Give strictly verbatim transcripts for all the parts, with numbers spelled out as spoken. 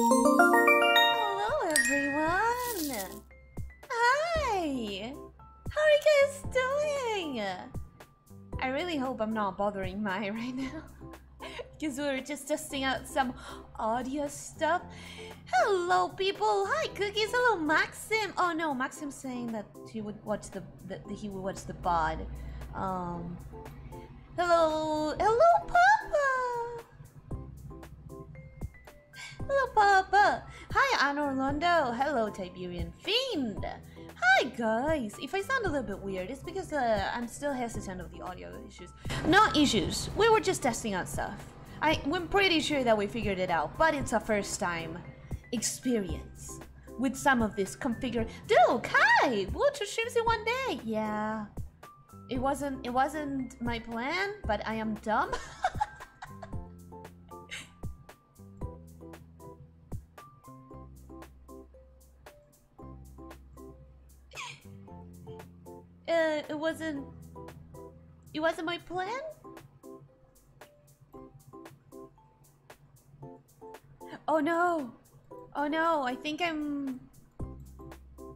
Hello everyone! Hi! How are you guys doing? I really hope I'm not bothering Mai right now, because we were just testing out some audio stuff. Hello people! Hi Cookies! Hello Maxim! Oh no, Maxim's saying that he would watch the, that he would watch the pod. Um, hello, hello Papa! Hello Papa! Hi Anne Orlando! Hello Tiberian Fiend! Hi guys! If I sound a little bit weird, it's because uh, I'm still hesitant of the audio issues. No issues! We were just testing out stuff. I, I'm pretty sure that we figured it out, but it's a first time experience with some of this configured. Dude, Kai! We'll two streams in one day! Yeah. It wasn't, it wasn't my plan, but I am dumb. Uh, it wasn't... It wasn't my plan? Oh no! Oh no, I think I'm...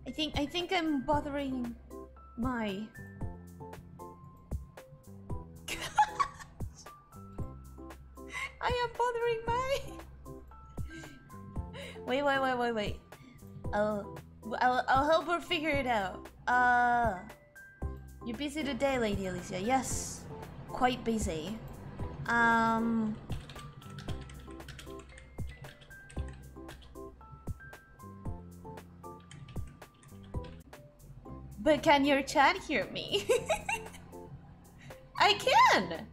I think... I think I'm bothering... Mai. I am bothering Mai! Wait, wait, wait, wait, wait. I'll... I'll, I'll help her figure it out. Uh... You're busy today, Lady Elyssia. Yes, quite busy. Um, but can your chat hear me? I can.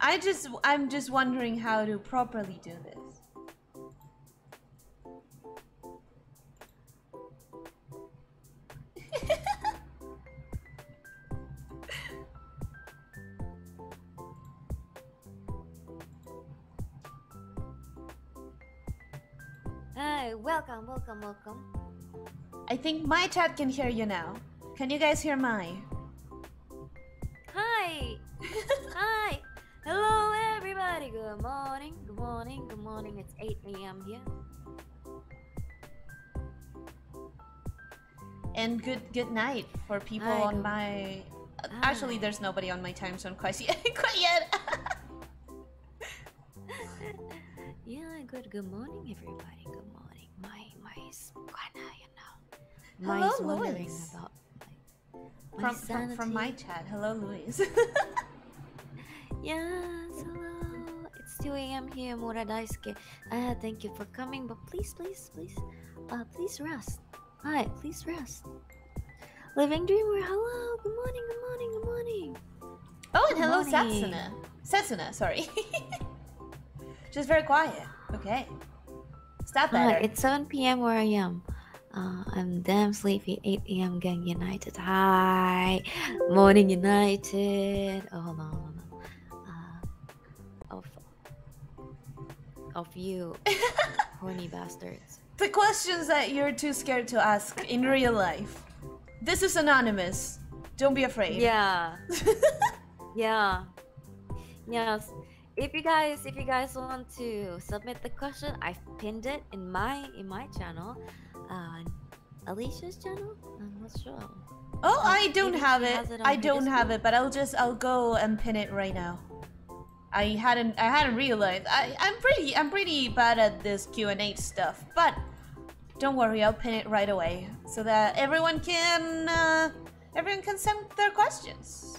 I just, I'm just wondering how to properly do this. Hi, welcome, welcome, welcome. I think my chat can hear you now. Can you guys hear Mai? Hi! Hi! Hello everybody! Good morning, good morning, good morning. It's eight A M here. And good good night for people Hi, on my... Hi. Actually, there's nobody on my time zone quite yet. quite yet. Yeah, good. Good morning, everybody. Good morning. My, my, Kanae, you know. My hello, is wondering Louis. About my, my from, from, from my chat. Hello, Louis. Yes, hello. It's two A M here, Muradaisuke. Uh, thank you for coming, but please, please, please, uh, please rest. Hi, please rest. Living Dreamer, hello. Good morning, good morning, good morning. Oh, and good hello, morning. Satsuna. Satsuna, sorry. Just very quiet. Okay. Stop that. Right, it's seven P M where I am. Uh, I'm damn sleepy. eight A M Gang United. Hi. Morning United. Oh, hold on, hold on. Uh, of, of you, horny bastards. The questions that you're too scared to ask in real life. This is anonymous. Don't be afraid. Yeah. Yeah. Yes. If you guys, if you guys want to submit the question, I've pinned it in my in my channel, uh, Alicia's channel. I'm not sure. Oh, I don't have it. I don't have it, but I'll just I'll go and pin it right now. I hadn't I hadn't realized. I I'm pretty I'm pretty bad at this Q and A stuff, but don't worry, I'll pin it right away so that everyone can uh, everyone can send their questions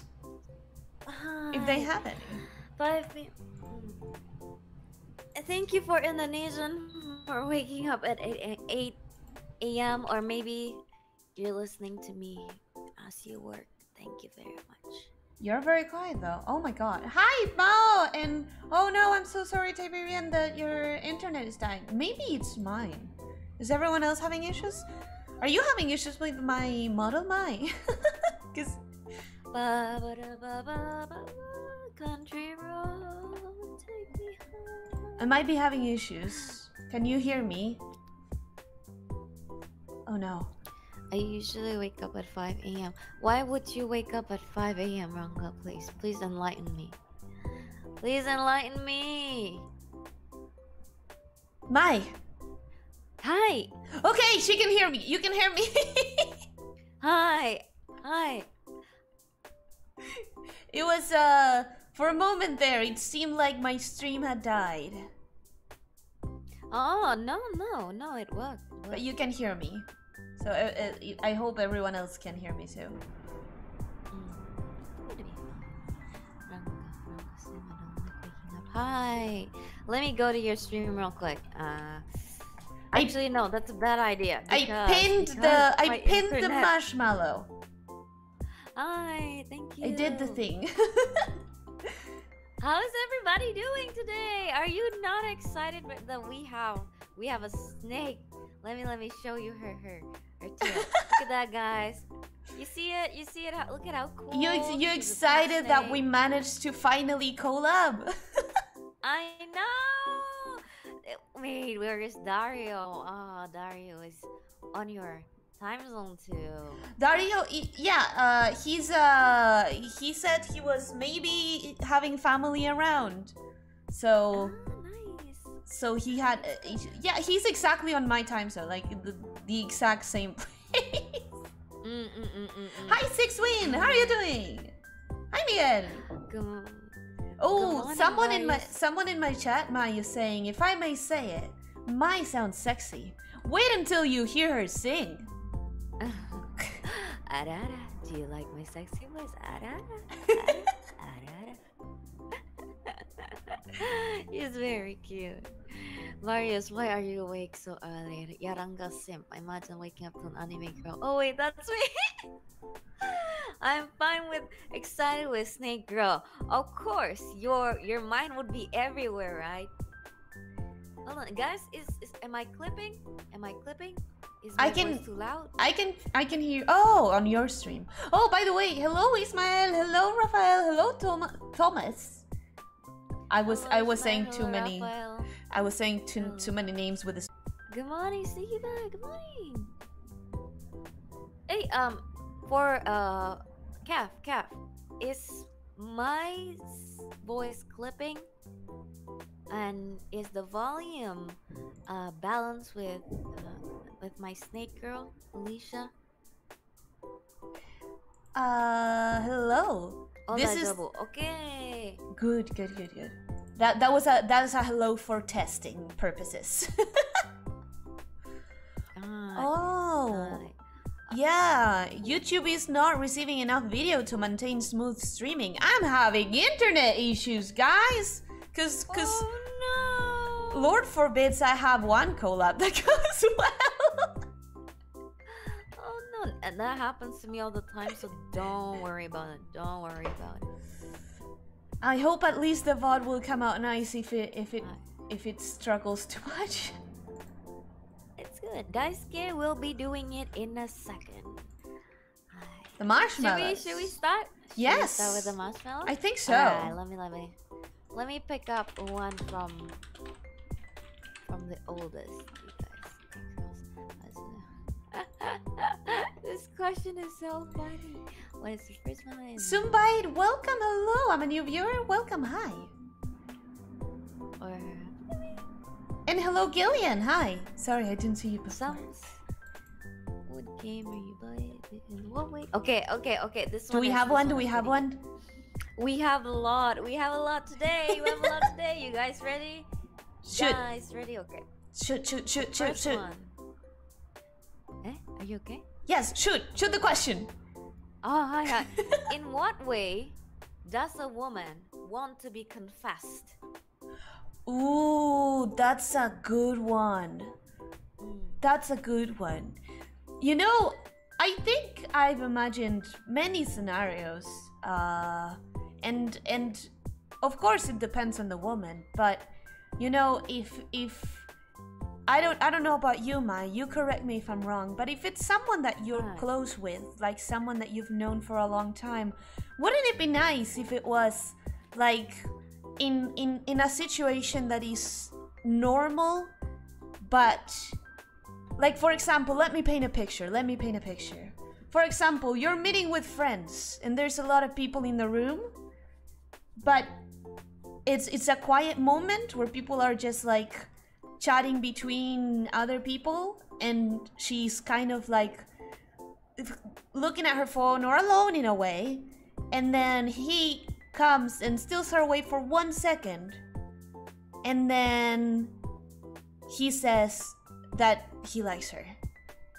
if they have any. Thank you for Indonesian for waking up at eight A M or maybe you're listening to me as you work. Thank you very much. You're very quiet though. Oh my god. Hi Mo! And oh no, I'm so sorry Tiberian that your internet is dying. Maybe it's mine. Is everyone else having issues? Are you having issues with my model Mai? Because country road, take me home. I might be having issues. Can you hear me? Oh no. I usually wake up at five A M Why would you wake up at five A M Ranga? Please, please enlighten me. Please enlighten me. Mai. Hi. Okay, she can hear me. You can hear me. Hi. Hi. It was, uh, for a moment there, it seemed like my stream had died. Oh, no, no, no, it worked. It worked. But you can hear me. So uh, uh, I hope everyone else can hear me too. Hi. Let me go to your stream real quick. Uh, actually, I, no, that's a bad idea. Because, I pinned the I pinned internet. the marshmallow. Hi, thank you. I did the thing. How is everybody doing today? Are you not excited that we have we have a snake? Let me let me show you her her her tail. Look at that, guys. You see it? You see it? Look at how cool. You you're excited that we managed to finally collab. I know. Wait, where is Dario? Oh, Dario is on your time zone too. Dario, yeah, uh, he's uh, he said he was maybe having family around, so. Ah. So he had, uh, yeah, he's exactly on my time zone, like the, the exact same place. Mm, mm, mm, mm, mm. Hi, Sixwin, how are you doing? Hi, Miguel. Good. Oh, Good someone guys. in my someone in my chat, Mai, is saying, if I may say it, Mai sounds sexy. Wait until you hear her sing. Arara, do you like my sexy voice? Arara, arara, arara. He's very cute. Marius, why are you awake so early? Yaranga simp. Imagine waking up to an anime girl. Oh wait, that's me. I'm fine with excited with Snake Girl. Of course, your your mind would be everywhere, right? Hold on, guys. Is, is am I clipping? Am I clipping? Is my I can, voice too loud? I can I can hear. Oh, on your stream. Oh, by the way, hello Ismael. Hello Rafael. Hello Toma Thomas. I was hello, I was saying too Raphael. many I was saying too oh. too many names with this. Good morning, Siva. Good morning. Hey, um, for uh, calf, calf, is my voice clipping, and is the volume uh, balanced with uh, with my snake girl, Elyssia? Uh, hello. Hola, this is double. Okay. Good, good, good, good. That that was a that was a hello for testing purposes. uh, oh, uh, yeah. YouTube is not receiving enough video to maintain smooth streaming. I'm having internet issues, guys. Cause, cause. Oh no. Lord forbids I have one collab that goes well. And that happens to me all the time, so don't worry about it. Don't worry about it. I hope at least the V O D will come out nice if it if it if it struggles too much. It's good. Daisuke will be doing it in a second. The marshmallows. Should we should we start? Should yes. We start with the marshmallows? I think so. Alright, let me let me let me pick up one from from the oldest. This question is so funny. What is the first one? Zumbaid, welcome. Hello, I'm a new viewer. Welcome. Hi. Or and hello, Gillian. Hi. Sorry, I didn't see you before. What game are you playing? In what way? Okay, okay, okay. This one. Do we have one? Do we have one? We have a lot. We have a lot today. We have a lot today. You guys ready? Shoot. Guys ready? Okay. Shoot! Shoot! Shoot! Shoot! Shoot! Eh? Are you okay? Yes, shoot! Shoot the question! Oh, hi, hi. In what way does a woman want to be confessed? Ooh, that's a good one. That's a good one. You know, I think I've imagined many scenarios. Uh, and, and of course it depends on the woman. But, you know, if... if I don't I don't know about you, Mai, you correct me if I'm wrong, but if it's someone that you're right. close with, like someone that you've known for a long time, wouldn't it be nice if it was like in in, in a situation that is normal, but like for example, let me paint a picture, let me paint a picture. For example, you're meeting with friends and there's a lot of people in the room, but it's it's a quiet moment where people are just like chatting between other people, and she's kind of like looking at her phone or alone in a way, and then he comes and steals her away for one second, and then he says that he likes her,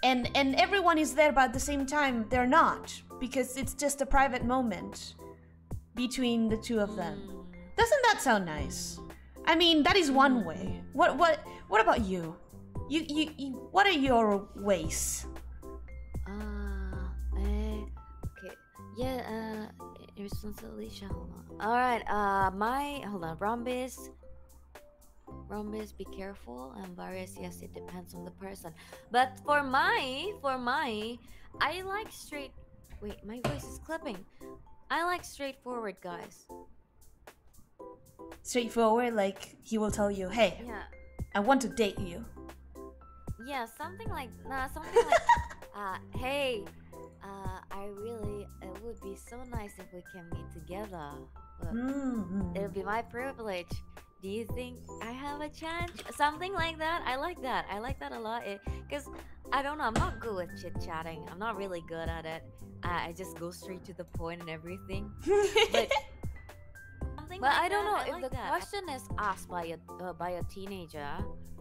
and and everyone is there, but at the same time they're not, because it's just a private moment between the two of them. Doesn't that sound nice? I mean, that is one way. What what what about you? You you, you what are your ways? Ah, uh, eh, okay, yeah. Uh, irresponsibility. Hold on. All right. Uh, my hold on. Rhombus. Rhombus, be careful. And various. Yes, it depends on the person. But for my, for my, I like straight. Wait, my voice is clipping. I like straightforward guys. Straightforward, like he will tell you, "Hey, yeah. I want to date you." Yeah, something like nah, something like, uh, "Hey, uh, I really, it would be so nice if we can meet together. Mm-hmm. It would be my privilege. Do you think I have a chance?" Something like that. I like that. I like that a lot. It, cause I don't know. I'm not good with chit chatting. I'm not really good at it. I, I just go straight to the point and everything. But, But like I don't that. know I if like the that. question is asked by a uh, by a teenager.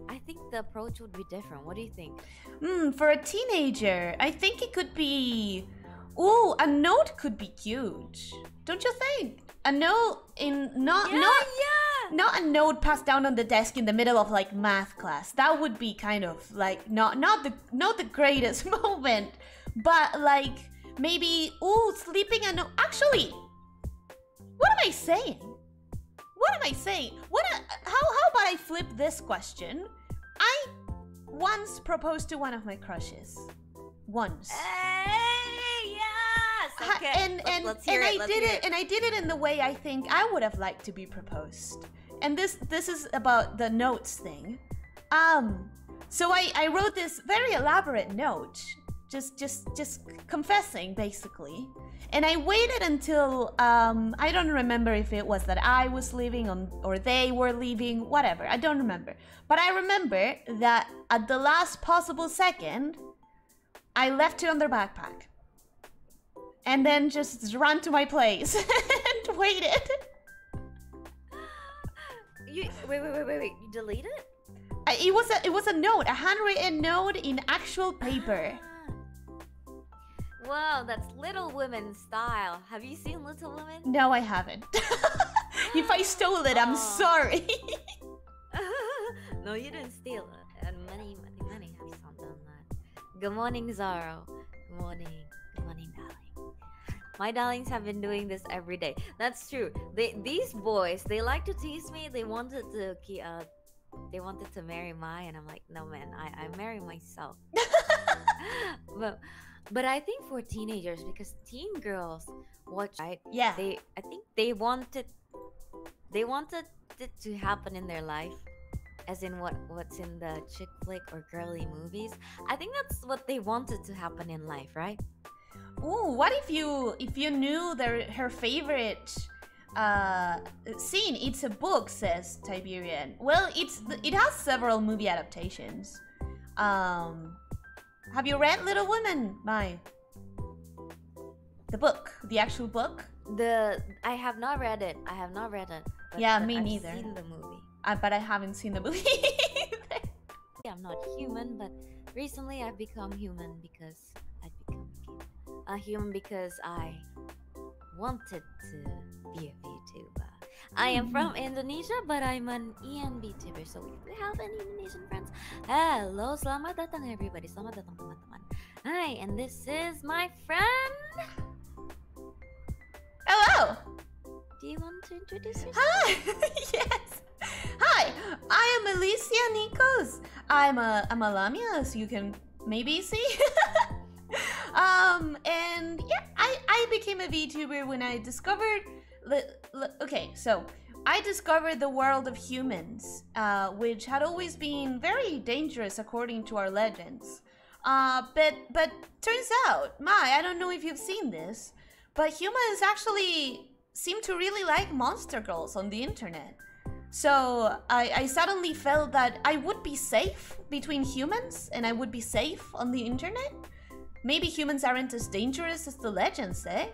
I think the approach would be different. What do you think? Hmm, for a teenager, I think it could be. Ooh, a note could be cute. Don't you think? A note in not yeah, not yeah. not a note passed down on the desk in the middle of like math class. That would be kind of like not not the not the greatest moment, but like maybe ooh sleeping a note. Actually, what am I saying? What am I saying? What? A, how? How about I flip this question? I once proposed to one of my crushes. Once. Hey, yes. Okay. I, and let's, and, let's and I let's did it, it. And I did it in the way I think I would have liked to be proposed. And this this is about the notes thing. Um. So I I wrote this very elaborate note, just just just confessing basically. And I waited until, um, I don't remember if it was that I was leaving on, or they were leaving, whatever, I don't remember. But I remember that at the last possible second, I left it on their backpack. And then just ran to my place and waited. You, wait, wait, wait, wait, wait, you deleted it? I, it, was a, it was a note, a handwritten note in actual paper. Wow, that's Little Women style. Have you seen Little Women? No, I haven't. If I stole it, oh. I'm sorry. No, you didn't steal it. And many, many, many have done that. Good morning, Zaro. Good morning. Good morning, darling. My darlings have been doing this every day. That's true. They, these boys, they like to tease me. They wanted to, uh, they wanted to marry Mai, and I'm like, no, man, I, I marry myself. but. But I think for teenagers, because teen girls watch, right? Yeah. They, I think they wanted, they wanted it to happen in their life, as in what what's in the chick flick or girly movies. I think that's what they wanted to happen in life, right? Ooh, what if you if you knew their her favorite uh, scene? It's a book, says Tiberian. Well, it's it has several movie adaptations. Um. Have you read Little Women, Mai? The book, the actual book? The I have not read it. I have not read it. But, yeah, but me I've neither. I've seen the movie. I, but I haven't seen the movie either. Yeah, I'm not human, but recently I've become human because I've become a human because I wanted to be a VTuber. I am from Indonesia, but I'm an E N VTuber, so if you have any Indonesian friends, hello, selamat datang everybody, selamat datang teman-teman. Hi, and this is my friend. Hello. Do you want to introduce yourself? Hi. Yes. Hi, I am Elyssia Nikos. I'm a I'm a Lamia, as you can maybe see. um, and yeah, I I became a VTuber when I discovered. Okay, so I discovered the world of humans, uh, which had always been very dangerous according to our legends. Uh, but but turns out, Mai, I don't know if you've seen this, but humans actually seem to really like monster girls on the internet. So I, I suddenly felt that I would be safe between humans and I would be safe on the internet. Maybe humans aren't as dangerous as the legends say.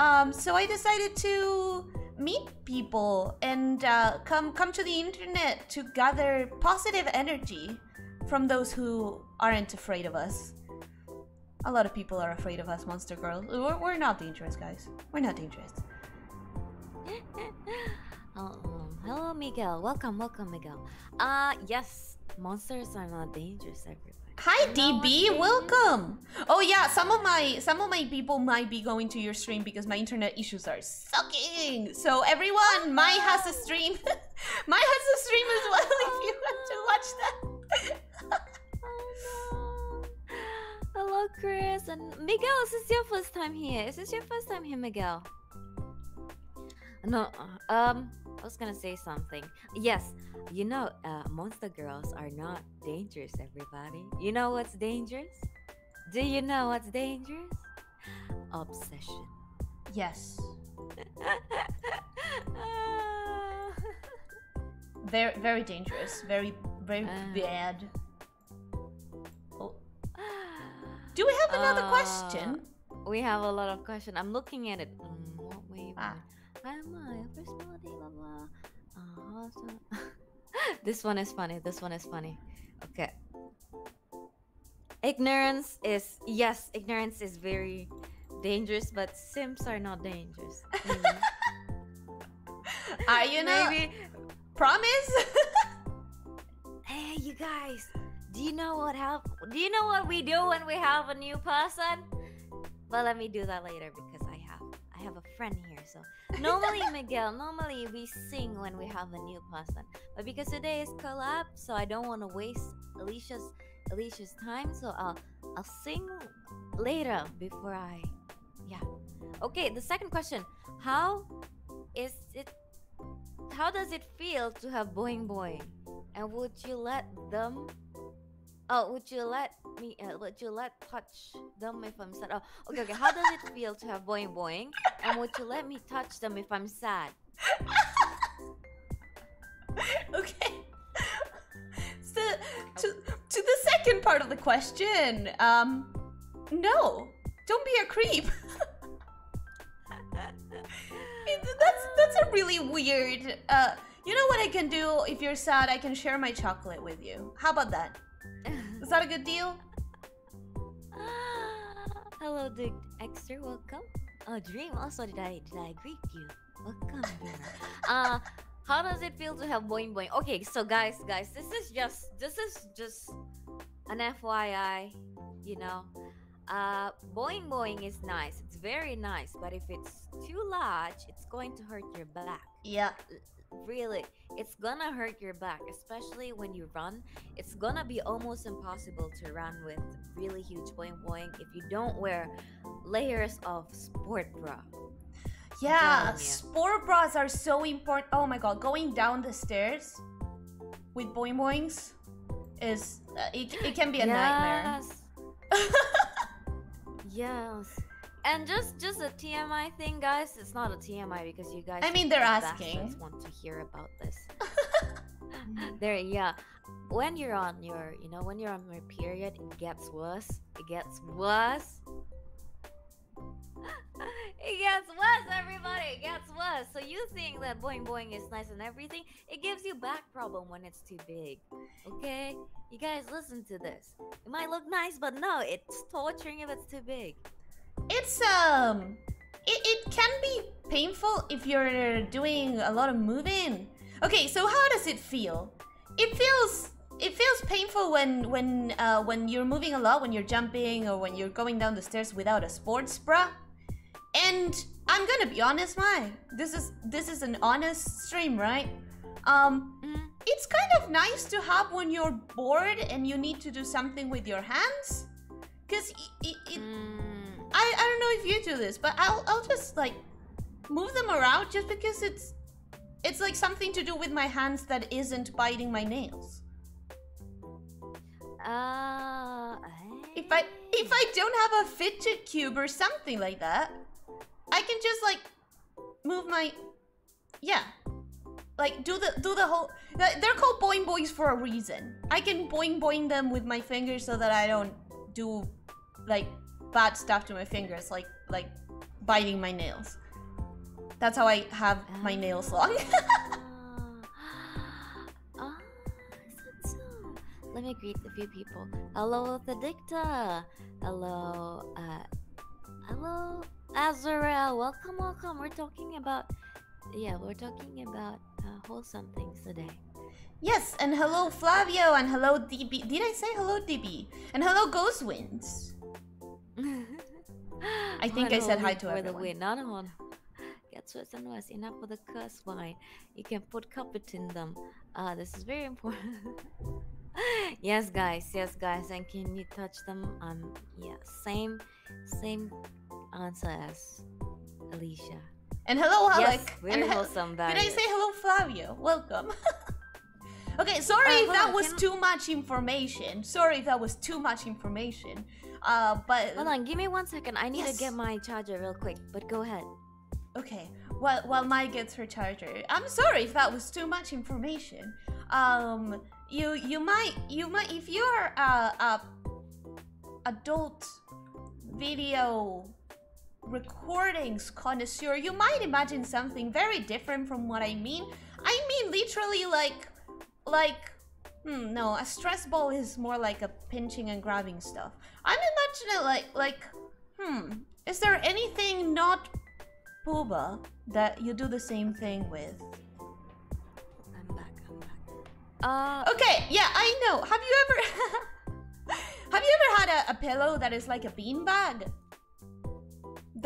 Um, so I decided to meet people and uh, come, come to the internet to gather positive energy from those who aren't afraid of us. A lot of people are afraid of us, monster girls. We're, we're not dangerous, guys. We're not dangerous. Oh, hello, Miguel. Welcome, welcome, Miguel. Uh, yes, monsters are not dangerous, everybody. Hi, D B. Welcome. Oh yeah, some of my some of my people might be going to your stream because my internet issues are sucking. So everyone, Mai has a stream. Mai has a stream as well if you want to watch that. Oh, no. Hello, Chris and Miguel. Is this your first time here? Is this your first time here, Miguel? No, um, I was gonna say something. Yes, you know, uh, monster girls are not dangerous, everybody. You know what's dangerous? Do you know what's dangerous? Obsession. Yes. uh... Very, very dangerous. Very, very uh... bad. Oh. Do we have another uh... question? We have a lot of questions. I'm looking at it. Mm, what way? Ah. This one is funny. This one is funny. Okay. Ignorance is yes. Ignorance is very dangerous, but simps are not dangerous. Mm. Are you not? Maybe. Promise. Hey, you guys. Do you know what help? Do you know what we do when we have a new person? Well, let me do that later because I have I have a friend here. So normally, Miguel, normally we sing when we have a new person, but because today is collab, so I don't want to waste Alicia's Alicia's time, so I'll I'll sing later before I, yeah. Okay, the second question: How is it? How does it feel to have boing boing? And would you let them? Oh, would you let me? Uh, would you let touch them if I'm sad? Oh, okay, okay. How does it feel to have boing boing? And would you let me touch them if I'm sad? Okay. So to to the second part of the question, um, no, don't be a creep. it, that's that's a really weird. Uh, you know what I can do if you're sad? I can share my chocolate with you. How about that? Is that a good deal? Hello, Dick Extra. Welcome. Oh, Dream. Also, did I did I greet you? Welcome. uh, how does it feel to have boing boing? Okay, so guys, guys, this is just this is just an F Y I. You know, uh, boing boing is nice. It's very nice, but if it's too large, it's going to hurt your back. Yeah. Really, it's gonna hurt your back, especially when you run. It's gonna be almost impossible to run with really huge boing boing if you don't wear layers of sport bra. Yeah, sport bras are so important. Oh my god, going down the stairs with boing boings is uh, it, it can be a yes. nightmare. Yes. And just just a T M I thing, guys. It's not a T M I because you guys. I mean, they're asking. Want to hear about this? There, yeah. When you're on your, you know, when you're on your period, it gets worse. It gets worse. It gets worse, everybody. It gets worse. So you think that boing boing is nice and everything? It gives you back problem when it's too big. Okay, you guys, listen to this. It might look nice, but no, it's torturing if it's too big. It's um, it, it can be painful if you're doing a lot of moving. Okay, so how does it feel? It feels it feels painful when when uh, when you're moving a lot, when you're jumping or when you're going down the stairs without a sports bra. And I'm gonna be honest, Mai. This is this is an honest stream, right? Um, mm. It's kind of nice to have when you're bored and you need to do something with your hands, because it. it, it mm. I, I don't know if you do this, but I'll, I'll just like move them around just because it's it's like something to do with my hands that isn't biting my nails. Uh, if I if I don't have a fidget cube or something like that, I can just like move my yeah Like, do the do the whole... They're called boing boings for a reason. I can boing boing them with my fingers so that I don't do, like, bad stuff to my fingers. Like, like biting my nails. That's how I have my nails long. Oh, so, so. Let me greet a few people. Hello, Thedicta. Hello, uh... Hello, Azura. Welcome, welcome. We're talking about... Yeah, we're talking about uh, wholesome things today. Yes, and hello Flavio, and hello D B. Did I say hello D B? And hello Ghostwinds. I think I said hi to everyone. For the win, not on. That's what's on us. Enough with the curse wine. You can put carpet in them. Ah, uh, this is very important. Yes, guys. Yes, guys. And can you touch them? Um, yeah. Same, same answer as Elyssia. And hello, Alec. Yes, very and wholesome values. Did I say hello, Flavio? Welcome. Okay, sorry uh, if that was too much information. Sorry if that was too much information. Uh, but hold on, give me one second. I need yes. to get my charger real quick. But go ahead. Okay. While while Mai gets her charger, I'm sorry if that was too much information. Um, you you might you might if you're a, a adult video recordings connoisseur, you might imagine something very different from what I mean. I mean literally like, like, hmm, no, a stress ball is more like a pinching and grabbing stuff. I'm imagining like, like, hmm, is there anything not pooba that you do the same thing with? I'm back, I'm back. Uh, okay, yeah, I know. Have you ever, have you ever had a, a pillow that is like a beanbag?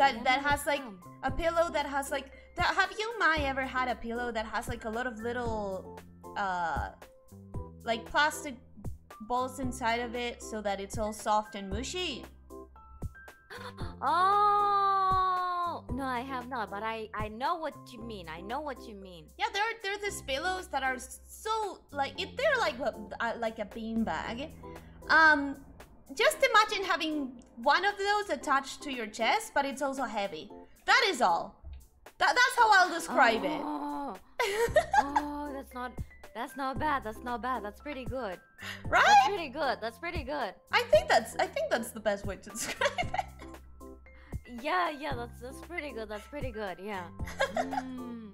That that has like a pillow that has like that. Have you Mai ever had a pillow that has like a lot of little, uh, like plastic balls inside of it so that it's all soft and mushy? Oh no, I have not. But I I know what you mean. I know what you mean. Yeah, there are, there are these pillows that are so like if they're like a, like a beanbag. Um, just imagine having one of those attached to your chest, but it's also heavy. That is all. That, that's how I'll describe oh. it. Oh, that's not that's not bad. That's not bad. That's pretty good. Right? That's pretty good. That's pretty good. I think that's I think that's the best way to describe it. Yeah, yeah, that's that's pretty good. That's pretty good. Yeah. Mm.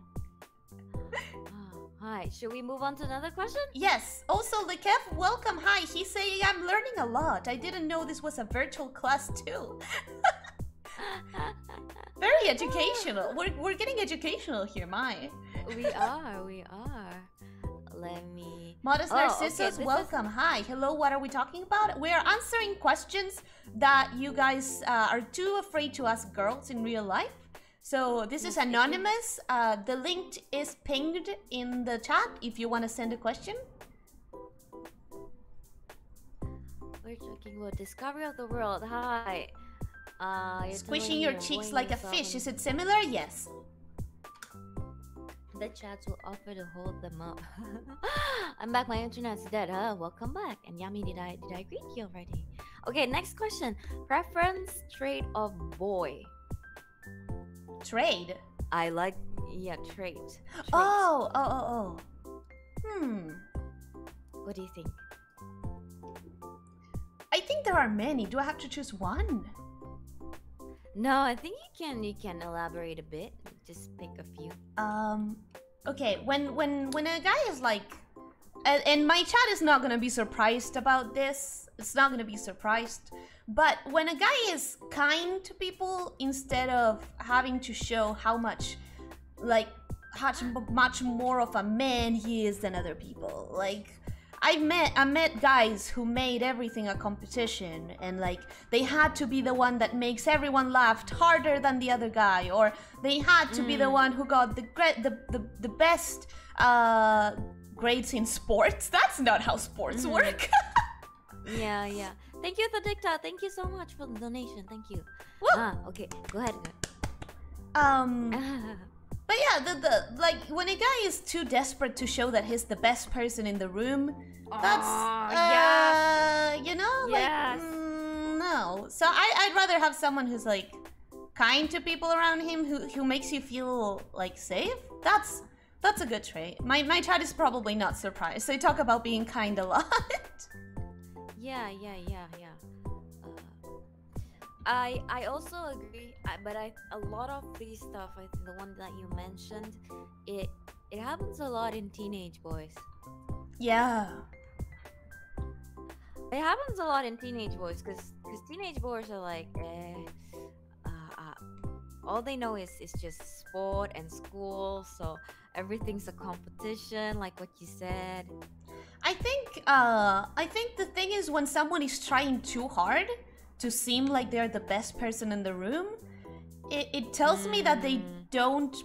Hi, should we move on to another question? Yes. Also, Lekev, welcome. Hi. He's saying, I'm learning a lot. I didn't know this was a virtual class too. Very educational. We're, we're getting educational here, Mai. We are. We are. Let me... Modest oh, Narcissus, okay, welcome. Is... Hi. Hello. What are we talking about? We are answering questions that you guys uh, are too afraid to ask girls in real life. So this is anonymous. Uh, the link is pinged in the chat if you want to send a question. We're talking about discovery of the world. Hi. Uh, you're Squishing your cheeks like a fish. Is it similar? Yes. The chats will offer to hold them up. I'm back. My internet's dead, huh? Welcome back. And Yami, did I did I greet you already? Okay. Next question. Preference trait of boy. Trade. I like, yeah, trade. Oh, oh, oh, oh. Hmm. What do you think? I think there are many. Do I have to choose one? No, I think you can. You can elaborate a bit. Just pick a few. Um. Okay. When when when a guy is like, and, and my chat is not gonna be surprised about this. It's not gonna be surprised. But when a guy is kind to people instead of having to show how much, like, how much more of a man he is than other people. Like, I met I met guys who made everything a competition and like they had to be the one that makes everyone laugh harder than the other guy, or they had to mm. be the one who got the the the, the best uh, grades in sports. That's not how sports mm. work. Yeah, yeah. Thank you, Thedicta. Thank you so much for the donation. Thank you. Woo! Ah, okay. Go ahead. Um, but yeah, the the like when a guy is too desperate to show that he's the best person in the room, oh, that's uh, yes. you know, yes. like mm, no. So I I'd rather have someone who's like kind to people around him, who who makes you feel like safe. That's That's a good trait. My, my chat is probably not surprised. They talk about being kind a lot. Yeah, yeah, yeah, yeah. I I also agree, but I a lot of these stuff, I think the one that you mentioned, it it happens a lot in teenage boys. Yeah. It happens a lot in teenage boys because because teenage boys are like, eh, uh, uh, all they know is is just sport and school, so everything's a competition, like what you said. I think uh I think the thing is when someone is trying too hard to seem like they're the best person in the room, it, it tells mm. me that they don't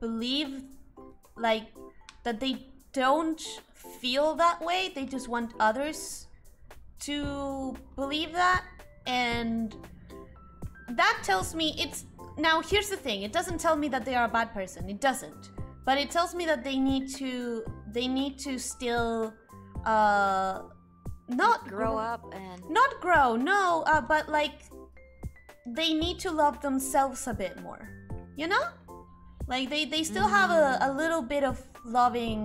believe, like, that they don't feel that way. They just want others to believe that. And that tells me it's... Now, here's the thing. It doesn't tell me that they are a bad person. It doesn't. But it tells me that they need to... They need to still... Uh, Not grow up and not grow, no, uh, but like they need to love themselves a bit more, you know? Like they, they still mm-hmm. have a, a little bit of loving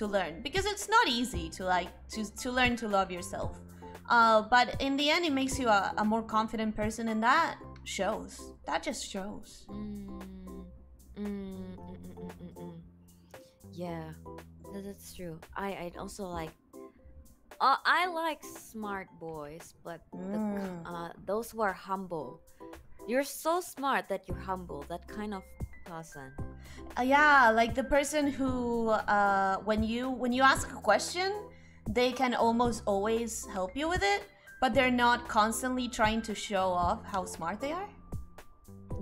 to learn, because it's not easy to like to, to learn to love yourself. Uh, but in the end, it makes you a, a more confident person, and that shows. That just shows. Mm. Mm, mm, mm, mm, mm, mm. Yeah, that's true. I I'd also like. Uh, I like smart boys, but the, uh, those who are humble. You're so smart that you're humble. That kind of person. Uh, yeah, like the person who, uh, when you when you ask a question, they can almost always help you with it, but they're not constantly trying to show off how smart they are.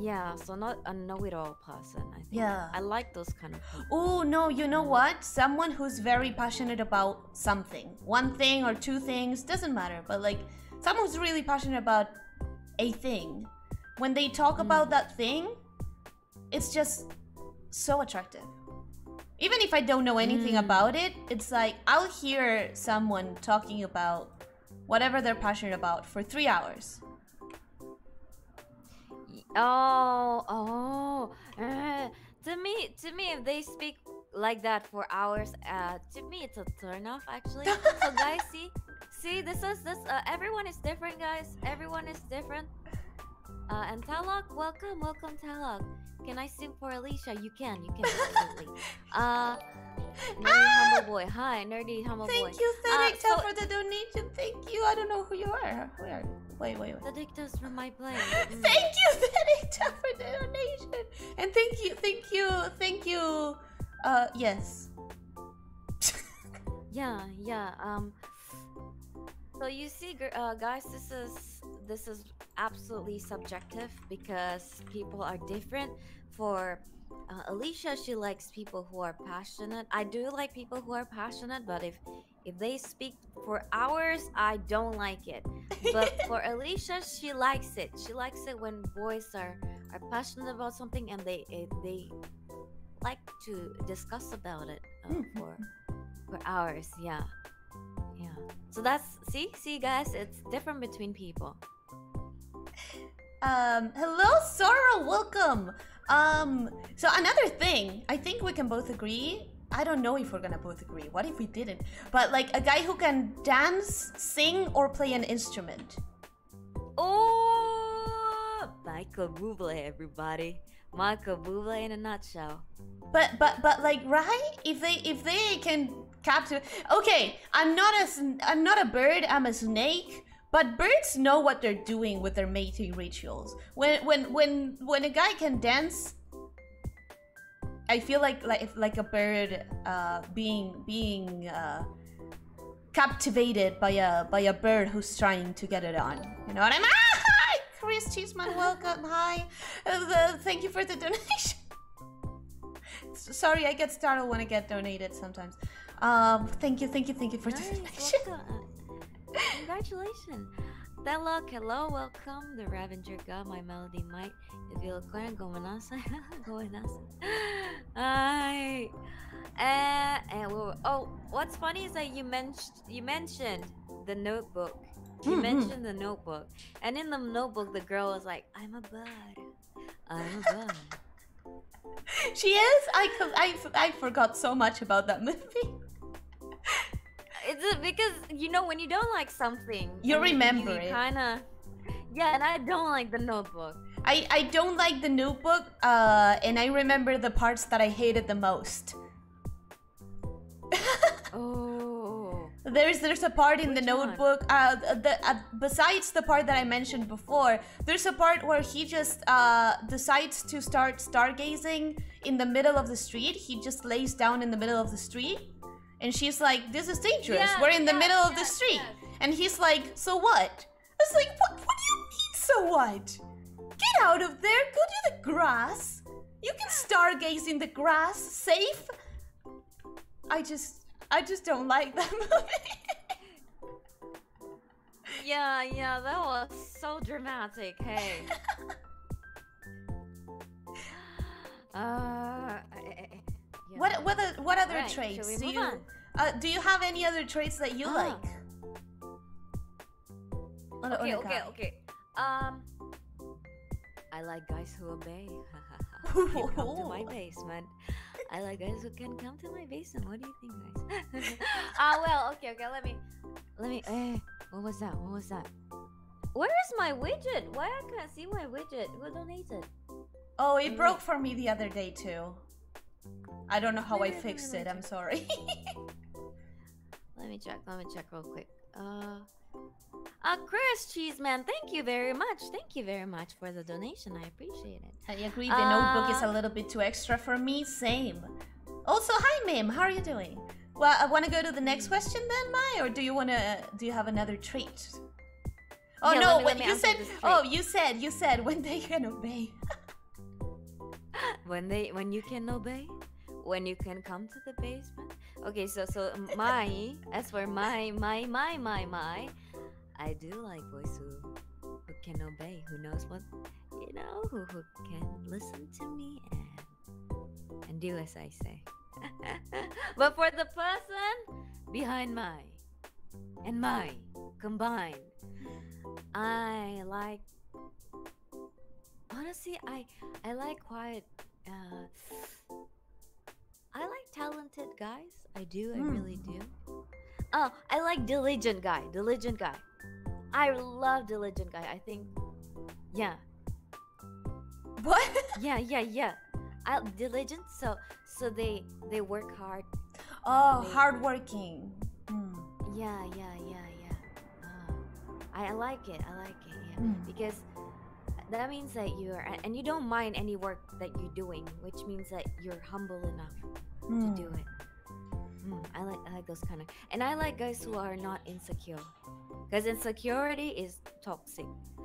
Yeah, so not a know-it-all person, I think. Yeah. I like those kind of people. Oh, no, you know what? Someone who's very passionate about something. One thing or two things, doesn't matter. But, like, someone who's really passionate about a thing. When they talk mm. about that thing, it's just so attractive. Even if I don't know anything mm. about it, it's like I'll hear someone talking about whatever they're passionate about for three hours. Oh, oh, uh, to me, to me, if they speak like that for hours, uh, to me, it's a turn off, actually. So guys, see, see, this is, this, uh, everyone is different, guys. Everyone is different. Uh, and Talok, welcome, welcome, Talok. Can I sing for Elyssia? You can, you can, absolutely. Uh, nerdy ah! humble boy, hi, nerdy humble Thank boy. Thank you, Sedicta, uh, so for the donation. Thank you. I don't know who you are. Who are you? Wait, wait, wait. Sedicta's from my play. Mm. Thank you, Sedicta, for the donation. And thank you, thank you, thank you. Uh, yes. Yeah, yeah. Um. So you see, uh, guys, this is this is absolutely subjective because people are different. For uh, Elyssia, she likes people who are passionate. I do like people who are passionate, but if If they speak for hours, I don't like it. But for Elyssia, she likes it. She likes it when boys are, are passionate about something and they they like to discuss about it uh, for for hours. Yeah, yeah. So that's see, see, guys, it's different between people. Um, hello, Sora. Welcome. Um, so another thing, I think we can both agree. I don't know if we're gonna both agree. What if we didn't? But like a guy who can dance, sing, or play an instrument. Oh, Michael Bublé, everybody. Michael Bublé in a nutshell. But but but like right? If they if they can capture. Okay, I'm not a I'm not a bird. I'm a snake. But birds know what they're doing with their mating rituals. When when when when a guy can dance. I feel like like like a bird uh, being being uh, captivated by a by a bird who's trying to get it on. You know what I mean? Ah, hi, Chris Cheeseman, welcome. Hi, uh, thank you for the donation. Sorry, I get startled when I get donated sometimes. Um, thank you, thank you, thank you for nice, the donation. Welcome. Congratulations. Hello, hello, welcome. The Ravenger God, my melody might. If you look around, go Manasa. Go Manasa. Hi. And oh, what's funny is that you mentioned you mentioned the Notebook. You mm-hmm. mentioned the Notebook, and in the Notebook, the girl was like, "I'm a bird. I'm a bird." She is? I, I, I forgot so much about that movie. It's because, you know, when you don't like something... You remember you, you kinda... it. Yeah, and I don't like The Notebook. I, I don't like The Notebook, uh, and I remember the parts that I hated the most. Oh. There's there's a part in Which The Notebook, uh, the, uh, besides the part that I mentioned before, there's a part where he just uh, decides to start stargazing in the middle of the street. He just lays down in the middle of the street. And she's like, this is dangerous. Yeah, We're in yeah, the middle yeah, of the street. Yeah. And he's like, so what? I was like, what, what do you mean, so what? Get out of there, go to the grass. You can stargaze in the grass, safe. I just, I just don't like that movie. Yeah, yeah, that was so dramatic, hey. uh... Yeah. What what other, what other right, traits do you uh, do you have any other traits that you ah. like? Okay, okay, okay. Um, I like guys who obey. Can come to my basement. I like guys who can come to my basement. What do you think, guys? Ah, uh, well, okay, okay. Let me, let me. Eh, what was that? What was that? Where is my widget? Why I can't see my widget? Who donated? Oh, it Wait. broke for me the other day too. I don't know how I fixed it, I'm sorry. Let me check, let me check real quick. Uh, uh, Chris Cheeseman, thank you very much. Thank you very much for the donation, I appreciate it. I agree, The Notebook is a little bit too extra for me, same. Also, hi Mim, how are you doing? Well, I want to go to the next question then, Mai, or do you want to, do you have another treat? Oh yeah, no, me, when you said, oh, you said, you said, when they can obey. When they, when you can obey, when you can come to the basement. Okay, so so my, as for my my my my my, I do like boys who, who can obey, who knows what, you know, who who can listen to me and and do as I say. But for the person behind my and my combined, I like. Honestly, I I like quiet. Uh, I like talented guys. I do. I mm. really do. Oh, I like diligent guy. Diligent guy. I love diligent guy. I think. Yeah. What? Yeah, yeah, yeah. I diligent. So so they they work hard. Oh, they hardworking. Mm. Yeah, yeah, yeah, yeah. Oh, I, I like it. I like it. Yeah, mm. because. That means that you're, and you don't mind any work that you're doing, which means that you're humble enough mm. to do it. Mm, I like, I like those kind of, and I like guys who are not insecure, because insecurity is toxic,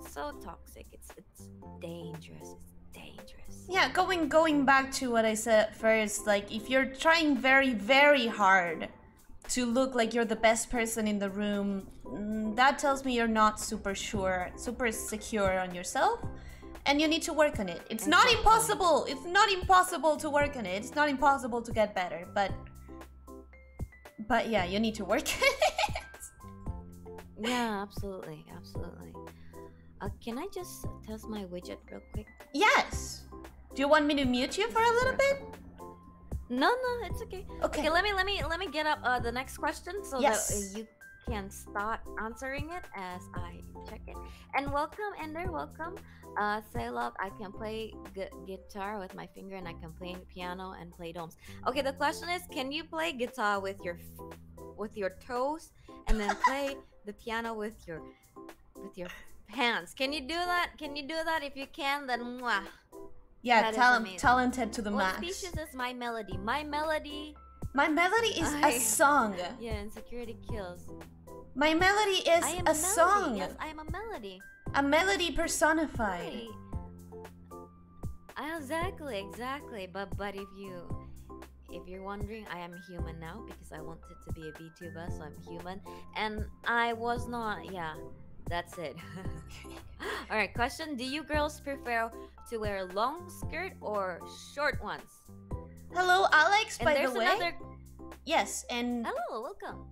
so toxic. It's, it's dangerous. It's dangerous. Yeah, going, going back to what I said first, like if you're trying very, very hard to look like you're the best person in the room, that tells me you're not super sure, super secure on yourself, and you need to work on it. It's not impossible. It's not impossible to work on it. It's not impossible to get better, but but yeah, you need to work on it. Yeah, absolutely, absolutely. Uh, can I just test my widget real quick? Yes. Do you want me to mute you for a little bit? No, no, it's okay. Okay. Okay, let me let me let me get up uh, the next question so yes. that uh, you can start answering it as I check it. And welcome, Ender, welcome. Uh, say love, I can play gu guitar with my finger, and I can play piano and play drums. Okay, the question is, can you play guitar with your with your toes and then play the piano with your with your hands? Can you do that? Can you do that? If you can, then mwah. Yeah, talent, talented to the what max. What species is My Melody? My Melody... My Melody is I, a song. Yeah, insecurity kills. My Melody is I am a melody. song. Yes, I am a melody. A melody personified. Right. Exactly, exactly. But but if you if you're wondering, I am human now because I wanted to be a VTuber, so I'm human, and I was not. Yeah, that's it. All right. Question: do you girls prefer to wear long skirt or short ones? Hello, Alex, and by the way. Another... Yes, and... Hello, welcome.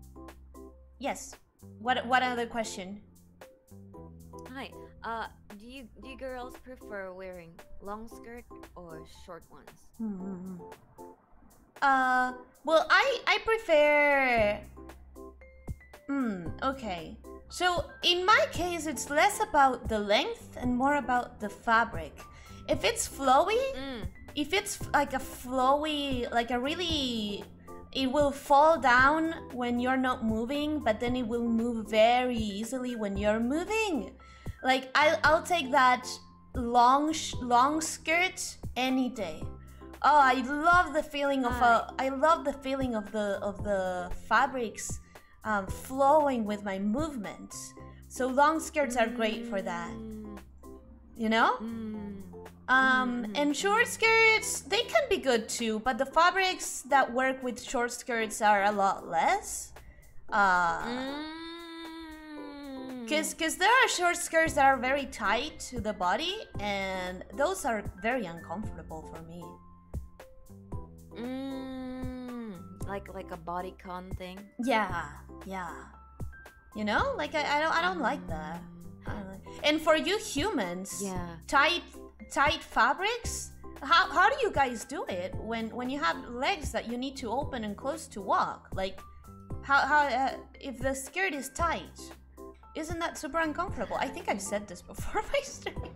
Yes. What What other question? Uh, Hi. Uh, do you do you girls prefer wearing long skirt or short ones? Mm-hmm. Uh, well, I I prefer. Hmm. Okay. So in my case, it's less about the length and more about the fabric. If it's flowy, mm. if it's like a flowy, like a really, it will fall down when you're not moving, but then it will move very easily when you're moving. Like I'll, I'll take that long, sh long skirt any day. Oh, I love the feeling of a, I love the feeling of the of the fabrics um, flowing with my movements. So long skirts are great for that. You know? Mm. Um, and short skirts, they can be good too, but the fabrics that work with short skirts are a lot less. Uh, mm. cause, cause there are short skirts that are very tight to the body, and those are very uncomfortable for me. Mm. Like like a bodycon thing? Yeah, yeah. You know, like I, I don't I don't like that. And for you humans, yeah. tight tight fabrics, how, how do you guys do it when, when you have legs that you need to open and close to walk? Like, how, how uh, if the skirt is tight, isn't that super uncomfortable? I think I've said this before my stream.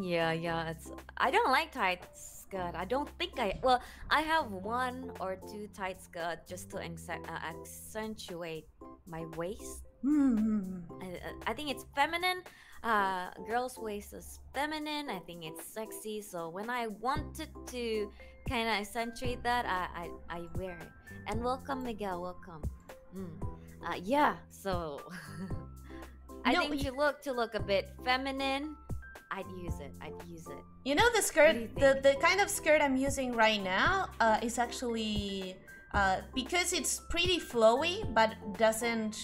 Yeah, yeah, it's, I don't like tight skirt. I don't think I, well, I have one or two tight skirts just to accentuate my waist. Mm-hmm. I, I think it's feminine. Uh, girls' waist is feminine. I think it's sexy. So when I wanted to kind of accentuate that, I, I, I wear it. And welcome, Miguel. Welcome. Mm. Uh, yeah. So I no, think you look to look a bit feminine. I'd use it. I'd use it. You know the skirt, the the kind of skirt I'm using right now uh, is actually uh, because it's pretty flowy, but doesn't.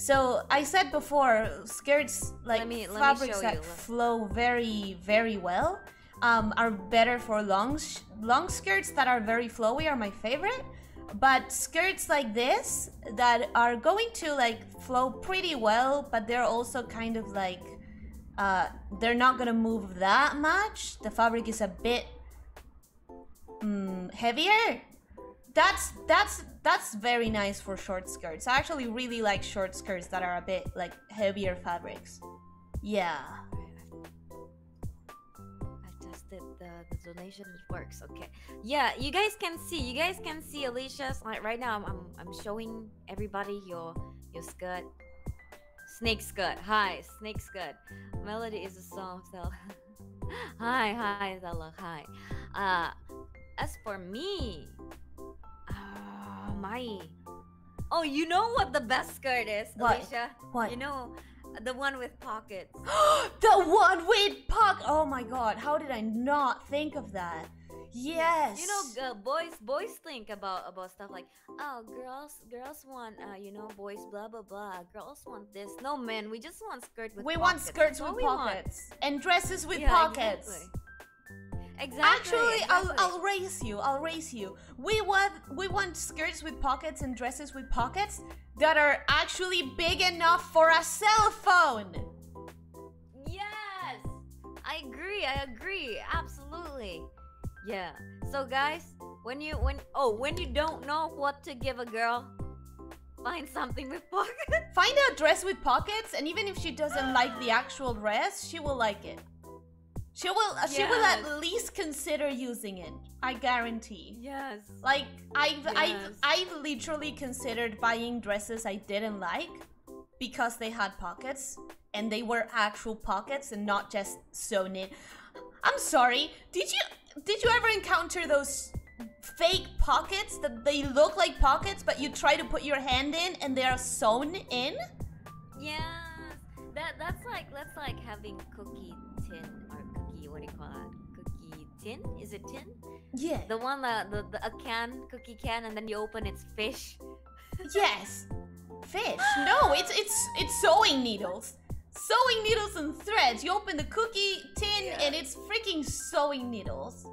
So I said before, skirts like let me, let fabrics that flow very, very well um, are better for long, sh long skirts that are very flowy are my favorite. But skirts like this that are going to like flow pretty well, but they're also kind of like uh, they're not gonna move that much. The fabric is a bit um, heavier. That's that's that's very nice for short skirts. I actually really like short skirts that are a bit like heavier fabrics. Yeah. I tested the, the donation works. Okay. Yeah, you guys can see. You guys can see Alicia's like right now. I'm I'm, I'm showing everybody your your skirt. Snake skirt. Hi, snake skirt. Melody is a song. So hi, hi, Zala. Hi. Uh, as for me. Oh, my. Oh, you know what the best skirt is, Elyssia? What? What? You know, the one with pockets. The one with pockets! Oh my god, how did I not think of that? Yes! You know, uh, boys boys think about, about stuff like, oh, girls girls want, uh, you know, boys, blah, blah, blah. Girls want this. No, men, we just want skirt with we pockets. We want skirts with pockets. Want. And dresses with yeah, pockets. Exactly. Exactly, Actually, exactly. I'll, I'll raise you, I'll raise you. We want, we want skirts with pockets and dresses with pockets that are actually big enough for a cell phone! Yes! I agree, I agree, absolutely. Yeah, so guys, when you, when, oh, when you don't know what to give a girl, find something with pockets. Find a dress with pockets, and even if she doesn't like the actual dress, she will like it. She will yes. she will at least consider using it. I guarantee. Yes. Like I've yes. I've I've literally considered buying dresses I didn't like because they had pockets and they were actual pockets and not just sewn in. I'm sorry. Did you did you ever encounter those fake pockets that they look like pockets but you try to put your hand in and they are sewn in? Yeah. That that's like that's like having cookie tin or what do you call that? Cookie tin? Is it tin? Yeah. The one that the, the a can, cookie can, and then you open it's fish. Yes. Fish. No, it's it's it's sewing needles. Sewing needles and threads. You open the cookie tin yeah. and it's freaking sewing needles.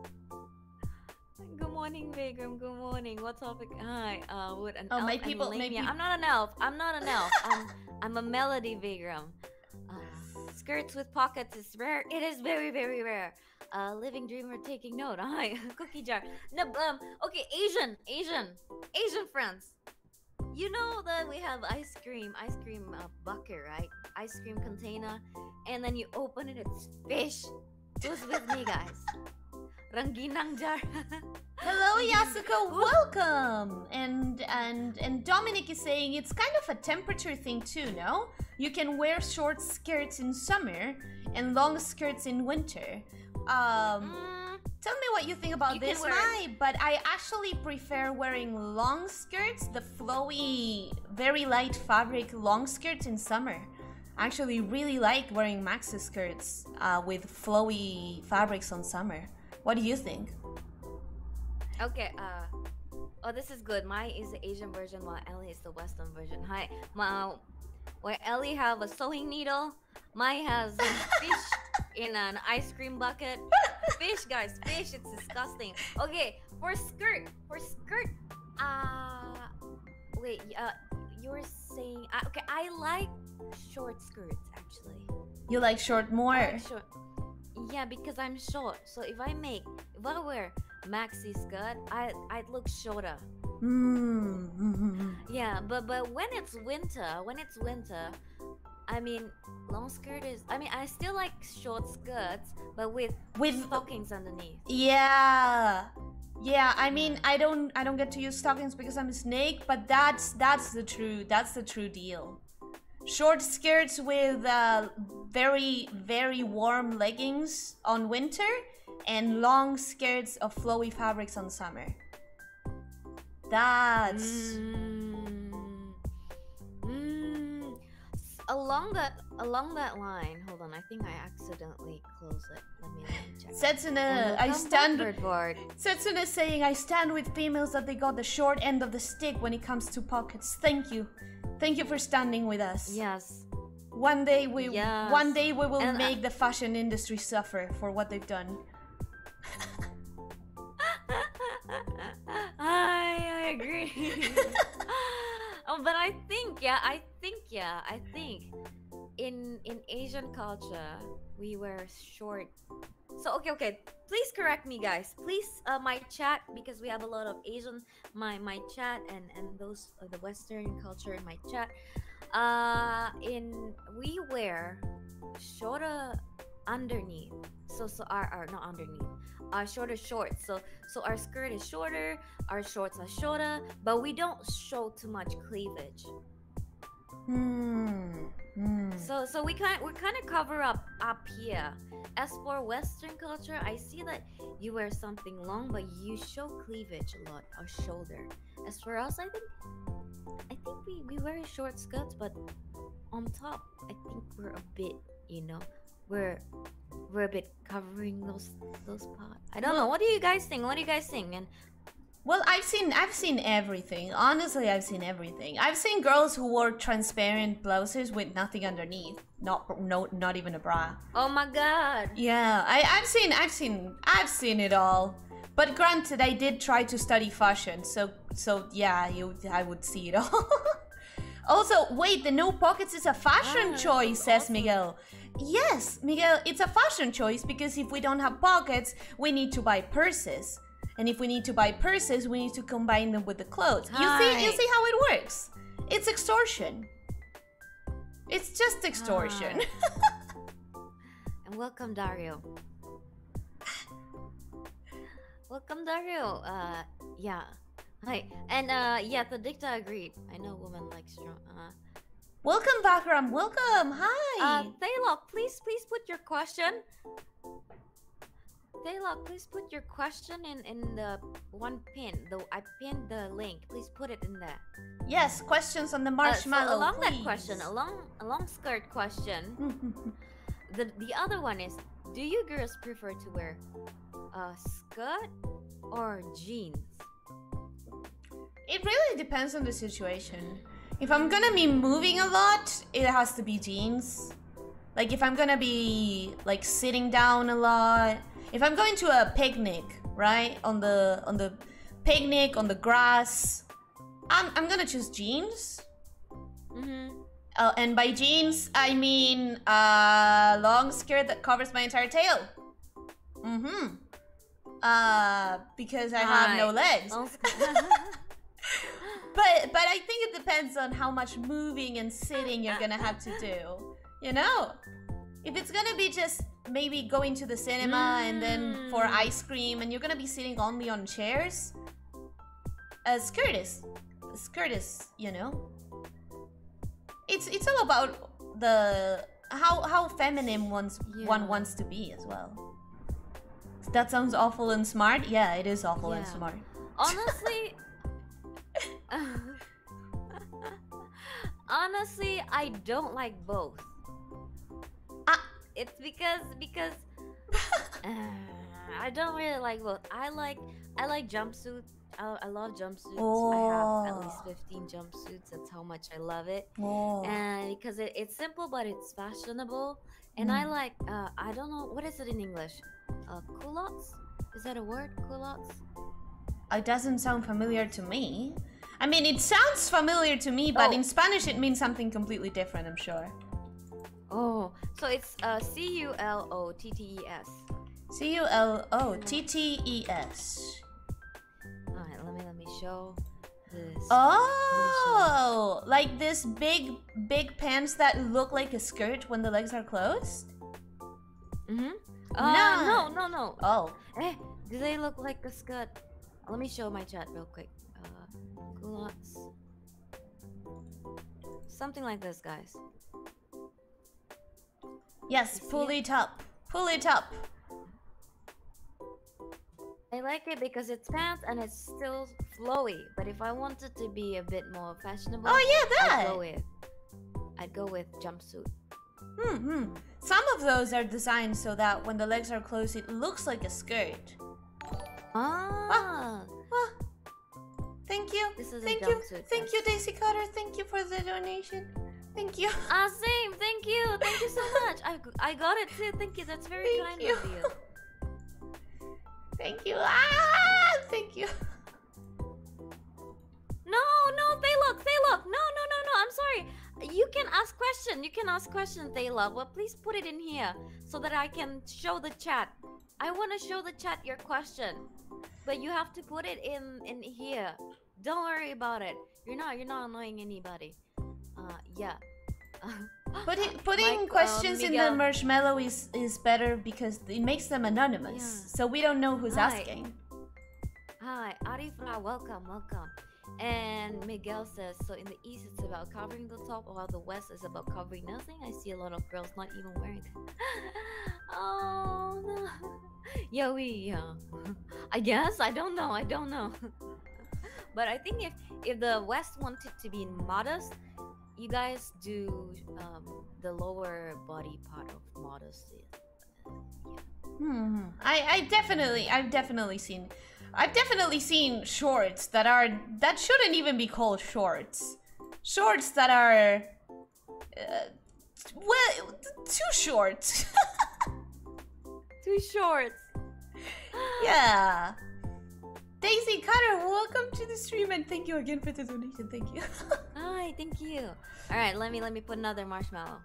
Good morning, Vagram. Good morning. What topic? Hi. Uh, would an oh, elf my people, my I'm not an elf. I'm not an elf. I'm I'm a Melody Vagram. Uh, skirts with pockets is rare. It is very, very rare. Uh, living dreamer taking note. Hi, cookie jar. No, um, okay, Asian, Asian, Asian friends. You know that we have ice cream, ice cream uh, bucket, right? Ice cream container, and then you open it. It's fish. Who's with me, guys? Ranginang jar. Hello, Yasuko. Welcome. And and and Dominic is saying it's kind of a temperature thing too, no? You can wear short skirts in summer and long skirts in winter. Um, mm. Tell me what you think about you this, Mai. But I actually prefer wearing long skirts, the flowy, very light fabric long skirts in summer. I actually really like wearing maxi skirts uh, with flowy fabrics on summer. What do you think? Okay, uh, oh, this is good. Mai is the Asian version while Ellie is the Western version. Hi, Ma, where Ellie have a sewing needle, Mai has fish in an ice cream bucket. Fish, guys, fish, it's disgusting. Okay, for skirt, for skirt, uh, wait, uh, you were saying, uh, okay, I like short skirts, actually. You like short more? I like short. Yeah, because I'm short. So if I make, if I wear maxi skirt, I I'd look shorter. Mm-hmm. Yeah, but but when it's winter, when it's winter, I mean, long skirt is. I mean, I still like short skirts, but with with stockings underneath. Yeah, yeah. I mean, I don't I don't get to use stockings because I'm a snake. But that's that's the true that's the true deal. Short skirts with uh, very, very warm leggings on winter and long skirts of flowy fabrics on summer. That's... Mm. Mm. Along that along that line, hold on, I think I accidentally closed it. Let me check. Setsuna, I stand... Setsuna saying, I stand with females that they got the short end of the stick when it comes to pockets. Thank you. Thank you for standing with us. Yes. One day we yes. one day we will and make I... the fashion industry suffer for what they've done. I I agree. Oh, but I think yeah, I think yeah, I think in in Asian culture we wear short. So okay, okay. Please correct me, guys. Please, uh, my chat, because we have a lot of Asian, my my chat, and and those of the Western culture in my chat. Uh, in we wear shorter underneath. So so our, our not underneath. Our shorter shorts. So so our skirt is shorter. Our shorts are shorter, but we don't show too much cleavage. Hmm. Mm. So, so we kind we kind of cover up up here. As for Western culture, I see that you wear something long, but you show cleavage a lot or shoulder. As for us, I think, I think we we wear short skirts, but on top, I think we're a bit, you know, we're we're a bit covering those those parts. I don't know. What do you guys think? What do you guys think? And well, I've seen I've seen everything. Honestly, I've seen everything. I've seen girls who wore transparent blouses with nothing underneath, not no, not even a bra. Oh my god! Yeah, I, I've seen I've seen I've seen it all. But granted, I did try to study fashion, so so yeah, you I would see it all. Also, wait, the no pockets is a fashion oh, choice, says awesome. Miguel. Yes, Miguel, it's a fashion choice because if we don't have pockets, we need to buy purses. And if we need to buy purses, we need to combine them with the clothes. Hi. You see, you see how it works. It's extortion. It's just extortion. Ah. And welcome, Dario. Welcome, Dario. Uh, yeah. Hi. And uh, yeah, the dicta agreed. I know women like strong. Uh, welcome, Bakram. Welcome. Hi. Uh, Thaylok, please, please put your question. Taylor, please put your question in, in the one pin. Though I pinned the link. Please put it in there. Yes, questions on the marshmallow. Uh, so along please. that question, along along skirt question, the the other one is: do you girls prefer to wear a skirt or jeans? It really depends on the situation. If I'm gonna be moving a lot, it has to be jeans. Like if I'm gonna be like sitting down a lot. If I'm going to a picnic, right, on the on the picnic on the grass, I'm I'm gonna choose jeans. Mm-hmm. Uh, and by jeans, I mean a uh, long skirt that covers my entire tail. Mm-hmm. Uh, because I have Hi. no legs. But but I think it depends on how much moving and sitting you're gonna have to do. You know? If it's gonna be just maybe going to the cinema mm. and then for ice cream and you're gonna be sitting only on chairs, a skirt is, a skirt is, you know? It's it's all about the how how feminine one's yeah. one wants to be as well. That sounds awful and smart. Yeah, it is awful yeah. and smart. Honestly, uh, honestly, I don't like both. Uh, it's because because uh, I don't really like both. I like I like jumpsuits. I, I love jumpsuits. Oh. I have at least fifteen jumpsuits. That's how much I love it. Oh. And because it, it's simple, but it's fashionable. And mm. I like, uh, I don't know, what is it in English? Uh, culottes? Is that a word? Culottes? It doesn't sound familiar to me. I mean, it sounds familiar to me, but oh. in Spanish it means something completely different, I'm sure. Oh, so it's uh, C U L O T T E S. C U L O T T E S. Alright, let me, let me show this. Oh! Show. Like this big, big pants that look like a skirt when the legs are closed? Mm-hmm. Uh, no, no, no, no. Oh. Eh, do they look like a skirt? Let me show my chat real quick. Uh, culottes. Something like this, guys. Yes, pull it up. Pull it up. I like it because it's pants and it's still flowy. But if I wanted to be a bit more fashionable, oh yeah, that. I'd go with, I'd go with jumpsuit. Mm-hmm. Some of those are designed so that when the legs are closed, it looks like a skirt. Ah. Ah. Ah. Thank you. This is thank a you. Jumpsuit thank jumpsuit. you, Daisy Cutter. Thank you for the donation. Thank you. Ah, same. Thank you. Thank you so much. I I got it too. Thank you. That's very thank kind you. of you. Thank you. Ah, thank you. No, no, Thaylok, Thaylok. No, no, no, no. I'm sorry. You can ask question. You can ask question, Thayla. Well, please put it in here so that I can show the chat. I want to show the chat your question, but you have to put it in in here. Don't worry about it. You're not you're not annoying anybody. Uh, yeah. Putting putting Mike, questions um, in the marshmallow is is better because it makes them anonymous, yeah. so we don't know who's Hi. asking. Hi, Arifra, welcome, welcome. And Miguel says, so in the east it's about covering the top, while the west is about covering nothing. I see a lot of girls not even wearing that. Oh no. Yeah, we uh, I guess I don't know, I don't know. But I think if if the west wanted to be modest, you guys do um, the lower body part of modesty. Yeah. Hmm. I I definitely I've definitely seen. I've definitely seen shorts that are that shouldn't even be called shorts. Shorts that are uh, well too short. Too short. Yeah. Daisy Cutter, welcome to the stream and thank you again for the donation. Thank you. Hi, thank you. All right, let me let me put another marshmallow.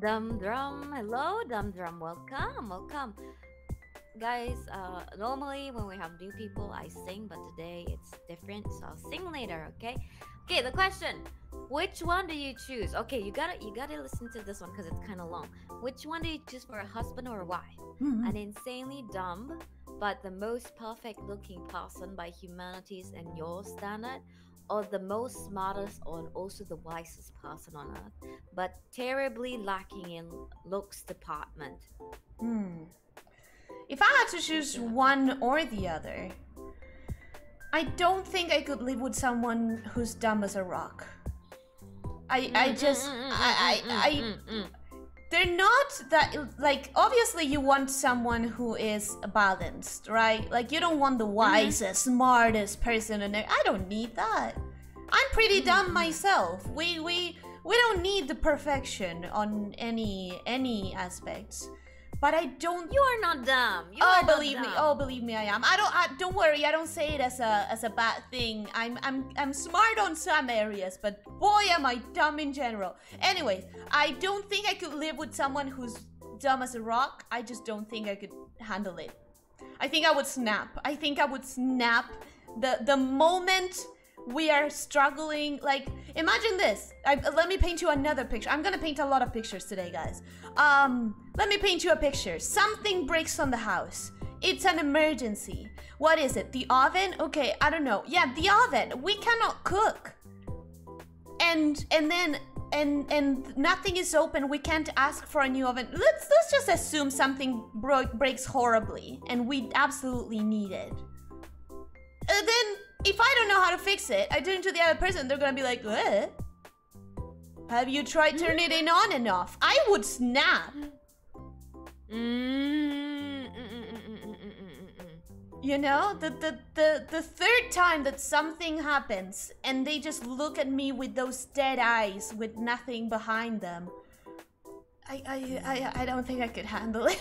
Dum Drum, hello, Dum Drum, welcome, welcome. Guys, uh, normally when we have new people, I sing, but today it's different, so I'll sing later, okay? Okay, the question, which one do you choose? Okay, you gotta you gotta listen to this one because it's kind of long. Which one do you choose for a husband or a wife? Mm-hmm. An insanely dumb, but the most perfect-looking person by humanities and your standard, or the most smartest and also the wisest person on earth, but terribly lacking in looks department? Hmm. If I had to choose one or the other, I don't think I could live with someone who's dumb as a rock. I I just I I, I they're not that, like, obviously you want someone who is balanced, right? Like you don't want the wisest, smartest person in there. I don't need that. I'm pretty dumb myself. We we we don't need the perfection on any any aspects. But I don't. You are not dumb. You oh, are believe not dumb. me. Oh, believe me, I am. I don't. I, don't worry. I don't say it as a as a bad thing. I'm I'm I'm smart on some areas, but boy, am I dumb in general. Anyways, I don't think I could live with someone who's dumb as a rock. I just don't think I could handle it. I think I would snap. I think I would snap the the moment we are struggling. Like, imagine this. I, let me paint you another picture. I'm gonna paint a lot of pictures today, guys. Um, let me paint you a picture. Something breaks on the house. It's an emergency. What is it? The oven? Okay, I don't know. Yeah, the oven. We cannot cook. And and then and and nothing is open. We can't ask for a new oven. Let's let's just assume something bro breaks horribly, and we absolutely need it. And then, if I don't know how to fix it, I turn to the other person, they're gonna be like, eh? Have you tried turning it on and off? I would snap. You know, the, the, the, the third time that something happens and they just look at me with those dead eyes with nothing behind them, I, I, I, I don't think I could handle it.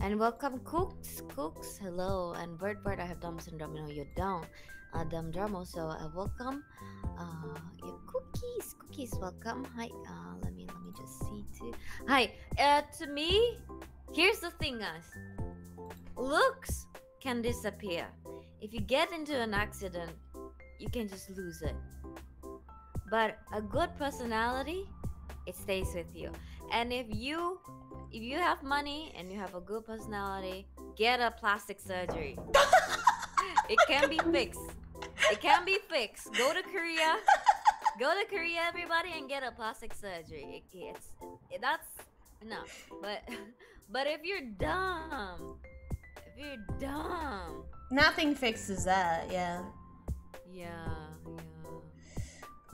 And welcome, Cooks. Cooks, hello. And Bird Bird, I have Down syndrome. No, you don't. Uh, Dumb Dramo, so uh, welcome. Uh, your cookies, cookies, welcome. Hi. Uh, let me, let me just see too. Hi. Uh, to me, here's the thing, guys. Looks can disappear. If you get into an accident, you can just lose it. But a good personality, it stays with you. And if you If you have money and you have a good personality, get a plastic surgery. It can be fixed. It can be fixed. Go to Korea. Go to Korea, everybody, and get a plastic surgery. It, it's, it, that's enough. But, but if you're dumb, if you're dumb, nothing fixes that. Yeah. Yeah. Yeah.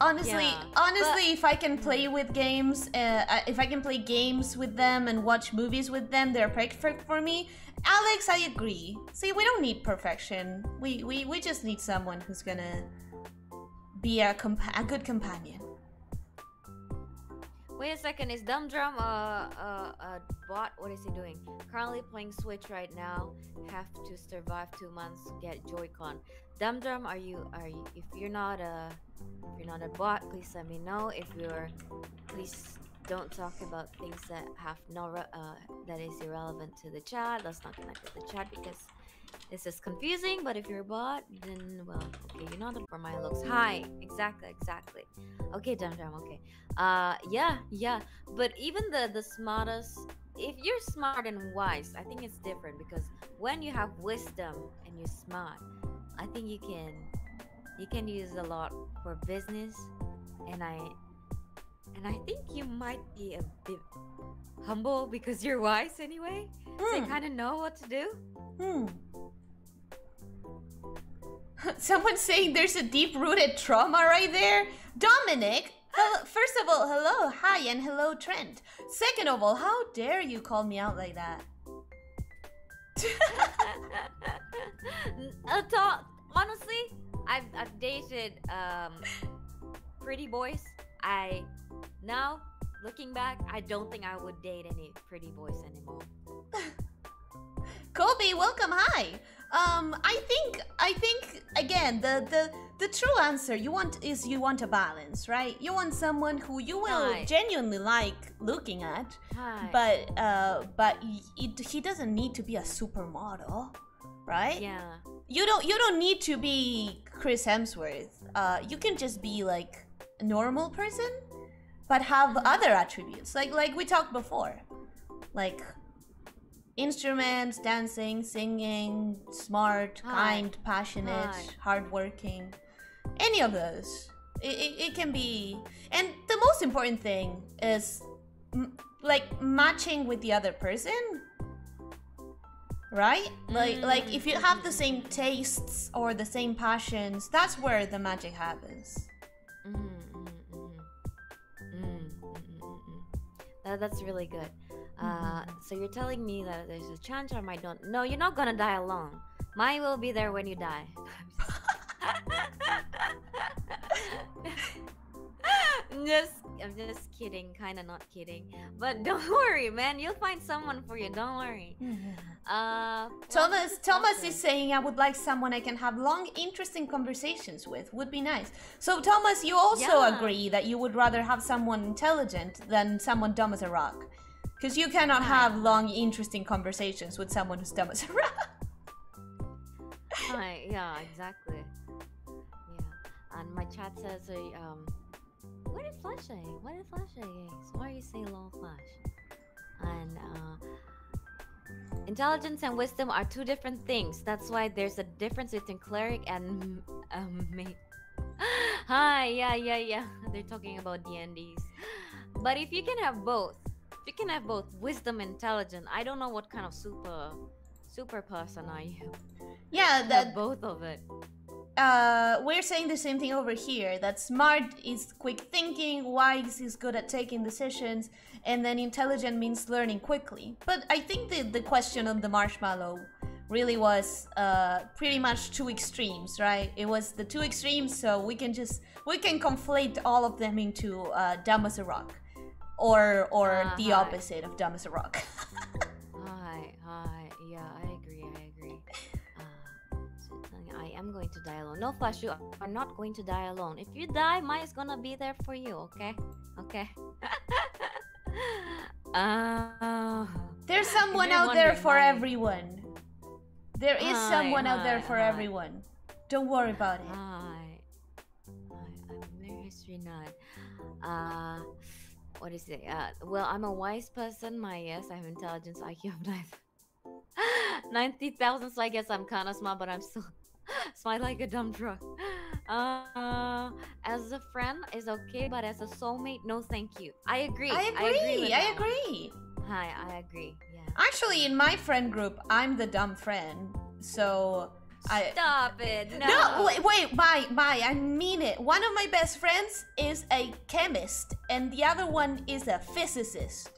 Honestly, yeah, honestly, but if I can play with games, uh, if I can play games with them and watch movies with them, they're perfect for me. Alex, I agree. See, we don't need perfection. We we, we just need someone who's gonna be a, compa a good companion. Wait a second, is Dumb Drum a, a, a bot? What is he doing? Currently playing Switch right now. Have to survive two months to get Joy-Con. Dumb Drum, are you? Are you? If you're not a If you're not a bot, please let me know. If you're, please don't talk about things that have no re uh, that is irrelevant to the chat. Let's not connect with the chat because this is confusing. But if you're a bot, then well, okay, you're not a for my looks. Hi, exactly, exactly. Okay, Dumb Drum. Okay. Uh, yeah, yeah. But even the the smartest, if you're smart and wise, I think it's different because when you have wisdom and you're smart, I think you can. You can use a lot for business, and I and I think you might be a bit humble because you're wise anyway. Mm. So you kind of know what to do. Hmm. Someone's saying there's a deep-rooted trauma right there. Dominic, hello, first of all, hello, hi, and hello, Trent. Second of all, how dare you call me out like that? I thought, honestly, I've, I've dated um, pretty boys. I now looking back, I don't think I would date any pretty boys anymore. Kobe, welcome. Hi. Um, I think I think again the the the true answer you want is you want a balance, right? You want someone who you will Hi. genuinely like looking at, Hi. but uh, but it, he doesn't need to be a supermodel, right? Yeah. You don't you don't need to be Chris Hemsworth. Uh, you can just be like a normal person, but have other attributes. Like like we talked before, like instruments, dancing, singing, smart, Hi. kind, passionate, Hi. hardworking. Any of those, it, it it can be. And the most important thing is m like matching with the other person. Right? Like, like if you have the same tastes or the same passions, that's where the magic happens. Mm, mm, mm, mm. Mm, mm, mm, mm. That, that's really good. Uh, so you're telling me that there's a chance I might not... No, you're not gonna die alone. Mine will be there when you die. Just I'm just kidding, kinda not kidding. But don't worry, man, you'll find someone for you, don't worry. Uh, Thomas Thomas is saying, I would like someone I can have long, interesting conversations with. Would be nice. So Thomas, you also yeah. agree that you would rather have someone intelligent than someone dumb as a rock. Because you cannot have long, interesting conversations with someone who's dumb as a rock. Hi, yeah, exactly. Yeah. And my chat says, um, what is flashing? What is flashing? So why are you saying long flash? And uh, intelligence and wisdom are two different things. That's why there's a difference between cleric and um, mate. Hi, yeah, yeah, yeah. They're talking about D and Ds. But if you can have both, if you can have both wisdom and intelligence, I don't know what kind of super super person are you. Yeah, that both of it. Uh, we're saying the same thing over here, that smart is quick thinking, wise is good at taking decisions, and then intelligent means learning quickly. But I think the, the question on the marshmallow really was uh, pretty much two extremes, right? It was the two extremes, so we can just, we can conflate all of them into uh, dumb as a rock. Or, or uh, the hi. opposite of dumb as a rock. Hi, hi, yeah, I agree, I agree. I am going to die alone. No flash, you are not going to die alone. If you die, Mai is gonna be there for you, okay? Okay. uh, There's someone out there for Mai. everyone. There is Mai, someone Mai, out there for Mai. everyone. Don't worry about it. Mai. Mai, I'm very history nut. Uh, what is it? Uh, well, I'm a wise person, Mai, yes. I have intelligence, I Q of ninety thousand, so I guess I'm kinda smart, but I'm still... smile like a dumb truck. Uh, as a friend is okay, but as a soulmate, no thank you. I agree. I agree. I agree. I agree. Hi, I agree. Yeah. Actually, in my friend group, I'm the dumb friend. So I stop it. No, no wait, wait, Mai, Mai, I mean it. One of my best friends is a chemist, and the other one is a physicist.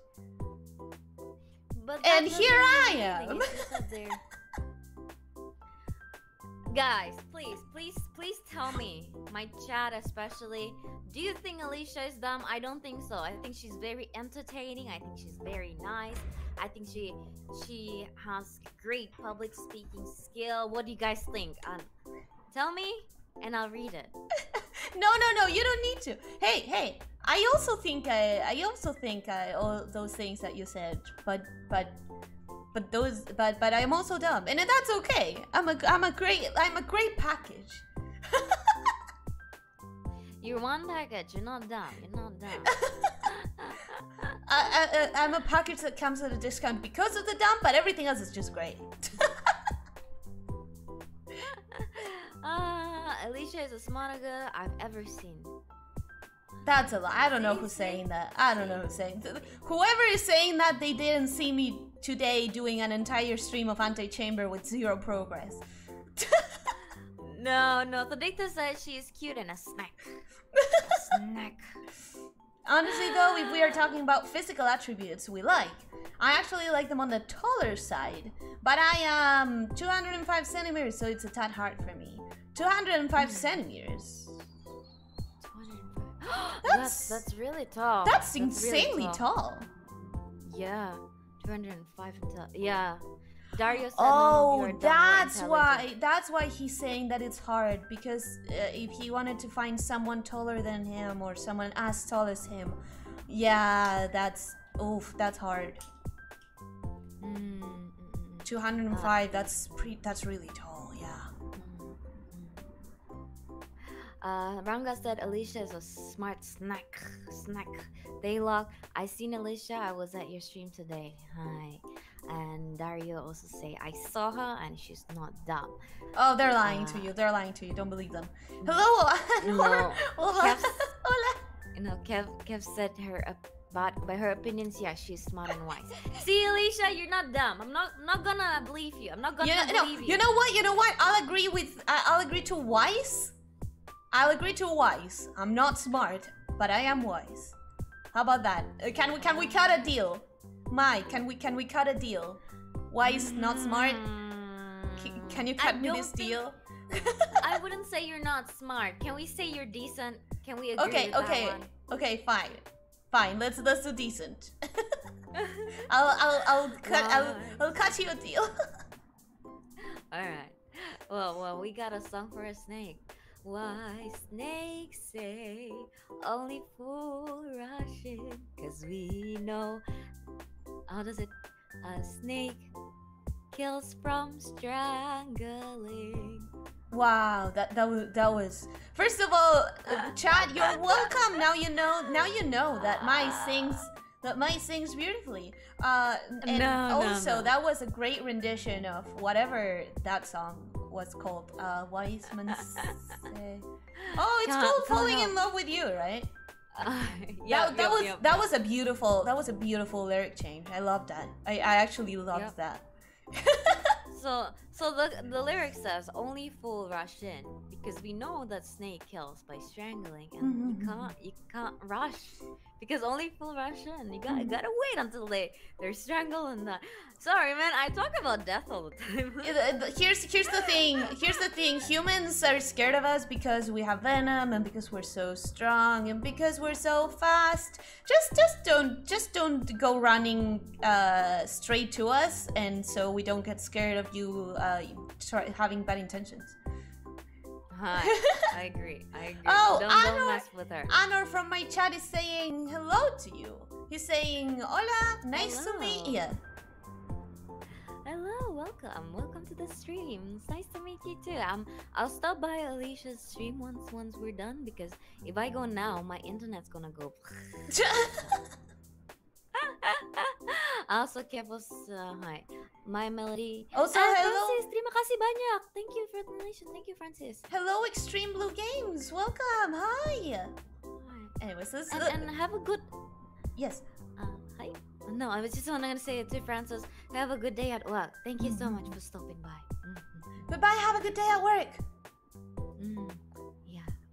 But and here I am. Guys, please, please, please tell me, my chat especially, do you think Elyssia is dumb? I don't think so. I think she's very entertaining. I think she's very nice. I think she she has great public speaking skill. What do you guys think? Um, tell me, and I'll read it. No, no, no, you don't need to. Hey, hey, I also think I, I also think I, all those things that you said, but, but. But those, but but I'm also dumb, and that's okay. I'm a I'm a great I'm a great package. You're one package. You're not dumb. You're not dumb. I, I I'm a package that comes at a discount because of the dumb, but everything else is just great. Ah, uh, Elyssia is the smartest girl I've ever seen. That's a lie. I don't know who's saying that. I don't know who's saying that. Whoever is saying that, they didn't see me today doing an entire stream of Anti-Chamber with zero progress. No, no. Tadikta says she is cute and a snack. A snack. Honestly, though, if we are talking about physical attributes we like, I actually like them on the taller side. But I am two hundred five centimeters, so it's a tad hard for me. two hundred five mm. centimeters. that's, that's that's really tall. That's, that's insanely really tall. tall. Yeah, two hundred five. Yeah, Dario said. Oh, no, that's why. That's why he's saying that it's hard because uh, if he wanted to find someone taller than him or someone as tall as him, yeah, that's oof, that's hard. Mm, mm, mm, two hundred five. Uh, that's pretty. That's really tall. Yeah. Uh, Ranga said Elyssia is a smart snack. Snack. Daylog, I seen Elyssia. I was at your stream today. Hi. And Dario also say I saw her and she's not dumb. Oh, they're lying uh, to you. They're lying to you. Don't believe them. Hello. No. Hola. Kev, Hola. You know, Kev. Kev said her about by her opinions. Yeah, she's smart and wise. See, Elyssia, you're not dumb. I'm not. I'm not gonna believe you. I'm not gonna you know, believe no, you. You know what? You know what? I'll agree with. Uh, I'll agree to wise. I'll agree to wise. I'm not smart, but I am wise. How about that? Uh, can we can we cut a deal? Mai, can we can we cut a deal? Wise, not smart. C can you cut me this deal? I wouldn't say you're not smart. Can we say you're decent? Can we agree okay, with okay, that one? Okay, fine. Fine, let's let's do decent. I'll I'll I'll cut I'll, I'll cut you a deal. Alright. Well well we got a song for a snake. Why snakes say only fool rushing, cause we know how does it a snake kills from strangling. Wow, that that was that was. First of all, chat, you're welcome. Now you know. Now you know that Mai sings that Mai sings beautifully. Uh, and no, also no, no. that was a great rendition of whatever that song was called. Uh, Wise Men Say. Oh, it's called "Falling in Love with You," right? Uh, yeah, that, that yep, was yep, that yep. was a beautiful that was a beautiful lyric change. I love that. I I actually loved yep. that. So, so the, the lyric says, only fool rush in, because we know that snake kills by strangling, and mm-hmm. you can't, you can't rush, because only fool rush in. You gotta, mm-hmm. gotta wait until they, they're strangled and that. Sorry, man, I talk about death all the time. here's, here's the thing, here's the thing, humans are scared of us because we have venom, and because we're so strong, and because we're so fast. Just, just don't, just don't go running uh, straight to us, and so we don't get scared of you uh, having bad intentions. Hi, I agree. I agree. Oh, don't, Anor, don't mess with her. Anor from my chat is saying hello to you. He's saying hola, nice hello. to meet you. Hello, welcome, welcome to the stream. It's nice to meet you too. Um, I'll stop by Alicia's stream once once we're done, because if I go now, my internet's gonna go. Also, Kevos, uh, hi. Mai Melody. Also, ah, hello. Francis, terima kasih banyak. Thank you for the donation. Thank you, Francis. Hello, Extreme Blue Games. Welcome. Hi. Hi. Anyways, let's and, and have a good. Yes. Uh, hi. No, I was just gonna say it to Francis. Have a good day at work. Thank you mm-hmm. so much for stopping by. Mm-hmm. Bye bye. Have a good day at work. Mm.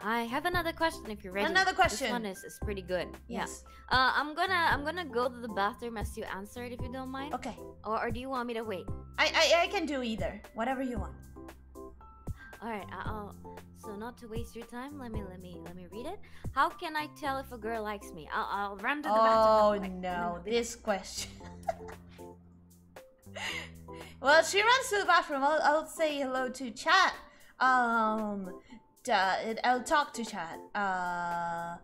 I have another question if you're ready. Another question. This one is, is pretty good. Yes. Yeah. Uh, I'm gonna I'm gonna go to the bathroom as you answer it if you don't mind. Okay. Or, or do you want me to wait? I I, I can do either. Whatever you want. All right. I'll, so not to waste your time, let me let me let me read it. How can I tell if a girl likes me? I'll I'll run to the oh, bathroom. Oh no! This question. Well, she runs to the bathroom. I'll I'll say hello to chat. Um. Uh, I'll talk to chat uh,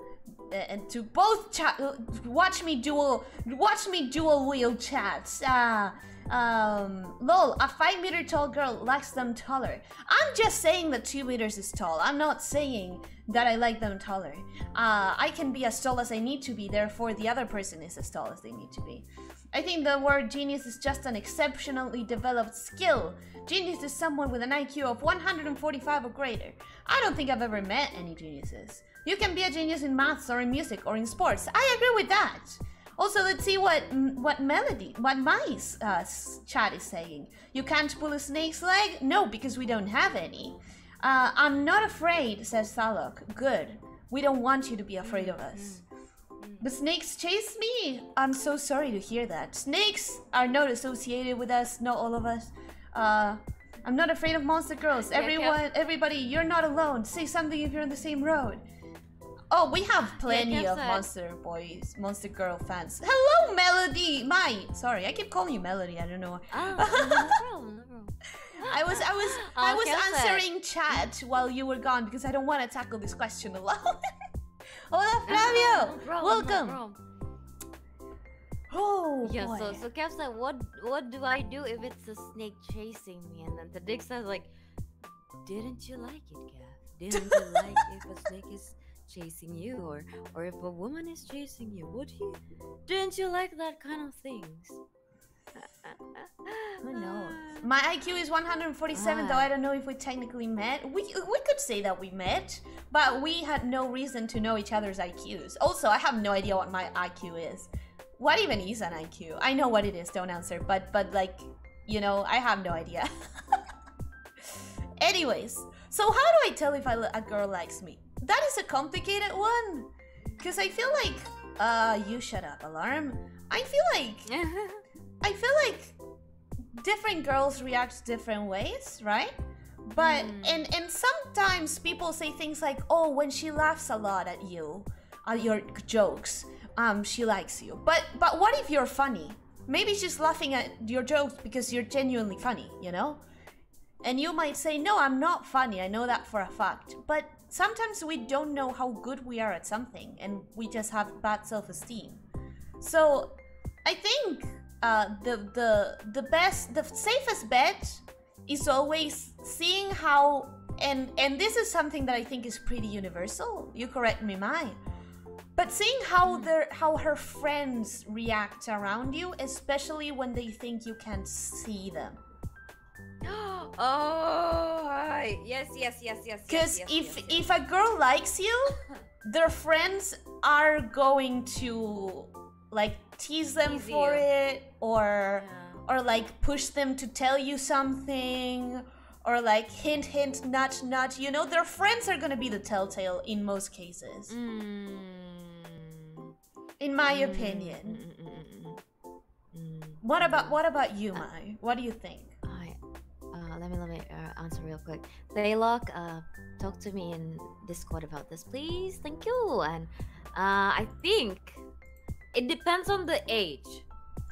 and to both chat. Watch me dual, watch me dual wheel chats. Uh, um, lol, a five meter tall girl likes them taller. I'm just saying that two meters is tall. I'm not saying that I like them taller. Uh, I can be as tall as I need to be. Therefore, the other person is as tall as they need to be. I think the word genius is just an exceptionally developed skill. Genius is someone with an I Q of one hundred forty-five or greater. I don't think I've ever met any geniuses. You can be a genius in maths or in music or in sports. I agree with that. Also, let's see what what Melody, what Mai's uh, chat is saying. You can't pull a snake's leg? No, because we don't have any. Uh, I'm not afraid, says Salok. Good. We don't want you to be afraid of us. The snakes chase me? I'm so sorry to hear that. Snakes are not associated with us, not all of us. Uh, I'm not afraid of monster girls. Everyone, everybody, you're not alone. Say something if you're on the same road. Oh, we have plenty of monster boys, monster girl fans. Hello, Melody! Mai! Sorry, I keep calling you Melody, I don't know. Oh, no problem, no problem. I was, I was, I was answering chat while you were gone because I don't want to tackle this question alone. Hola, Flavio! Uh, bro, welcome! Bro, bro. Oh, yeah, boy. So, so Kev said, what, what do I do if it's a snake chasing me? And then the dick says, like, didn't you like it, Kev? Didn't you like if a snake is chasing you? Or, or if a woman is chasing you, would you? Didn't you like that kind of things? Oh, no. My I Q is one hundred forty-seven, ah. though I don't know if we technically met. We we could say that we met, but we had no reason to know each other's I Qs. Also, I have no idea what my I Q is. What even is an I Q? I know what it is, don't answer, but, but like, you know, I have no idea. Anyways, so how do I tell if I, a girl likes me? That is a complicated one, because I feel like, uh, you shut up, alarm. I feel like... I feel like different girls react different ways, right? But, mm. and, and sometimes people say things like, oh, when she laughs a lot at you, at your jokes, um, she likes you. But, but what if you're funny? Maybe she's laughing at your jokes because you're genuinely funny, you know? And you might say, no, I'm not funny, I know that for a fact. But sometimes we don't know how good we are at something, and we just have bad self-esteem. So, I think uh, the, the, the best, the safest bet is always seeing how, and, and this is something that I think is pretty universal, you correct me, Mai, but seeing how, their, how her friends react around you, especially when they think you can't see them. Oh, hi. Yes, yes, yes, yes. Because yes, yes, if, yes, yes. if a girl likes you, their friends are going to like tease them Easy. for it, or yeah. or like push them to tell you something, or like hint, hint, nudge, nudge. You know, their friends are gonna be the telltale in most cases. Mm. In my mm. opinion. Mm, mm, mm, mm, mm. What about what about you, Mai? What do you think? Uh, let me let me uh, answer real quick. Laylock, uh, talk to me in Discord about this, please. Thank you. And uh, I think it depends on the age.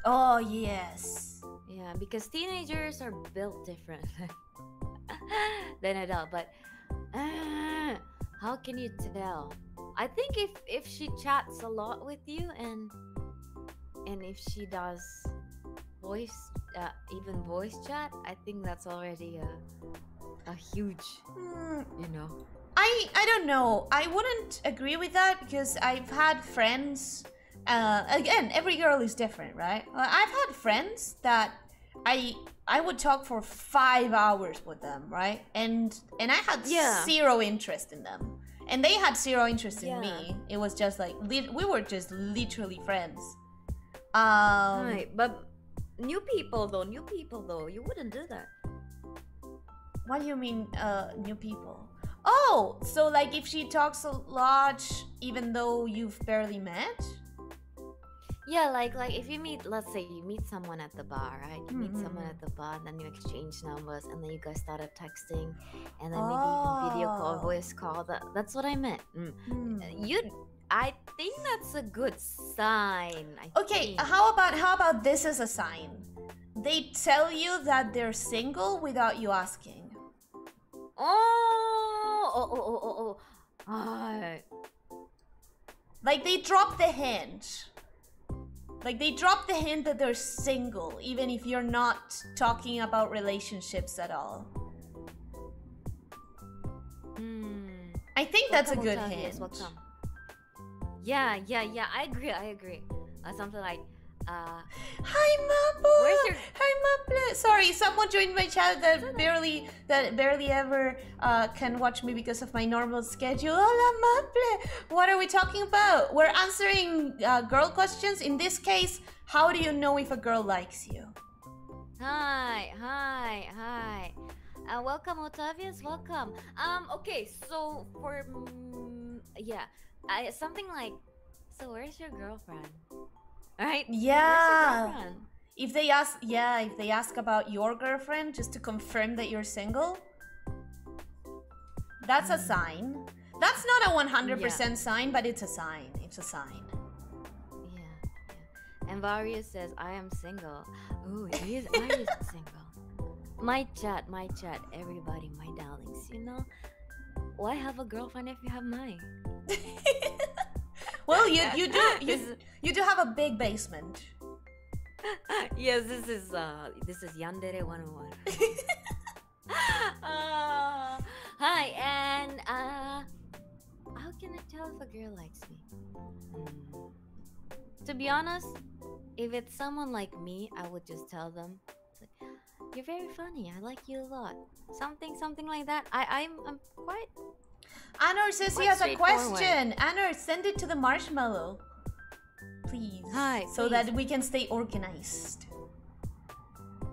Oh yes. Yeah, because teenagers are built different than adult. But uh, how can you tell? I think if if she chats a lot with you, and and if she does voice. Uh, even voice chat, I think that's already a, a huge, mm. you know. I I don't know. I wouldn't agree with that because I've had friends. Uh, again, every girl is different, right? I've had friends that I I would talk for five hours with them, right? And and I had yeah. zero interest in them, and they had zero interest in yeah. me. It was just like we were just literally friends. Um, right, but. New people though, new people though, you wouldn't do that. What do you mean, uh, new people? Oh, so like if she talks a lot, even though you've barely met? Yeah, like like if you meet, let's say you meet someone at the bar, right? You mm-hmm. meet someone at the bar, and then you exchange numbers, and then you guys start up texting, and then oh. maybe you can video call, voice call. That, that's what I meant. Mm. Mm. You'd. I think that's a good sign. I okay, think. how about how about this as a sign? They tell you that they're single without you asking. Oh, oh, oh, oh, oh, oh. Uh. Like they drop the hint. Like they drop the hint that they're single, even if you're not talking about relationships at all. Mm. I think that's a good hint. Yeah, yeah, yeah. I agree. I agree. Uh, something like, uh, "Hi, Mapo. Where's your? Hi, Maple. Sorry, someone joined my chat that barely that barely ever uh, can watch me because of my normal schedule. Hola, Maple. What are we talking about? We're answering uh, girl questions. In this case, how do you know if a girl likes you? Hi, hi, hi. Uh, welcome, Octavius. Welcome. Um. Okay. So for mm, yeah. I, something like, so where's your girlfriend? Right? Yeah. Girlfriend? If they ask, yeah, if they ask about your girlfriend just to confirm that you're single, that's mm. a sign. That's not a one hundred percent yeah. sign, but it's a sign. It's a sign. Yeah. yeah. And Varius says, I am single. Ooh, he is, I is single. My chat, my chat, everybody, my darlings, you know? Why have a girlfriend if you have mine? Well, you you do you you do have a big basement. Yes, this is uh this is Yandere one oh one. uh, hi, and uh, how can I tell if a girl likes me? Mm. To be honest, if it's someone like me, I would just tell them, "You're very funny. I like you a lot." Something, something like that. I I'm I'm quite. Anor says he has a question. Anor, send it to the marshmallow, please. Hi. So please. That we can stay organized.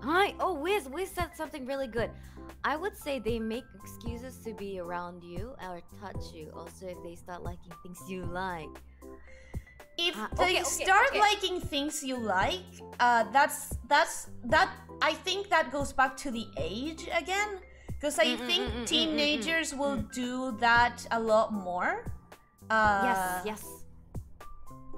Hi. Oh, Wiz. Wiz said something really good. I would say they make excuses to be around you or touch you. Also, if they start liking things you like. If uh, okay, they okay, start okay. liking things you like, uh, that's that's that. I think that goes back to the age again. Because I mm-mm, think mm-mm, teenagers mm-mm, will mm. do that a lot more. Uh, yes, yes.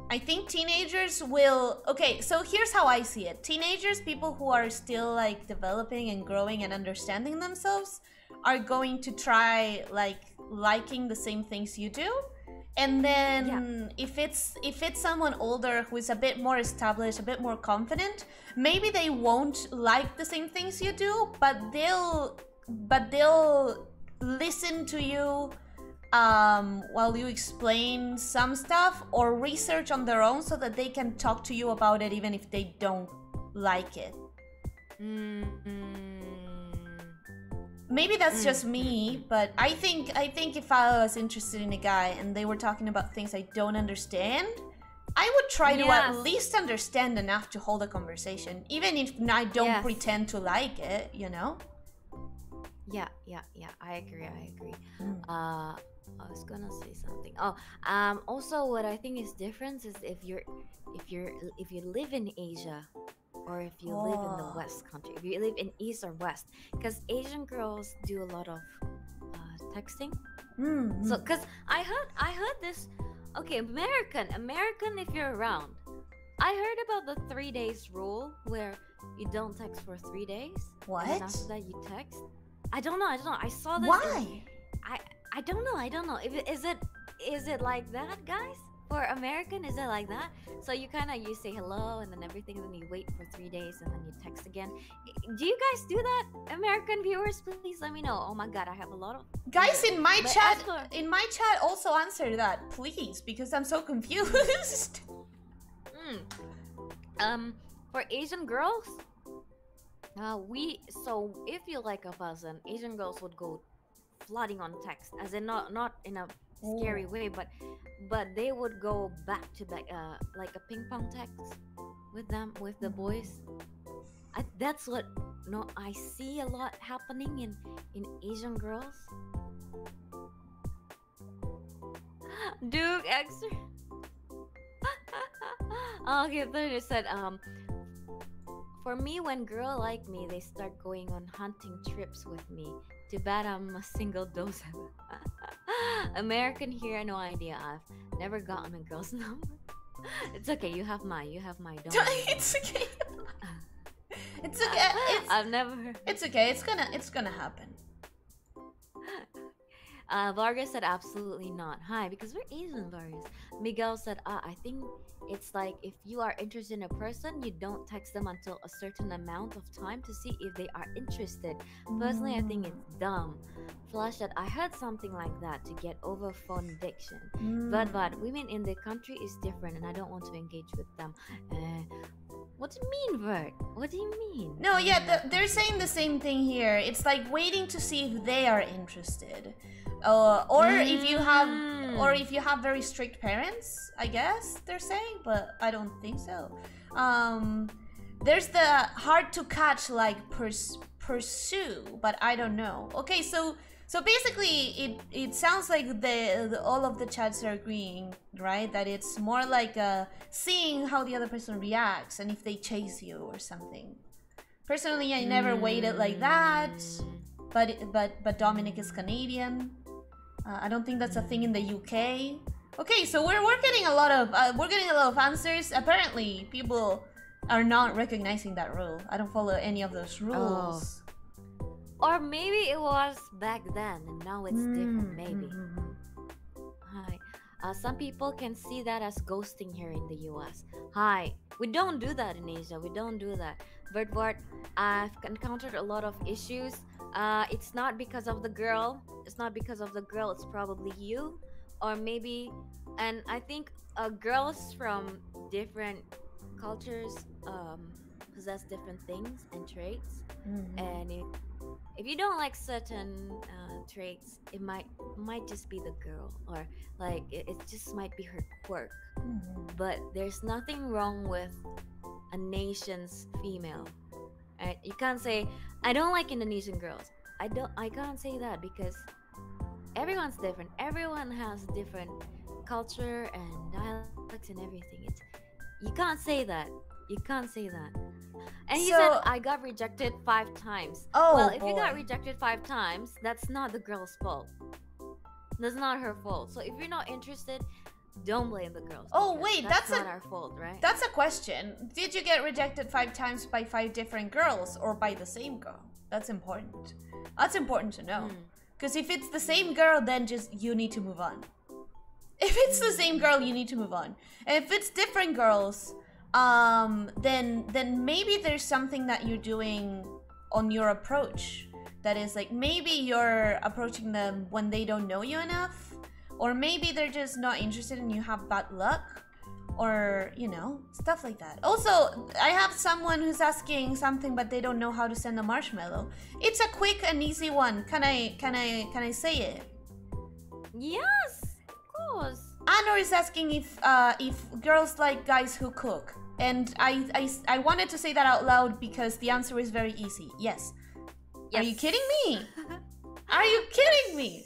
I think teenagers will... Okay, so here's how I see it. Teenagers, people who are still like developing and growing and understanding themselves, are going to try like liking the same things you do. And then yeah. if it's if it's someone older who is a bit more established, a bit more confident, maybe they won't like the same things you do, but they'll but they'll listen to you um, while you explain some stuff or research on their own so that they can talk to you about it even if they don't like it. Mm-hmm. Maybe that's mm. just me, but I think I think if I was interested in a guy and they were talking about things I don't understand, I would try yes. to at least understand enough to hold a conversation, even if I don't yes. pretend to like it, you know? Yeah, yeah, yeah, I agree, I agree. Mm. Uh, I was gonna say something. Oh, um, also what I think is different is if you're, if you're, if you live in Asia, or if you oh. live in the West country, if you live in East or West, because Asian girls do a lot of uh, texting. Mm-hmm. So, because I heard, I heard this. Okay, American, American. If you're around, I heard about the three days rule where you don't text for three days. What? And after that, you text. I don't know. I don't know. I saw this. Why? I I don't know. I don't know. If is it is it like that, guys? For American, is it like that? So you kind of, you say hello and then everything, and then you wait for three days and then you text again. Do you guys do that? American viewers, please let me know. Oh my God, I have a lot of... Guys, in my but chat, for... in my chat also answer that, please, because I'm so confused. Mm. Um, for Asian girls, uh, we, so if you like a person, Asian girls would go flooding on text, as in not, not in a... scary way, but but they would go back to back, uh, like a ping pong text with them, with the boys. I, that's what no, I see a lot happening in in Asian girls. Duke extra. Okay, then it said um. For me, when girl like me, they start going on hunting trips with me. Too bad I'm a single dose. American here, no idea. I've never gotten a girl's number. It's okay, you have mine. You have my don't. It's okay. It's okay. It's, I've never. It's okay. It's gonna. It's gonna happen. Uh, Vargas said absolutely not. Hi, because we're Asian, Vargas. Miguel said, ah, I think it's like if you are interested in a person, you don't text them until a certain amount of time to see if they are interested. Personally, mm. I think it's dumb. Flush said, I heard something like that to get over phone addiction. Mm. But but women in the country is different, and I don't want to engage with them. Uh, What do you mean, Vert? What do you mean? No, yeah, the, they're saying the same thing here. It's like waiting to see if they are interested, uh, or mm. if you have, or if you have very strict parents. I guess they're saying, but I don't think so. Um, there's the hard to catch, like pers pursue, but I don't know. Okay, so so basically, it it sounds like the, the all of the chats are agreeing. Right, that it's more like uh, seeing how the other person reacts and if they chase you or something. Personally, I never mm. waited like that, but but but Dominic is Canadian. Uh, I don't think that's a thing in the U K. Okay, so we're we're getting a lot of uh, we're getting a lot of answers. Apparently, people are not recognizing that rule. I don't follow any of those rules. Oh. Or maybe it was back then, and now it's mm. different. Maybe. Mm-hmm. Uh, some people can see that as ghosting here in the U S. Hi, we don't do that in Asia. We don't do that. But what I've encountered a lot of issues. Uh, it's not because of the girl. It's not because of the girl. It's probably you, or maybe. And I think uh, girls from different cultures um, possess different things and traits. Mm-hmm. And it, if you don't like certain uh, traits, it might might just be the girl, or like it, it just might be her quirk. Mm-hmm. But there's nothing wrong with a nation's female. Right? You can't say I don't like Indonesian girls. I don't. I can't say that because everyone's different. Everyone has different culture and dialects and everything. It's, you can't say that. You can't say that. And he so, said, I got rejected five times. Oh, well, if boy. you got rejected five times, that's not the girl's fault. That's not her fault. So if you're not interested, don't blame the girls. Oh, wait, that's, that's not a, our fault, right? That's a question. Did you get rejected five times by five different girls or by the same girl? That's important. That's important to know. Because mm. if it's the same girl, then just you need to move on. If it's the same girl, you need to move on. And if it's different girls... Um, then, then maybe there's something that you're doing on your approach that is like, maybe you're approaching them when they don't know you enough, or maybe they're just not interested and you have bad luck, or, you know, stuff like that. Also, I have someone who's asking something, but they don't know how to send a marshmallow. It's a quick and easy one. Can I, can I, can I say it? Yes, of course. Anor is asking if, uh, if girls like guys who cook. And I, I, I wanted to say that out loud because the answer is very easy. Yes. Yes. Are you kidding me? Are you kidding me?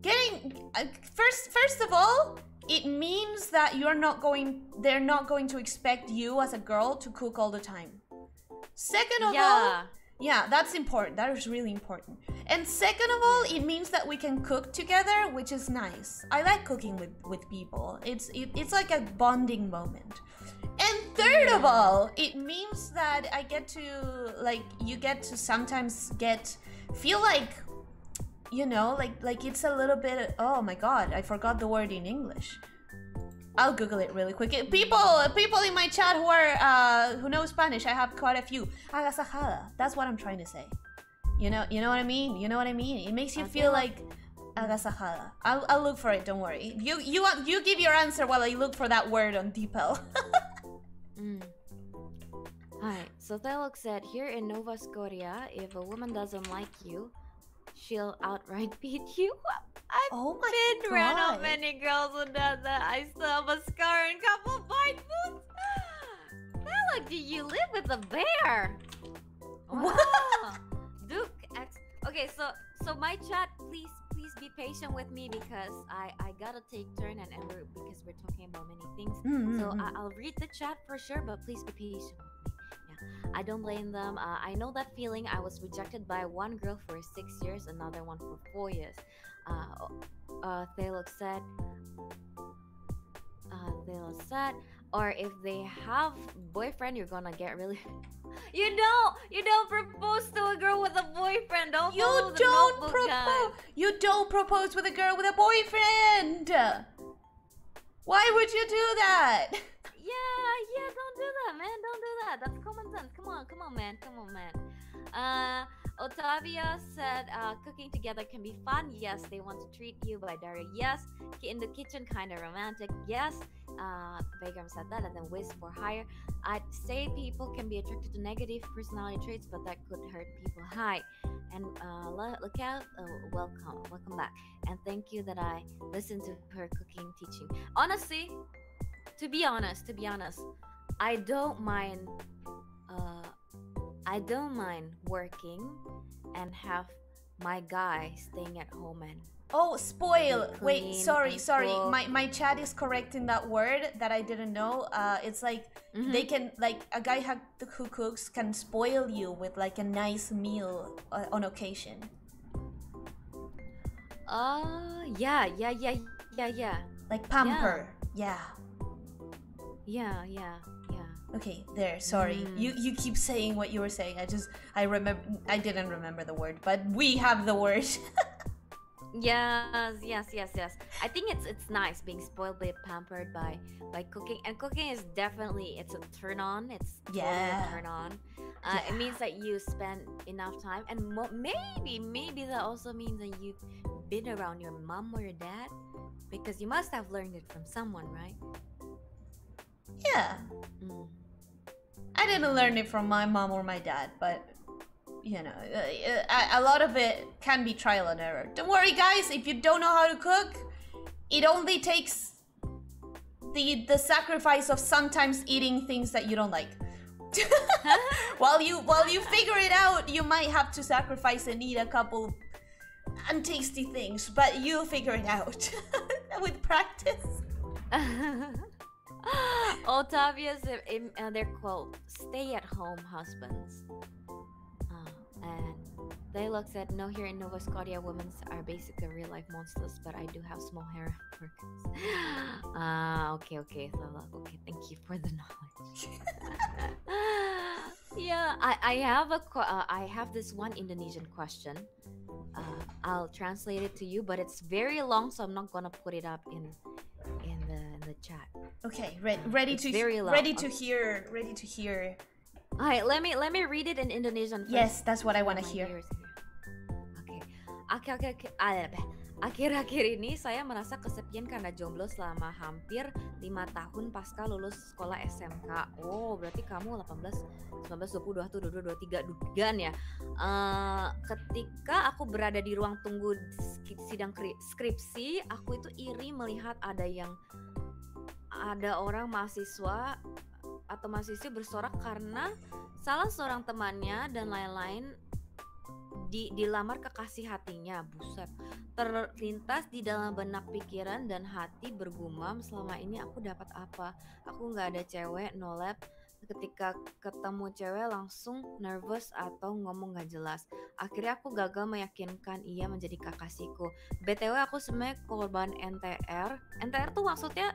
Getting uh, first, first of all, it means that you're not going. They're not going to expect you as a girl to cook all the time. Second of yeah. all, yeah, that's important. That is really important. And second of all, it means that we can cook together, which is nice. I like cooking with, with people. It's it, it's like a bonding moment. And third of all, it means that I get to, like, you get to sometimes get, feel like, you know, like, like it's a little bit, oh my god, I forgot the word in English. I'll Google it really quick. People, people in my chat who are, uh, who know Spanish, I have quite a few. Agasajada, that's what I'm trying to say. You know, you know what I mean? You know what I mean? It makes you okay. feel like agasajada. I'll, I'll look for it, don't worry. You you you give your answer while I look for that word on DeepL. mm. Alright, so Thelok said, here in Nova Scotia, if a woman doesn't like you, she'll outright beat you. I've oh my been God. ran off many girls who done that. I still have a scar and couple bite wounds. Thelok, do you live with a bear? What? Wow. Duke X. Okay, so so my chat, please please be patient with me because I I gotta take turn and and we're, because we're talking about many things. Mm-hmm. So I, I'll read the chat for sure, but please be patient with me. Yeah, I don't blame them. Uh, I know that feeling. I was rejected by one girl for six years, another one for four years. Uh, uh, Thelok said. Uh, Thelok said. Or if they have boyfriend, you're gonna get really. You don't, you don't propose to a girl with a boyfriend. Don't you don't propose. You don't propose with a girl with a boyfriend. Why would you do that? Yeah, yeah, don't do that, man. Don't do that. That's common sense. Come on, come on, man. Come on, man. Uh, Otavia said, uh, cooking together can be fun. Yes, they want to treat you by Daria. Yes, in the kitchen, kind of romantic. Yes. Uh, Begum said that, and then Wiz for hire. I'd say people can be attracted to negative personality traits, but that could hurt people. Hi, and uh, look out, uh, welcome, welcome back, and thank you that I listened to her cooking teaching. Honestly, to be honest, to be honest, I don't mind. Uh, I don't mind working and have my guy staying at home and. Oh, spoil! Wait, sorry, sorry. My my chat is correcting that word that I didn't know. Uh, it's like mm-hmm. they can like a guy who cooks can spoil you with like a nice meal uh, on occasion. Uh, yeah, yeah, yeah, yeah, yeah. Like pamper, yeah. Yeah, yeah, yeah. Okay, there. Sorry, mm. you you keep saying what you were saying. I just I remember I didn't remember the word, but we have the word. Yes, yes, yes, yes. I think it's it's nice being spoiled, being pampered by by cooking, and cooking is definitely it's a turn on. It's totally yeah. a turn on. Uh, yeah. It means that you spend enough time, and mo maybe maybe that also means that you've been around your mom or your dad, because you must have learned it from someone, right? Yeah. Mm. I didn't learn it from my mom or my dad, but. You know, a, a lot of it can be trial and error. Don't worry, guys. If you don't know how to cook, it only takes the the sacrifice of sometimes eating things that you don't like. while you while you figure it out, you might have to sacrifice and eat a couple untasty things, but you figure it out with practice. Octavia's in, in their quote, stay-at-home husbands. Uh, and they look at, no, here in Nova Scotia, women are basically real-life monsters, but I do have small hair workers. Uh, okay, okay, so, okay, thank you for the knowledge. Yeah, I, I have a uh, I have this one Indonesian question. Uh, I'll translate it to you, but it's very long, so I'm not gonna put it up in in the in the chat. Okay, re ready uh, to very long. ready to hear, ready to hear. All right, let me let me read it in Indonesian first. Yes, that's what I want to hear. Okay, okay, okay, okay. Akhir-akhir ini saya merasa kesepian karena jomblo selama hampir lima tahun pasca lulus sekolah S M K. Oh, berarti kamu delapan belas, sembilan belas, dua puluh, dua puluh satu, dua puluh dua, dua puluh tiga dugaan ya. Uh, ketika aku berada di ruang tunggu sidang skripsi, aku itu iri melihat ada yang ada orang mahasiswa atau mahasiswi bersorak karena salah seorang temannya dan lain-lain Di, dilamar kekasih hatinya. Buset, terlintas di dalam benak pikiran dan hati bergumam, selama ini aku dapat apa? Aku nggak ada cewek, no lab. Ketika ketemu cewek langsung nervous atau ngomong nggak jelas. Akhirnya aku gagal meyakinkan ia menjadi kekasihku. B T W aku sebenarnya korban N T R. N T R tuh maksudnya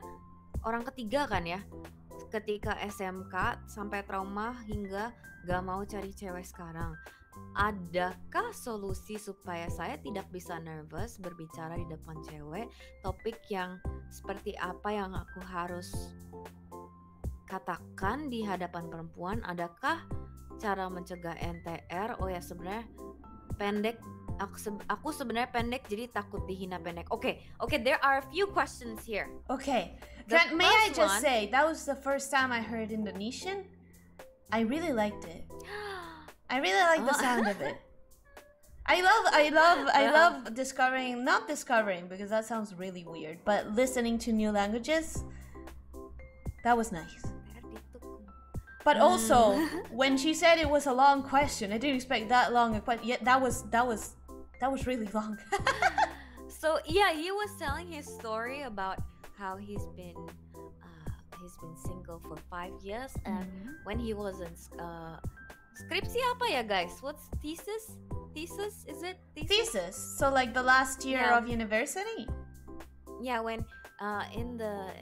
orang ketiga kan ya? Ketika S M K sampai trauma hingga gak mau cari cewek sekarang. Adakah solusi supaya saya tidak bisa nervous berbicara di depan cewek? Topik yang seperti apa yang aku harus katakan di hadapan perempuan? Adakah cara mencegah N T R? Oh ya, sebenarnya pendek. Aku, se aku sebenarnya pendek, jadi takut dihina pendek. Okay, okay, there are a few questions here. Okay, Can, may I just one, say, that was the first time I heard Indonesian. I really liked it. I really like the sound of it. I love, I love, I love discovering, not discovering, because that sounds really weird, but listening to new languages, that was nice. But also, when she said it was a long question, I didn't expect that long a question. Yeah, that was, that was, that was really long. So yeah, he was telling his story about how he's been, uh, he's been single for five years, and mm-hmm. when he was in, uh, Skripsi apa ya guys? What's thesis? Thesis? Is it thesis? Thesis. So like the last year yeah. of university? Yeah, when uh, in the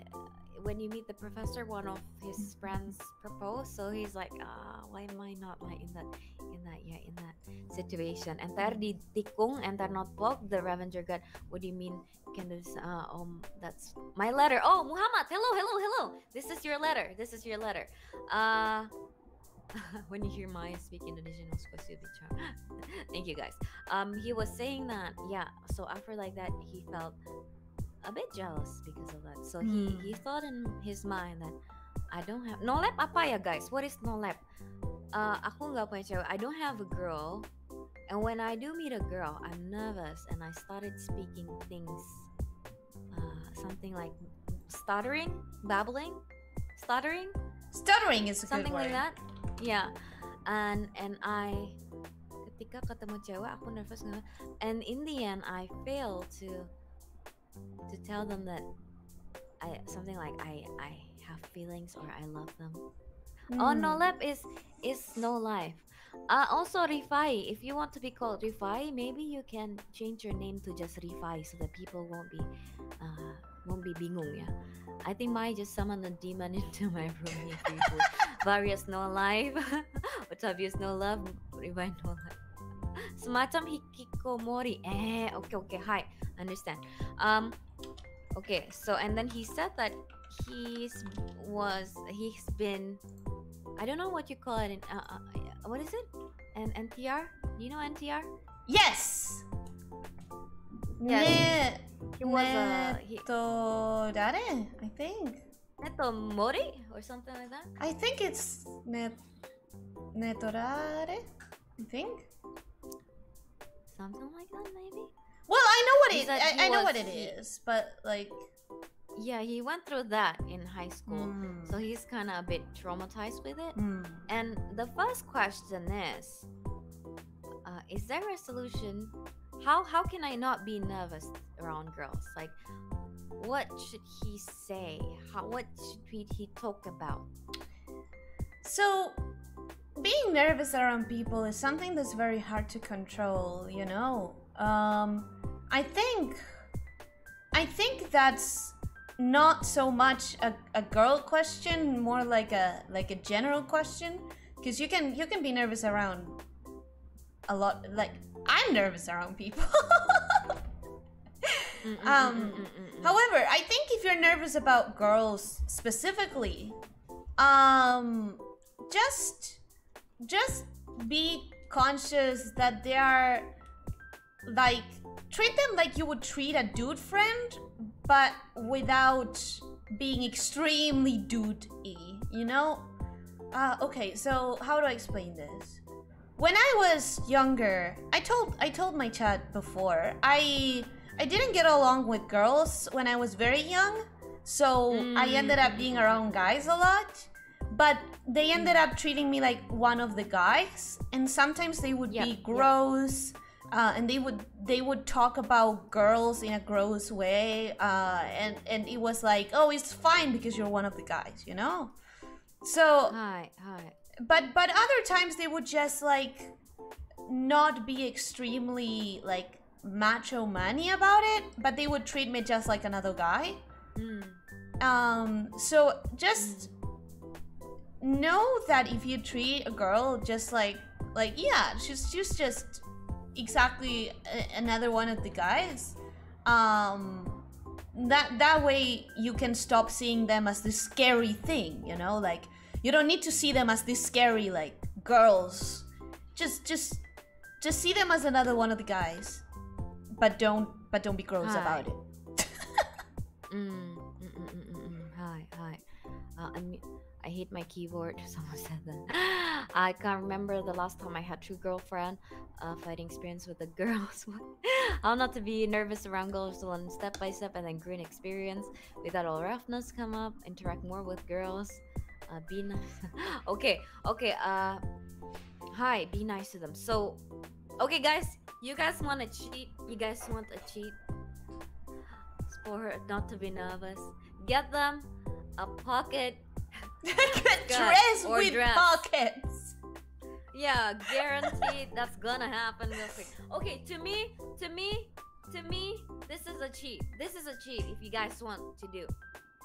when you meet the professor, one of his friends proposed, so he's like, ah, why am I not like in that in that yeah in that situation? And there di tikung and there not blocked the Ravenger God. What do you mean? Can this uh, um that's my letter? Oh, Muhammad, hello, hello, hello. This is your letter. This is your letter. Uh. When you hear Maya speak Indonesian, it's supposed to be charming. Thank you guys. Um, he was saying that, yeah. So after like that, he felt a bit jealous because of that. So mm. he he thought in his mind that I don't have no lab. Apa ya guys? What is no lab? Uh, aku nggak punya cewek. I don't have a girl. And when I do meet a girl, I'm nervous and I started speaking things, uh, something like stuttering, babbling, stuttering. Stuttering is a good word. Something like that. Yeah, and and I, ketika ketemu cewek aku nervous, and in the end I failed to to tell them that I something like I I have feelings or I love them. Mm. Oh, no lab is is no life. Uh, also Rifai, if you want to be called Rifai, maybe you can change your name to just Rifai so that people won't be uh, won't be bingung ya. I think Mai just summoned a demon into my room. Various no life, Octavius no love, Rivai no life. Semacam hikikomori. Eh, okay, okay, hi, understand. Um, okay, so and then he said that he's was he's been, I don't know what you call it in uh, uh, what is it? An N T R? Do you know N T R? Yes. Yeah. He was a Netorare, I think. Netomori or something like that. I think it's net Netorare. I think something like that, maybe. Well, I know what it. I, I know what it is, but like, yeah, he went through that in high school, mm. so he's kind of a bit traumatized with it. Mm. And the first question is, uh, is there a solution how how can I not be nervous around girls? Like, what should he say? How what should he talk about? So, being nervous around people is something that's very hard to control, you know. Um, I think, I think that's not so much a, a girl question, more like a like a general question, because you can you can be nervous around a lot. Like, I'm nervous around people. Mm-mm, um, mm-mm, mm-mm. However, I think if you're nervous about girls specifically, um, just just be conscious that they are, like, treat them like you would treat a dude friend, but without being extremely dude-y, you know? Uh, okay, so how do I explain this? When I was younger, I told I told my chat before, I I didn't get along with girls when I was very young, so mm. I ended up being around guys a lot, but they ended up treating me like one of the guys, and sometimes they would yep, be gross, yep. Uh, and they would they would talk about girls in a gross way, uh, and and it was like, oh, it's fine because you're one of the guys, you know. So, hi, hi. But but other times they would just like not be extremely like macho manny about it, but they would treat me just like another guy. Mm. Um. So just mm. know that if you treat a girl just like like yeah, she's she's just exactly another one of the guys, um that that way you can stop seeing them as this scary thing, you know, like you don't need to see them as this scary like girls, just just just see them as another one of the guys, but don't but don't be gross hi. about it. mm, mm, mm, mm, mm. hi hi uh, I'm I hate my keyboard. Someone said that. I can't remember the last time I had true girlfriend uh, fighting experience with the girls. How not to be nervous around girls to learn step by step and then green experience without all roughness come up. Interact more with girls. Uh, be nice. okay, okay. Uh, hi. Be nice to them. So, okay, guys. You guys want to cheat? You guys want to cheat? It's for her not to be nervous. Get them a pocket. dress with dress. pockets. Yeah, guaranteed that's gonna happen real quick. Okay, to me, to me, to me, this is a cheat. This is a cheat if you guys want to do.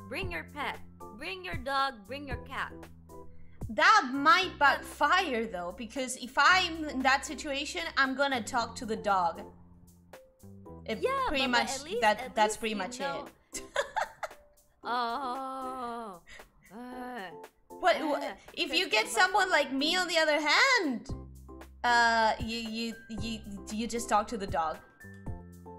Bring your pet. Bring your dog. Bring your cat. That might backfire though, because if I'm in that situation, I'm gonna talk to the dog. It yeah, pretty but, much but at least, that at that's pretty much know. it. Oh. Uh, what, what uh, if you get someone like me on the other hand, uh you you you you just talk to the dog. mm,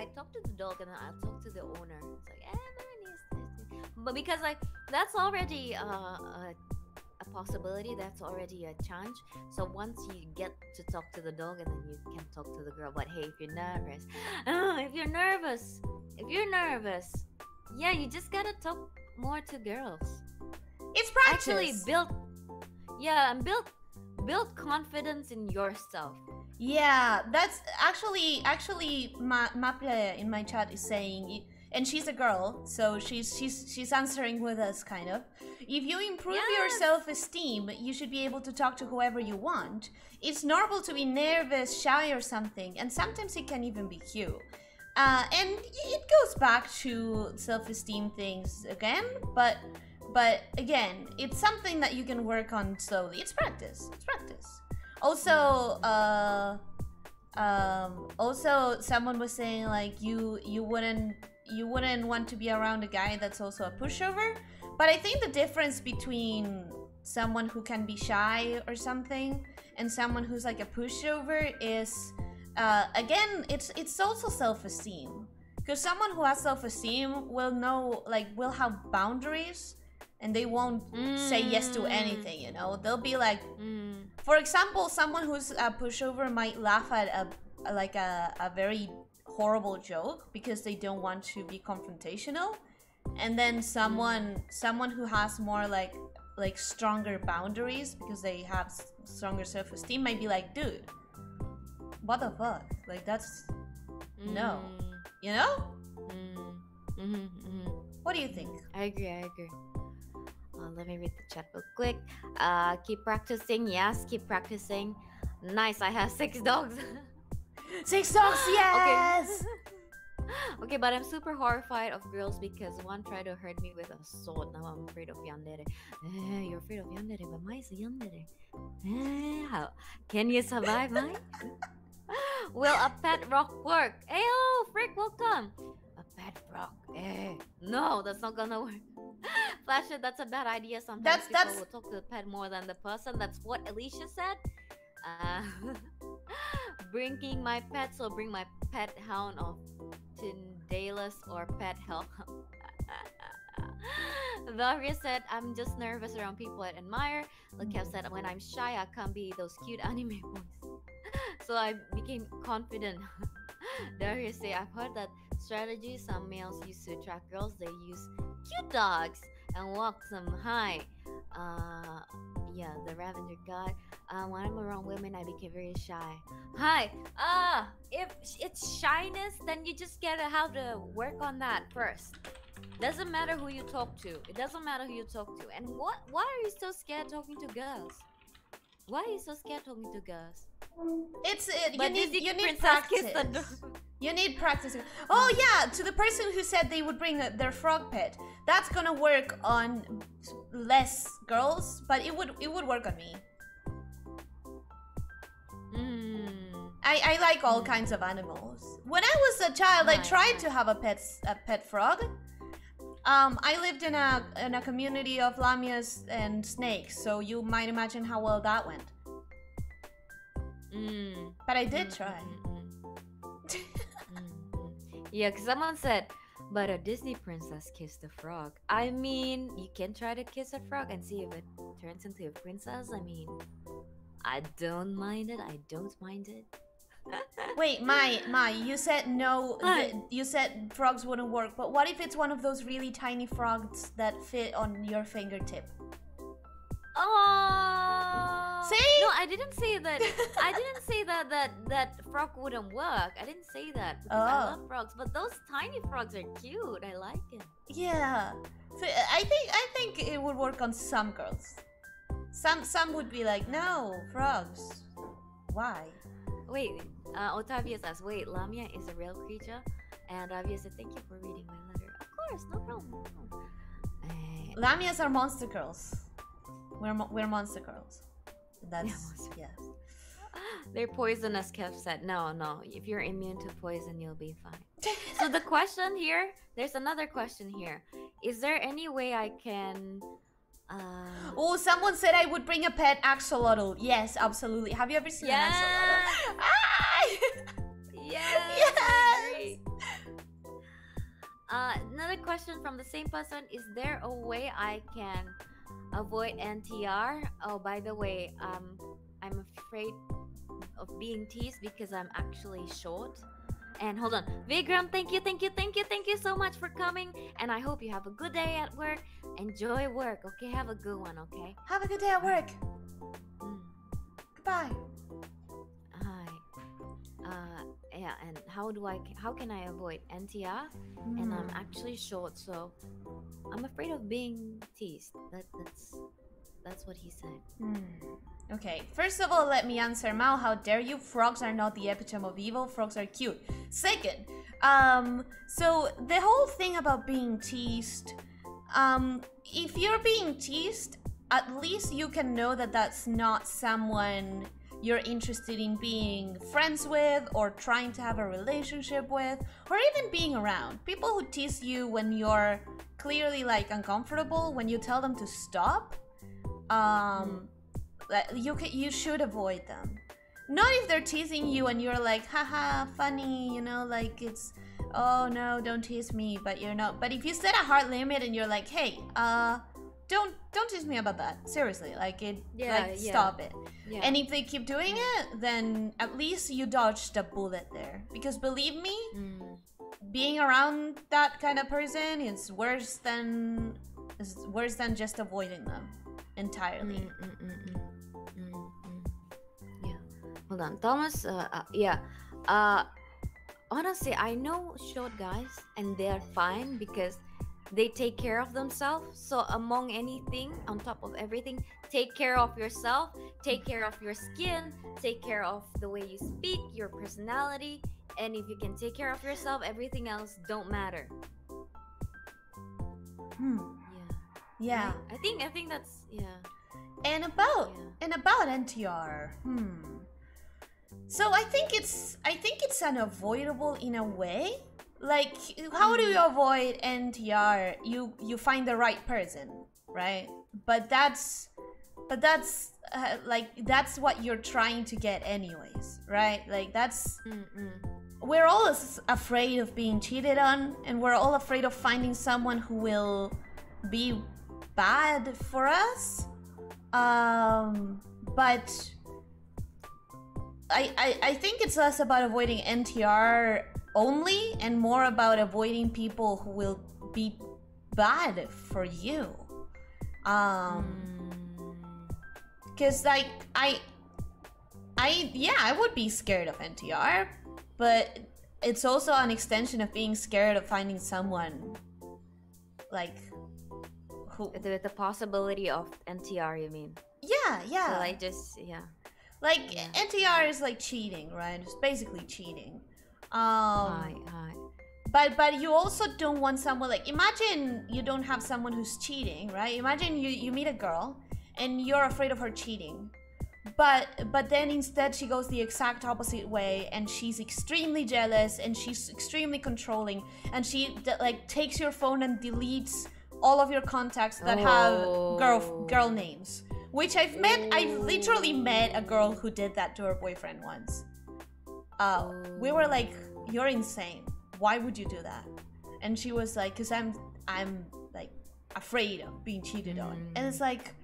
I talk to the dog and then I talk to the owner. It's like, eh, man, it's, it's, but because like that's already uh, a, a possibility, that's already a chance. So once you get to talk to the dog and then you can talk to the girl. But hey, if you're nervous, oh, if you're nervous, if you're nervous. Yeah, you just gotta talk more to girls. It's practice. Actually, build. Yeah, and build, build confidence in yourself. Yeah, that's actually actually Ma Maple in my chat is saying, and she's a girl, so she's she's she's answering with us kind of. If you improve yes. your self-esteem, you should be able to talk to whoever you want. It's normal to be nervous, shy, or something, and sometimes it can even be cute. Uh, and it goes back to self-esteem things again, but but again, it's something that you can work on slowly. It's practice. It's practice. Also, uh, um, also someone was saying like you you wouldn't you wouldn't want to be around a guy that's also a pushover. But I think the difference between someone who can be shy or something and someone who's like a pushover is. Uh, again, it's it's also self-esteem, because someone who has self-esteem will know, like, will have boundaries, and they won't mm. say yes to anything. You know, they'll be like, mm. for example, someone who's a pushover might laugh at a like a a very horrible joke because they don't want to be confrontational, and then someone mm. someone who has more like like stronger boundaries because they have stronger self-esteem might be like, dude. what the fuck? Like, that's... Mm. No. You know? Mm. Mm-hmm, mm-hmm. What do you think? I agree, I agree. Oh, let me read the chat real quick. Uh, keep practicing. Yes, keep practicing. Nice, I have six dogs. Six dogs, yes! Okay. Okay, but I'm super horrified of girls because one tried to hurt me with a sword. Now I'm afraid of yandere. Eh, you're afraid of yandere, but Mai is a yandere. Eh, how can you survive, Mai? Will a pet rock work? Hey, oh, Frick, welcome. A pet rock? Eh, no, that's not gonna work. Flasher, that's a bad idea. Sometimes that's, people that's... will talk to the pet more than the person. That's what Elyssia said. Uh, bringing my pet, so bring my pet hound of Tindalis or pet hell. Varia said, I'm just nervous around people I admire. Lakev said, when I'm shy, I can't be those cute anime boys. So I became confident. Daria said, I've heard that strategy some males use to attract girls. They use cute dogs and walk them high. Uh, yeah, the Ravenger God. Uh, when I'm around women, I became very shy. Hi. Ah, uh, if it's shyness, then you just gotta have to work on that first. Doesn't matter who you talk to. It doesn't matter who you talk to. And what? Why are you so scared talking to girls? Why are you so scared talking to girls? It's it. But you need you need practice. You need practice. Oh yeah, to the person who said they would bring their frog pet. That's gonna work on less girls, but it would it would work on me. Mm. I I like all mm. kinds of animals. When I was a child, I tried to have a pet a pet frog. Um, I lived in a in a community of llamas and snakes, so you might imagine how well that went. Mm. But I did mm. try. Yeah, because someone said, but a Disney princess kissed a frog. I mean, you can try to kiss a frog and see if it turns into a princess. I mean, I don't mind it. I don't mind it. Wait, Mai, Mai, you said no. Th you said frogs wouldn't work. But what if it's one of those really tiny frogs that fit on your fingertip? Oh, see? No, I didn't say that. I didn't say that that that frog wouldn't work. I didn't say that because oh. I love frogs, but those tiny frogs are cute. I like it. Yeah, so I think I think it would work on some girls. Some some would be like, no frogs. Why? Wait, uh, Otavius asks. Wait, Lamia is a real creature, and Otavius said, thank you for reading my letter. Of course, no problem. No. Uh, Lamias are monster girls. We're, mo we're monster girls. That's, yeah, monster. Yes. They're poisonous, Kev said. No, no. If you're immune to poison, you'll be fine. So the question here, there's another question here. Is there any way I can... Uh... Oh, someone said I would bring a pet axolotl. Yes, absolutely. Have you ever seen yes! an axolotl? Ah! Yes! Yes! Uh, another question from the same person. Is there a way I can... avoid N T R. Oh, by the way, um, I'm afraid of being teased because I'm actually short. And hold on, Vigram, thank you, thank you, thank you, thank you so much for coming. And I hope you have a good day at work. Enjoy work, okay? Have a good one, okay? Have a good day at work. Mm. Goodbye. Hi. Uh, yeah. And how do I? How can I avoid N T R? Mm. And I'm actually short, so. I'm afraid of being teased. That, that's that's what he said. Mm. Okay, first of all, let me answer Mao. How dare you? Frogs are not the epitome of evil. Frogs are cute. Second, um, so the whole thing about being teased, um, if you're being teased, at least you can know that that's not someone you're interested in being friends with or trying to have a relationship with or even being around. People who tease you when you're clearly like uncomfortable, when you tell them to stop, um, you can, you should avoid them. Not if they're teasing you and you're like, haha, funny, you know, like it's, oh no, don't tease me, but you're not. But if you set a hard limit and you're like, hey, uh, Don't don't tease me about that. Seriously, like it. Yeah, like yeah. Stop it. Yeah. And if they keep doing it, then at least you dodged a bullet there. Because believe me, mm. being around that kind of person is worse than is worse than just avoiding them entirely. Mm, mm, mm, mm, mm, mm, mm. Yeah. Hold on, Thomas. Uh, uh, yeah. Uh, honestly, I know short guys, and they are fine because they take care of themselves. So among anything, on top of everything, take care of yourself, take care of your skin, take care of the way you speak, your personality. And if you can take care of yourself, everything else don't matter. Hmm. Yeah. Yeah. I, I think I think that's yeah. And about yeah. and about N T R. Hmm. So I think it's I think it's unavoidable in a way. Like, how do you avoid N T R? You you find the right person, right? But that's but that's uh, like that's what you're trying to get anyways, right? Like that's. Mm-mm. We're all afraid of being cheated on, and we're all afraid of finding someone who will be bad for us. Um, but I, I, I think it's less about avoiding N T R only and more about avoiding people who will be bad for you. Um, because, like, I, I, yeah, I would be scared of N T R. But it's also an extension of being scared of finding someone, like, who... The, the possibility of N T R, you mean? Yeah, yeah. So, like, just, yeah. Like, yeah. N T R is like cheating, right? It's basically cheating. Um, hi, hi. But, but you also don't want someone, like, imagine you don't have someone who's cheating, right? Imagine you, you meet a girl and you're afraid of her cheating. But but then instead she goes the exact opposite way, and she's extremely jealous, and she's extremely controlling, and she like takes your phone and deletes all of your contacts that oh. have girl girl names. Which I've met, Ooh. I've literally met a girl who did that to her boyfriend once. Uh, we were like, "You're insane. Why would you do that?" And she was like, "Cause I'm I'm like afraid of being cheated mm. on," and it's like.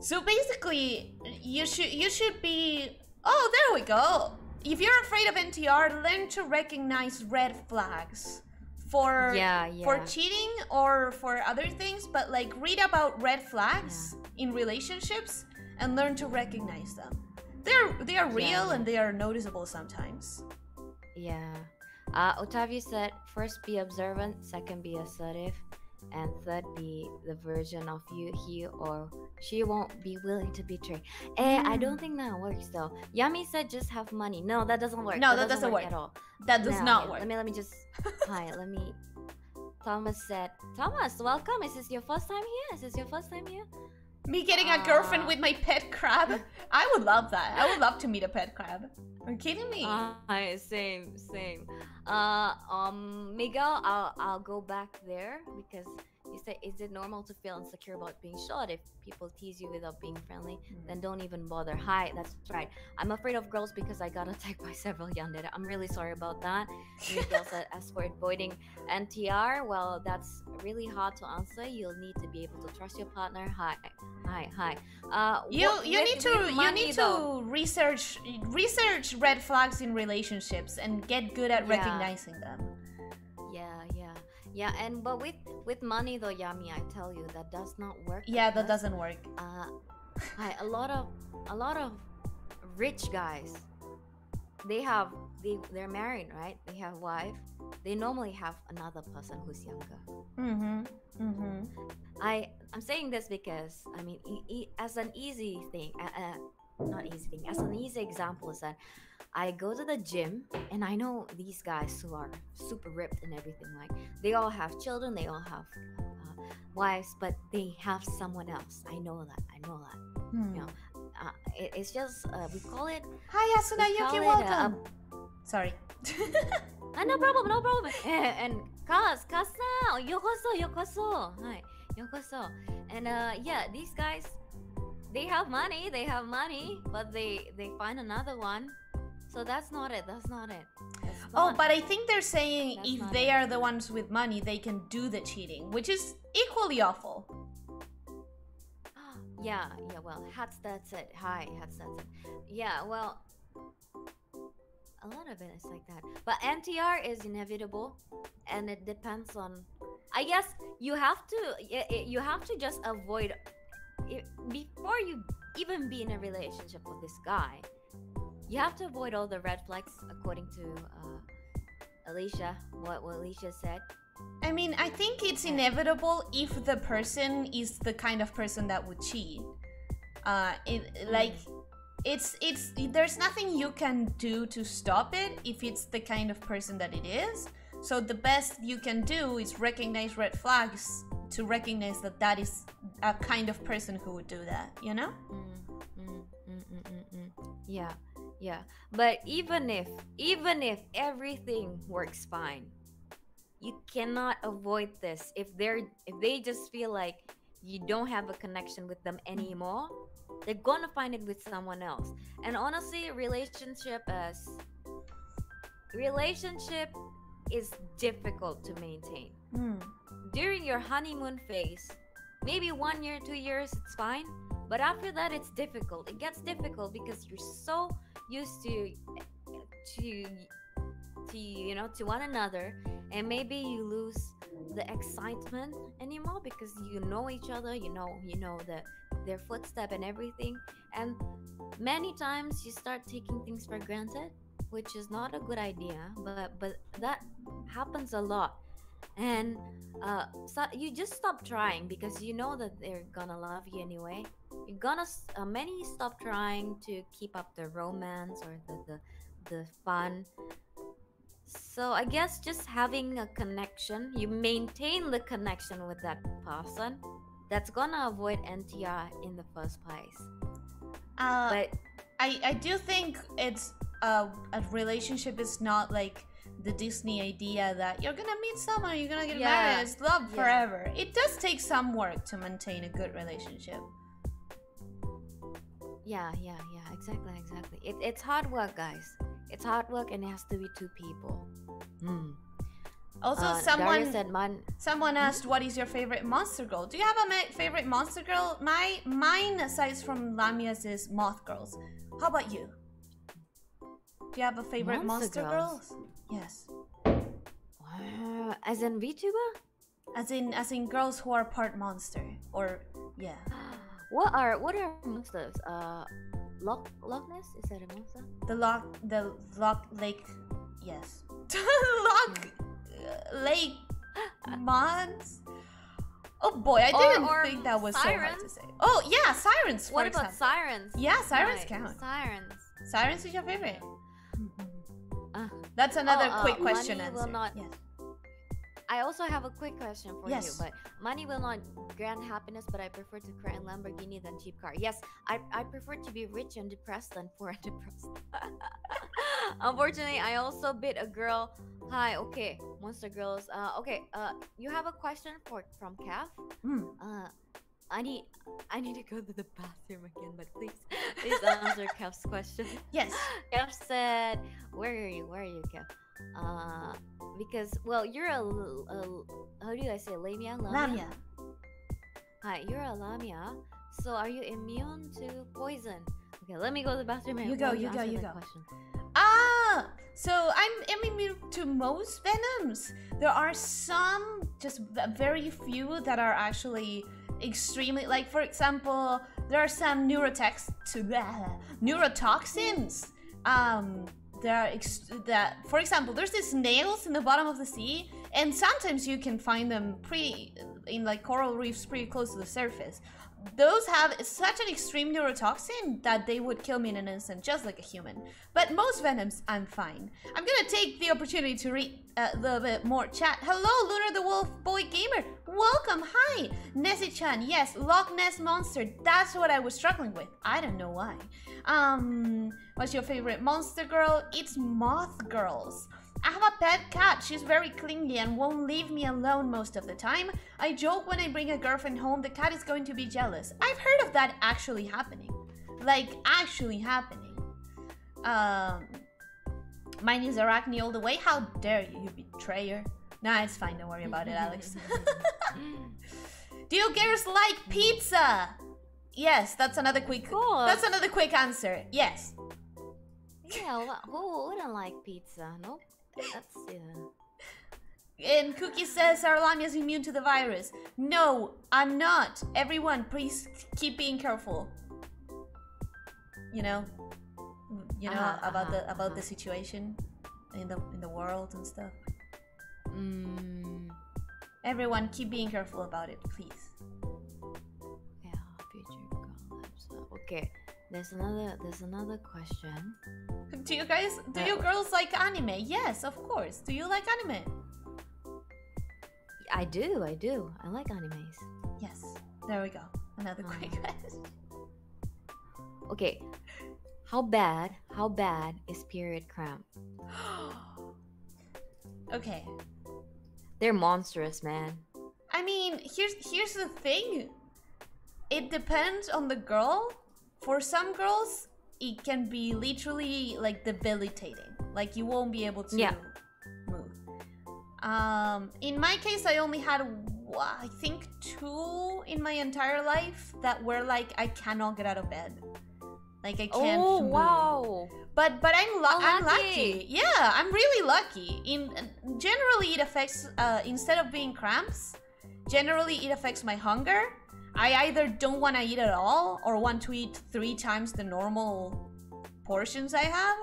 So basically, you should you should be... Oh, there we go! If you're afraid of N T R, learn to recognize red flags for yeah, yeah. for cheating or for other things, but like read about red flags yeah. in relationships and learn to recognize them. They're, they are real yeah. and they are noticeable sometimes. Yeah. Uh, Otavio said, first be observant, second be assertive. And third, be the version of you he or she won't be willing to betray. Eh, mm. I don't think that works though. Yami said just have money. No, that doesn't work. No, that, that doesn't, doesn't work. work at all. That does no, not work. Let me let me just hi, let me Thomas said Thomas, welcome. Is this your first time here? Is this your first time here? Me getting uh... a girlfriend with my pet crab? I would love that. I would love to meet a pet crab. Are you kidding me? Uh, same, same. Uh, um, Miguel, I'll, I'll go back there because you said, is it normal to feel insecure about being short? If people tease you without being friendly, mm. then don't even bother. Hi, that's right. I'm afraid of girls because I got attacked by several yandere. I'm really sorry about that. Miguel said, as for avoiding N T R, well, that's really hard to answer. You'll need to be able to trust your partner. Hi. Hi, hi. Uh, you what, you need to you need though? to research research red flags in relationships and get good at yeah. recognizing them. Yeah, yeah, yeah. And but with with money though, Yami, I tell you that does not work. Yeah, that doesn't work. Uh, hi, a lot of a lot of rich guys, they have they they're married, right? They have wife. They normally have another person who's younger. Mm-hmm. Mm-hmm. I I'm saying this because I mean e e as an easy thing, uh, uh, not easy thing. As an easy example is that I go to the gym and I know these guys who are super ripped and everything. Like they all have children, they all have uh, wives, but they have someone else. I know that. I know that. Hmm. You know, uh, it, it's just uh, we call it. Hi, Asuna Yuki, welcome. Uh, um, Sorry. Ah, no problem, no problem. And Kas, Kasa, Yokoso, Yokoso. Hi, Yokoso. And uh, yeah, these guys, they have money, they have money, but they they find another one. So that's not it. That's not it. That's not oh, it. But I think they're saying that's if they it. are the ones with money, they can do the cheating, which is equally awful. Yeah, yeah. Well, hats. That's it. Hi, hats. That's it. Yeah. Well. A lot of it is like that, but N T R is inevitable, and it depends on. I guess you have to you have to just avoid it before you even be in a relationship with this guy. You have to avoid all the red flags, according to uh, Elyssia, what, what Elyssia said. I mean, I think it's inevitable if the person is the kind of person that would cheat. Uh, it, like, it's, it's, there's nothing you can do to stop it if it's the kind of person that it is. So the best you can do is recognize red flags, to recognize that that is a kind of person who would do that, you know? Mm, mm, mm, mm, mm, mm. Yeah, yeah. But even if, even if everything works fine, you cannot avoid this. If they're, if they just feel like you don't have a connection with them anymore, they're gonna find it with someone else. And honestly, relationship as relationship is difficult to maintain. Mm. During your honeymoon phase, maybe one year, two years, it's fine. But after that, it's difficult. It gets difficult because you're so used to, to, to you know, to one another, and maybe you lose the excitement anymore because you know each other, you know, you know the their footstep and everything. And many times you start taking things for granted, which is not a good idea. But but that happens a lot. And uh, so you just stop trying because you know that they're gonna love you anyway. You're gonna uh, many stop trying to keep up the romance or the, the the fun. So I guess just having a connection, you maintain the connection with that person. That's gonna avoid N T R in the first place. Uh, but I I do think it's uh, a relationship is not like the Disney idea that you're gonna meet someone, you're gonna get yeah. married, it's love yeah. forever. It does take some work to maintain a good relationship. Yeah, yeah, yeah, exactly, exactly. It, it's hard work, guys. It's hard work, and it has to be two people. Mm. Also, uh, someone said, Man someone asked, what is your favorite monster girl? Do you have a favorite monster girl? My mine, aside from Lamia's, is Moth Girls. How about you? Do you have a favorite monster, monster girls? girls? Yes. Wow. As in VTuber? As in as in girls who are part monster, or yeah. What are what are monsters? Uh, Loch Loch Ness, is that a monster? The Loch the Loch Lake, yes. Loch uh, Lake Mons. Oh boy, I didn't or, or think that was sirens. so hard to say. Oh yeah, sirens. For what about example. sirens? Yeah, sirens right. count. Sirens. Sirens is your favorite. Uh, That's another oh, uh, quick question Money answer. Will not, yes. I also have a quick question for yes. you, but money will not grant happiness, but I prefer to cry in Lamborghini than cheap car. Yes, I, I prefer to be rich and depressed than poor and depressed. Unfortunately, I also bit a girl. Hi, okay, monster girls. Uh, okay, uh, you have a question for from Cav? Mm. Uh, I need I need to go to the bathroom again, but please please answer Kev's question. Yes. Kev said, where are you? Where are you, Kev? Uh, because, well, you're a, a how do I say, Lamia? Lamia. Hi, you're a Lamia. So are you immune to poison? Okay, let me go to the bathroom. And you go, you go, you go. Question. Ah, so I'm immune to most venoms. There are some, just very few that are actually extremely, like for example, there are some neurotex to blah, neurotoxins. Um, there are ex that, for example, there's these snails in the bottom of the sea, and sometimes you can find them pretty in like coral reefs, pretty close to the surface. Those have such an extreme neurotoxin that they would kill me in an instant, just like a human. But most venoms, I'm fine. I'm gonna take the opportunity to read a little bit more chat. Hello, Lunar the Wolf Boy Gamer. Welcome, hi. Nessie-chan, yes, Loch Ness Monster. That's what I was struggling with. I don't know why. Um, what's your favorite monster girl? It's Moth Girls. I have a pet cat. She's very clingy and won't leave me alone most of the time. I joke when I bring a girlfriend home, the cat is going to be jealous. I've heard of that actually happening. Like, actually happening. Um, mine is Arachne all the way. How dare you, you betrayer. Nah, it's fine. Don't worry about it, Alex. Do you girls like pizza? Yes, that's another quick... That's another quick answer. Yes. Yeah, who wouldn't like pizza? Nope. That's, yeah. And Cookie says, are Lamias immune to the virus? No, I'm not. Everyone, please keep being careful. You know, you know, uh-huh, about uh-huh, the about uh-huh. the situation in the in the world and stuff. Mm. Everyone, keep being careful about it, please. Yeah, future collapse. Okay, there's another there's another question. Do you guys do uh, you girls like anime? Yes, of course. Do you like anime? I do, I do. I like animes. Yes. There we go. Another uh-huh. great question. Okay. How bad, how bad is period cramp? Okay. They're monstrous, man. I mean, here's here's the thing. It depends on the girl. For some girls, it can be literally like debilitating. Like you won't be able to yeah. move. Um, in my case, I only had I think two in my entire life that were like I cannot get out of bed. Like I can't oh, move. Wow. But but I'm, lu I'm lucky. Yeah, I'm really lucky. In generally it affects uh, instead of being cramps, generally it affects my hunger. I either don't want to eat at all or want to eat three times the normal portions I have.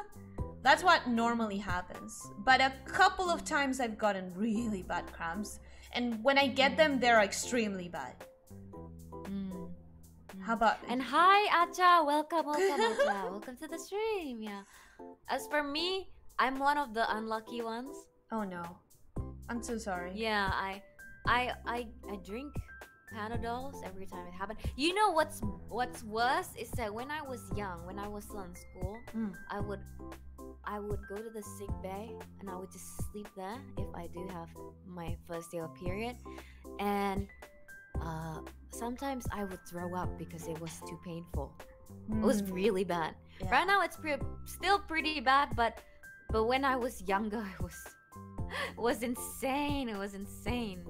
That's what normally happens. But a couple of times I've gotten really bad cramps, and when I get them, they're extremely bad. How about and hi Acha, welcome, welcome Acha, welcome to the stream. Yeah. As for me, I'm one of the unlucky ones. Oh no, I'm so sorry. Yeah, I, I, I, I drink Panadols every time it happens. You know what's what's worse is that when I was young, when I was still in school, mm. I would, I would go to the sick bay and I would just sleep there if I do have my first day of period, and. Uh, sometimes I would throw up because it was too painful. Mm. It was really bad. Yeah. Right now it's pre still pretty bad, but but when I was younger, it was it was insane. It was insane.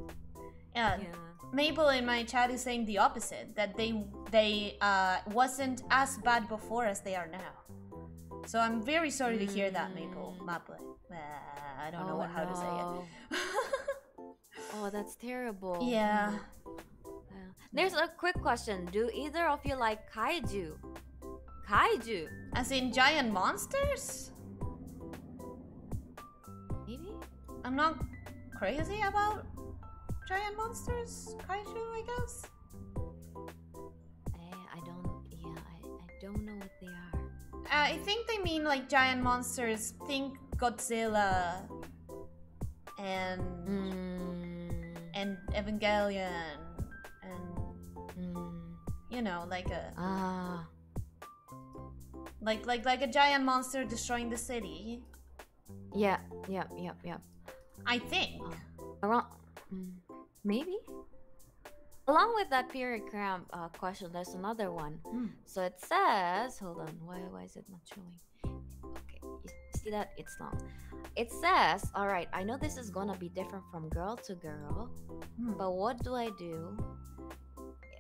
Yeah. yeah. Mabel in my chat is saying the opposite, that they they uh, wasn't as bad before as they are now. So I'm very sorry mm. to hear that, Mabel. Mabel. Uh, I don't oh, know what, how no. to say it. Oh, that's terrible. Yeah. There's a quick question. Do either of you like kaiju? Kaiju? As in giant monsters? Maybe? I'm not crazy about giant monsters. Kaiju, I guess? I, I don't... Yeah, I, I don't know what they are. Uh, I think they mean like giant monsters. Think Godzilla. And... Mm. And Evangelion. You know, like a ah. like like like a giant monster destroying the city. Yeah, yeah, yeah, yeah. I think uh, around maybe. Along with that period cramp uh, question, there's another one. Mm. So it says, hold on, why why is it not showing? Okay, you see that it's not. It says, all right, I know this is gonna be different from girl to girl, mm. but what do I do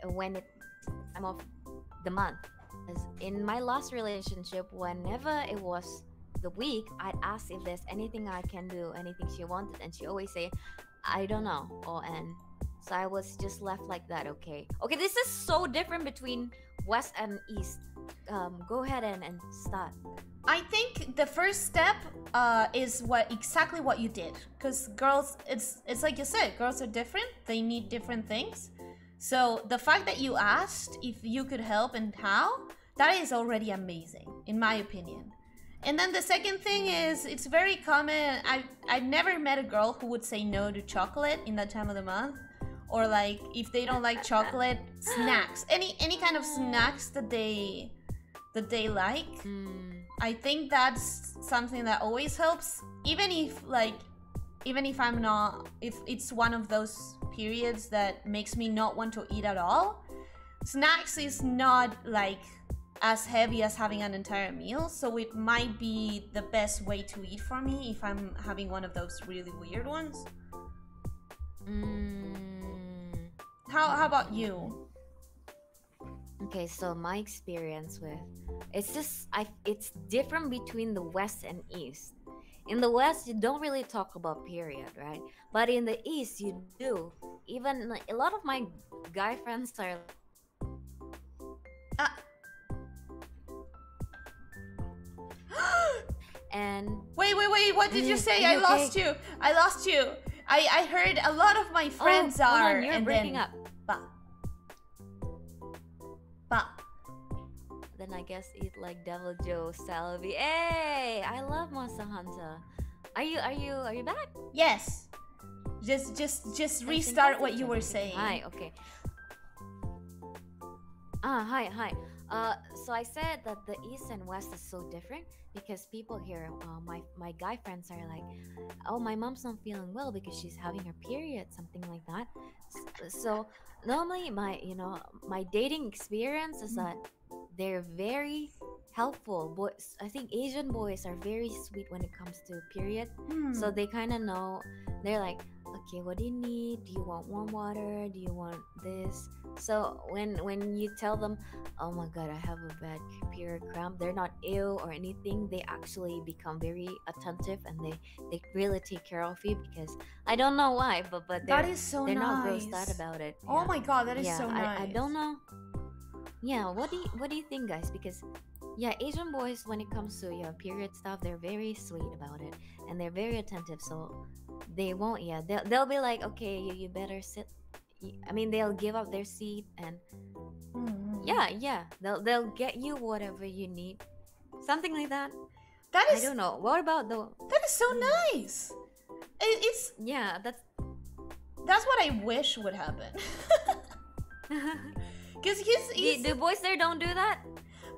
when it I'm off the month? In my last relationship, whenever it was the week, I'd ask if there's anything I can do, anything she wanted, and she always say, I don't know, or and so I was just left like that. Okay, okay, this is so different between West and East. Um, go ahead and, and start. I think the first step uh, is what exactly what you did, because girls, it's it's like you said, girls are different. They need different things. So the fact that you asked if you could help and how, that is already amazing, in my opinion. And then the second thing is, it's very common. I've, I've never met a girl who would say no to chocolate in that time of the month. Or like, if they don't like chocolate, snacks. Any any kind of snacks that they, that they like. Mm. I think that's something that always helps. Even if like, even if I'm not, if it's one of those periods that makes me not want to eat at all, snacks is not like as heavy as having an entire meal, so it might be the best way to eat for me if I'm having one of those really weird ones. Mm. How, how about you? Okay, so my experience with, it's just, I, it's different between the West and East. In the West, you don't really talk about period, right? But in the East, you do. Even a lot of my guy friends are... Uh. and... Wait, wait, wait, what did you say? I okay? lost you. I lost you. I, I heard a lot of my friends oh, are... On, you're and breaking then... up. Ba. Ba. Then I guess eat like Devil Joe Salvi. Hey, I love Monster Hunter. Are you, are you, are you back? Yes. Just, just, just restart what you were saying. Hi, okay. Ah, hi, hi. Uh, so I said that the East and West is so different because people here, uh, my, my guy friends are like, oh, my mom's not feeling well because she's having her period, something like that. So normally my, you know, my dating experience is that they're very helpful. Boys, I think Asian boys are very sweet when it comes to period. Mm. So they kind of know, they're like, okay, what do you need? Do you want warm water? Do you want this? So when when you tell them, oh my god, I have a bad period cramp, they're not ill or anything. They actually become very attentive and they, they really take care of you because I don't know why, but, but they're, that is so they're nice. Not grossed out about it. Oh yeah. My god, that is yeah, so nice. I, I don't know. Yeah, what do you, what do you think, guys? Because yeah, Asian boys, when it comes to yeah period stuff, they're very sweet about it and they're very attentive. So they won't yeah they'll, they'll be like, okay, you, you better sit. I mean, they'll give up their seat and mm-hmm. yeah yeah they'll they'll get you whatever you need, something like that. That is, I don't know. What about the? That is so nice. It, it's yeah that's that's what I wish would happen. Because he's, he's... The, the boys there don't do that.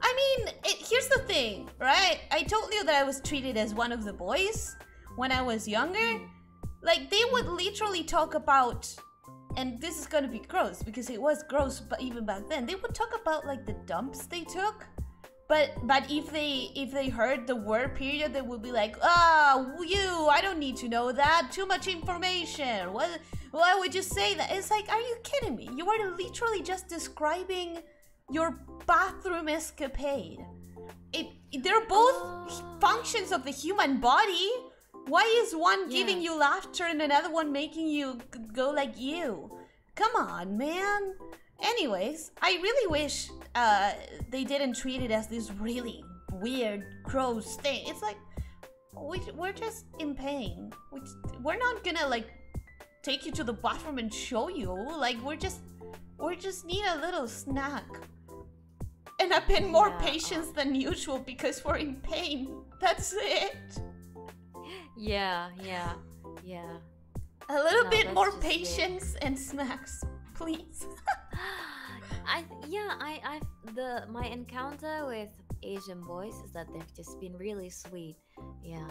I mean, it, here's the thing, right? I told you that I was treated as one of the boys when I was younger. Like, they would literally talk about, and this is gonna be gross because it was gross, but even back then, they would talk about like the dumps they took. But but if they if they heard the word period, they would be like, ah, oh, you, I don't need to know that. Too much information. What? Why would you say that? It's like, are you kidding me? You are literally just describing your bathroom escapade. It, it they're both oh. functions of the human body. Why is one yeah. giving you laughter and another one making you go like you? Come on, man. Anyways, I really wish uh, they didn't treat it as this really weird, gross thing. It's like, we, we're just in pain. We, we're not gonna like take you to the bathroom and show you. Like, we're just, we just need a little snack. And I've been more yeah, patience uh, than usual because we're in pain. That's it. Yeah, yeah, yeah. A little no, bit more patience it. and snacks, please. I yeah, I I the my encounter with Asian boys is that they've just been really sweet. Yeah.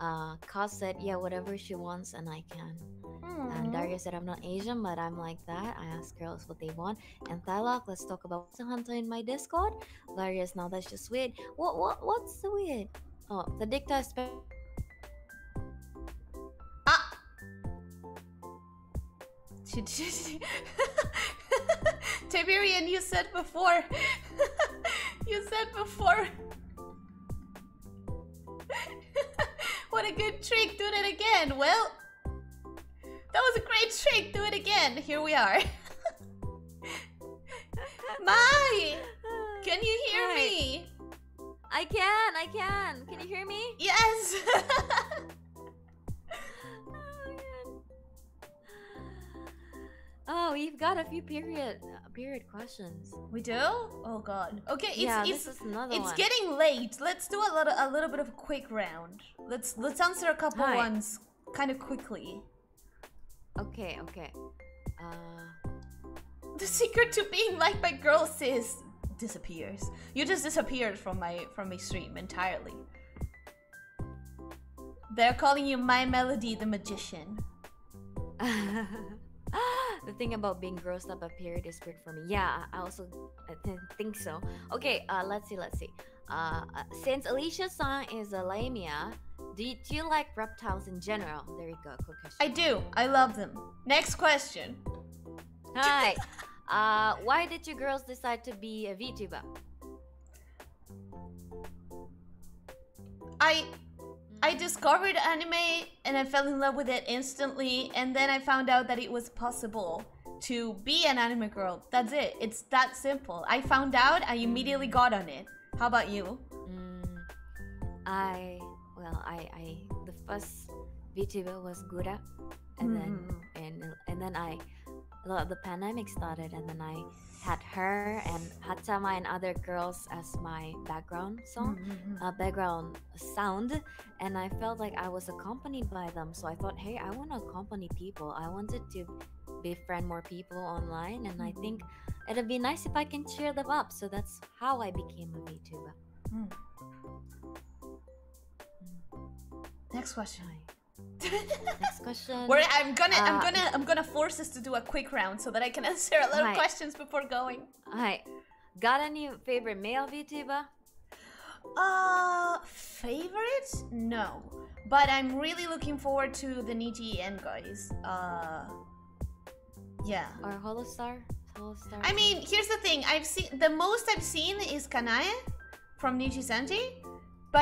Uh, Ka said, yeah, whatever she wants and I can. Aww. And Daria said, I'm not Asian, but I'm like that. I ask girls what they want. And Thalak, let's talk about Monster Hunter in my Discord. Daria's now that's just weird. What what what's the weird? Oh, the dicta special. Ah. Tiberian, you said before. You said before. What a good trick, do it again. Well, that was a great trick, do it again. Here we are. Mai, can you hear Hi. me? I can, I can. Can you hear me? Yes. Oh, we've got a few period uh, period questions. We do? Oh god. Okay, it's yeah, it's this is another it's one. Getting late. Let's do a little a little bit of a quick round. Let's let's answer a couple Hi. ones kind of quickly. Okay, okay. Uh, the secret to being liked by girls is disappears. You just disappeared from my from my stream entirely. They're calling you Mai Melody the Magician. The thing about being grossed up a period is weird for me. Yeah, I also th think so. Okay, uh, let's see, let's see. Uh, uh, since Elyssia San is a Lamia, do you, do you like reptiles in general? There you go, cool question. I do. I love them. Next question. Hi. uh, why did you girls decide to be a VTuber? I... I discovered anime and I fell in love with it instantly, and then I found out that it was possible to be an anime girl. That's it. It's that simple. I found out, I immediately got on it. How about you? Mm, I well, I, I the first VTuber was Gura, and mm. then and and then I, well, the pandemic started, and then I had her and Hatama and other girls as my background song, mm-hmm. uh, background sound, and I felt like I was accompanied by them. So I thought, hey, I want to accompany people. I wanted to befriend more people online, and I think it'd be nice if I can cheer them up. So that's how I became a VTuber. Mm. Next question. Next question. Where I'm gonna, uh, I'm gonna, I'm gonna force us to do a quick round so that I can answer a lot of questions before going. Hi, got any favorite male VTuber? Uh, favorite? No, but I'm really looking forward to the Niji and guys. Uh, yeah. Or Holostar. Holostar. I mean, here's the thing. I've seen the most I've seen is Kanae from Niji Sanji.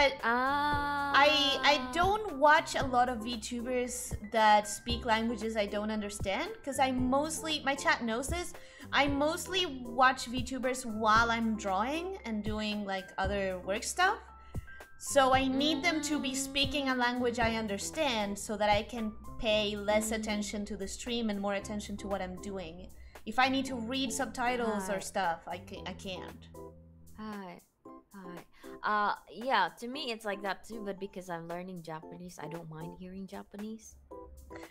But ah. I I don't watch a lot of VTubers that speak languages I don't understand, because I mostly, my chat knows this, I mostly watch VTubers while I'm drawing and doing like other work stuff. So I need them to be speaking a language I understand so that I can pay less attention to the stream and more attention to what I'm doing. If I need to read subtitles Hi. or stuff, I, ca I can't. Hi. Hi. Uh, yeah, to me it's like that too, but because I'm learning Japanese, I don't mind hearing Japanese.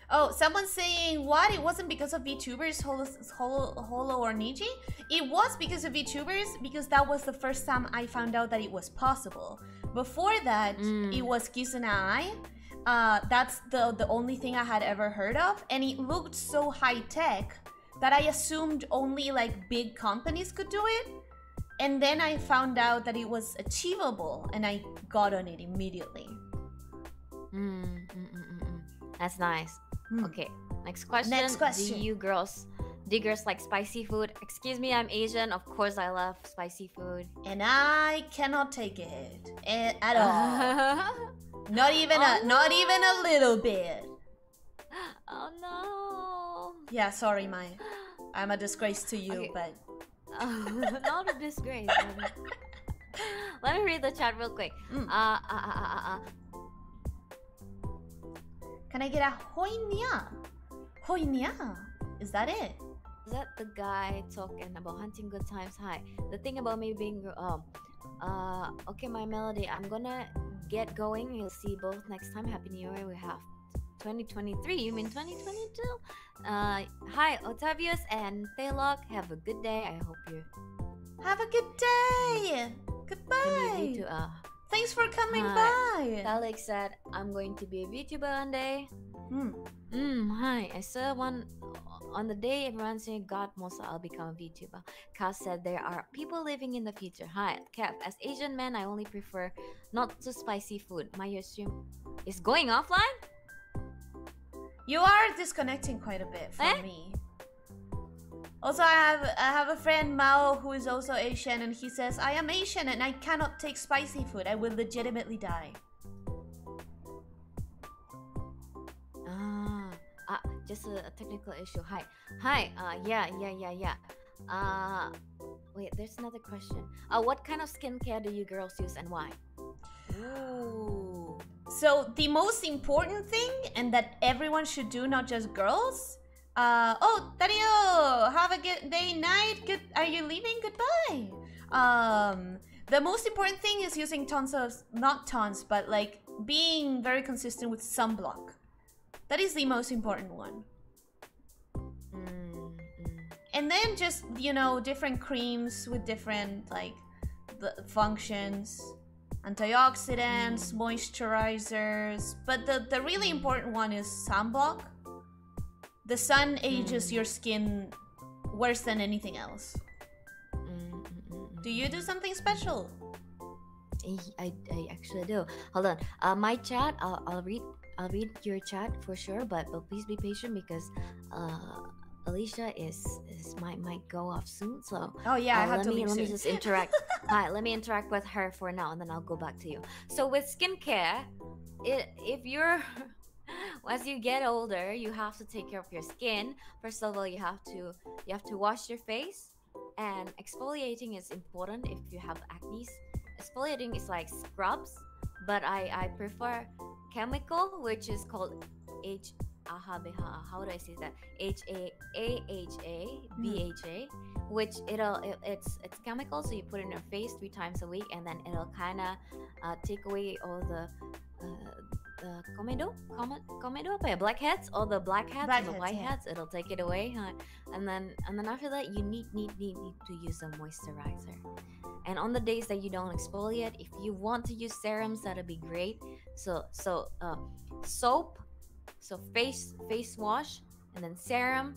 Oh, someone's saying, what? It wasn't because of VTubers, Holo, Holo, Holo or Niji? It was because of VTubers, because that was the first time I found out that it was possible. Before that, mm. it was Kizuna A I. Uh, that's the, the only thing I had ever heard of, and it looked so high-tech that I assumed only like big companies could do it. And then I found out that it was achievable, and I got on it immediately. Mm, mm, mm, mm. That's nice. Mm. Okay, next question. Next question. Do you girls, do you girls like spicy food? Excuse me, I'm Asian. Of course I love spicy food. And I cannot take it at all. Not even oh, a, no. not even a little bit. Oh no. Yeah, sorry, Mai. I'm a disgrace to you, okay. but. Oh, not a disgrace. Let me, let me read the chat real quick. Mm. Uh, uh, uh, uh, uh. Can I get a hoinia? Hoinia? Is that it? Is that the guy talking about hunting good times? Hi. The thing about me being um, uh, okay, Mai Melody. I'm gonna get going. You'll see both next time. Happy New Year. We have twenty twenty-three. You mean twenty twenty-two? Uh, hi, Octavius and Thelog. Have a good day. I hope you have a good day. Goodbye. To, uh, Thanks for coming hi. by. Alex said, "I'm going to be a VTuber one day." Hmm. Mm, hi. I saw one on the day everyone saying, "God, Mosa, I'll become a VTuber." Cass said, "There are people living in the future." Hi, Cap. As Asian man, I only prefer not too spicy food. My stream is going offline. You are disconnecting quite a bit from eh? me. Also, I have I have a friend Mao who is also Asian, and he says, "I am Asian and I cannot take spicy food. I will legitimately die." Ah, uh, just a, a technical issue. Hi, hi. Uh, yeah, yeah, yeah, yeah. Uh, wait. There's another question. Uh, what kind of skincare do you girls use and why? Ooh. So the most important thing, and that everyone should do, not just girls. Uh, oh, Dario, have a good day, night. Good, are you leaving? Goodbye. Um, the most important thing is using tons of, not tons, but like being very consistent with sunblock. That is the most important one. Mm-hmm. And then just, you know, different creams with different like functions. Antioxidants, moisturizers, but the, the really important one is sunblock. The sun ages your skin worse than anything else. Do you do something special? I, I actually do. Hold on. Uh, my chat, I'll, I'll read I'll read your chat for sure, but, but please be patient because uh, Elyssia is, is might might go off soon, so oh yeah, uh, I have let to me let soon. me just interact. Hi, let me interact with her for now, and then I'll go back to you. So with skincare, it, if you're as you get older, you have to take care of your skin. First of all, you have to you have to wash your face, and exfoliating is important if you have acne. Exfoliating is like scrubs, but I, I prefer chemical, which is called H. Ahabeha, how do I say that? H A A H A B H A, which it'll it, it's it's chemical, so you put it in your face three times a week, and then it'll kind of uh, take away all the uh, the komedo, Come, komedo, apa ya? blackheads, all the blackheads, black and the whiteheads. Yeah. It'll take it away, huh? and then and then after that, you need need need need to use a moisturizer. And on the days that you don't exfoliate, if you want to use serums, that'll be great. So so uh, soap. So face face wash, and then serum,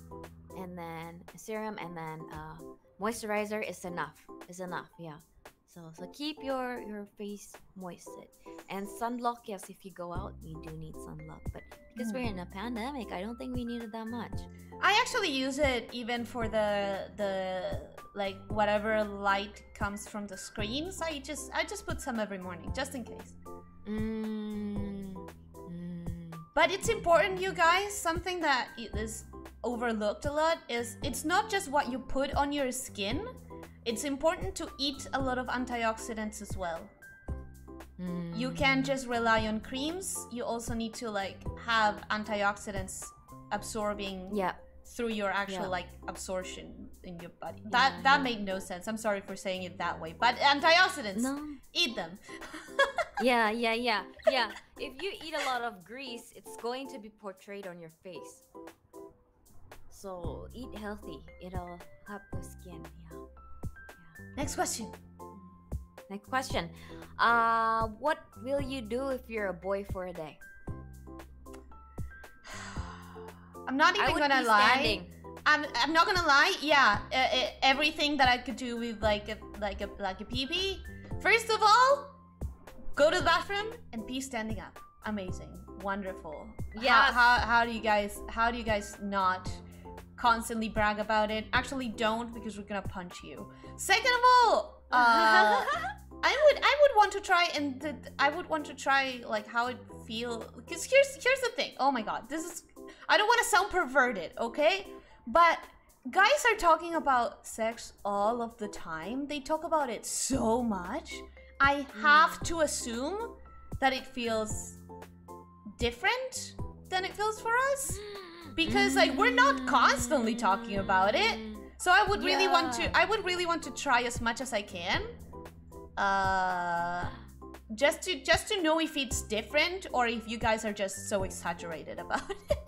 and then serum, and then uh, moisturizer is enough. Is enough, yeah. So so keep your your face moisted, and sunblock. Yes, if you go out, you do need sunblock. But because mm. we're in a pandemic, I don't think we need it that much. I actually use it even for the the like whatever light comes from the screens. I just I just put some every morning just in case. Mm. But it's important, you guys, something that is overlooked a lot is it's not just what you put on your skin. It's important to eat a lot of antioxidants as well. Mm. You can't just rely on creams. You also need to like have antioxidants absorbing yeah. through your actual yeah. like absorption in your body. That yeah. that made no sense. I'm sorry for saying it that way. But antioxidants, no. eat them. yeah, yeah, yeah, yeah. If you eat a lot of grease, it's going to be portrayed on your face. So eat healthy. It'll help the skin. Yeah. yeah. Next question. Next question. Uh, what will you do if you're a boy for a day? I'm not even gonna lie. I'm I'm not gonna lie. Yeah, uh, uh, everything that I could do with like a like a like a pee pee. First of all, go to the bathroom and pee standing up. Amazing, wonderful. Yeah. How, how how do you guys how do you guys not constantly brag about it? Actually, don't, because we're gonna punch you. Second of all, uh, I would I would want to try and the, I would want to try like how it feels. Because here's here's the thing. Oh my God, this is. I don't want to sound perverted, okay? But guys are talking about sex all of the time. They talk about it so much. I have mm. to assume that it feels different than it feels for us. Because like we're not constantly talking about it. So I would really yeah. want to I would really want to try as much as I can. Uh just to just to know if it's different or if you guys are just so exaggerated about it.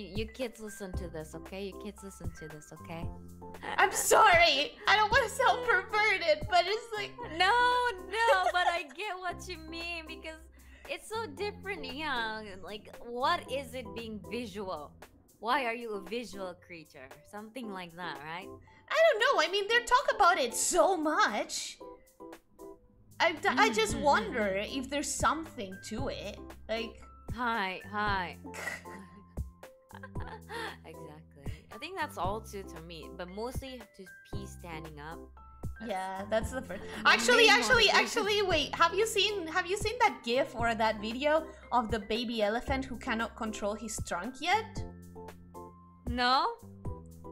You, you kids listen to this, okay? You kids listen to this, okay? I'm sorry. I don't want to sound perverted, but it's like... No, no, but I get what you mean because it's so different, yeah. Like, what is it being visual? Why are you a visual creature? Something like that, right? I don't know. I mean, they talk about it so much. I, I just wonder if there's something to it. Like... Hi, hi. Exactly. I think that's all to to me, but mostly to pee standing up. That's yeah, that's the first. Actually, actually, actually, wait. Have you seen Have you seen that GIF or that video of the baby elephant who cannot control his trunk yet? No.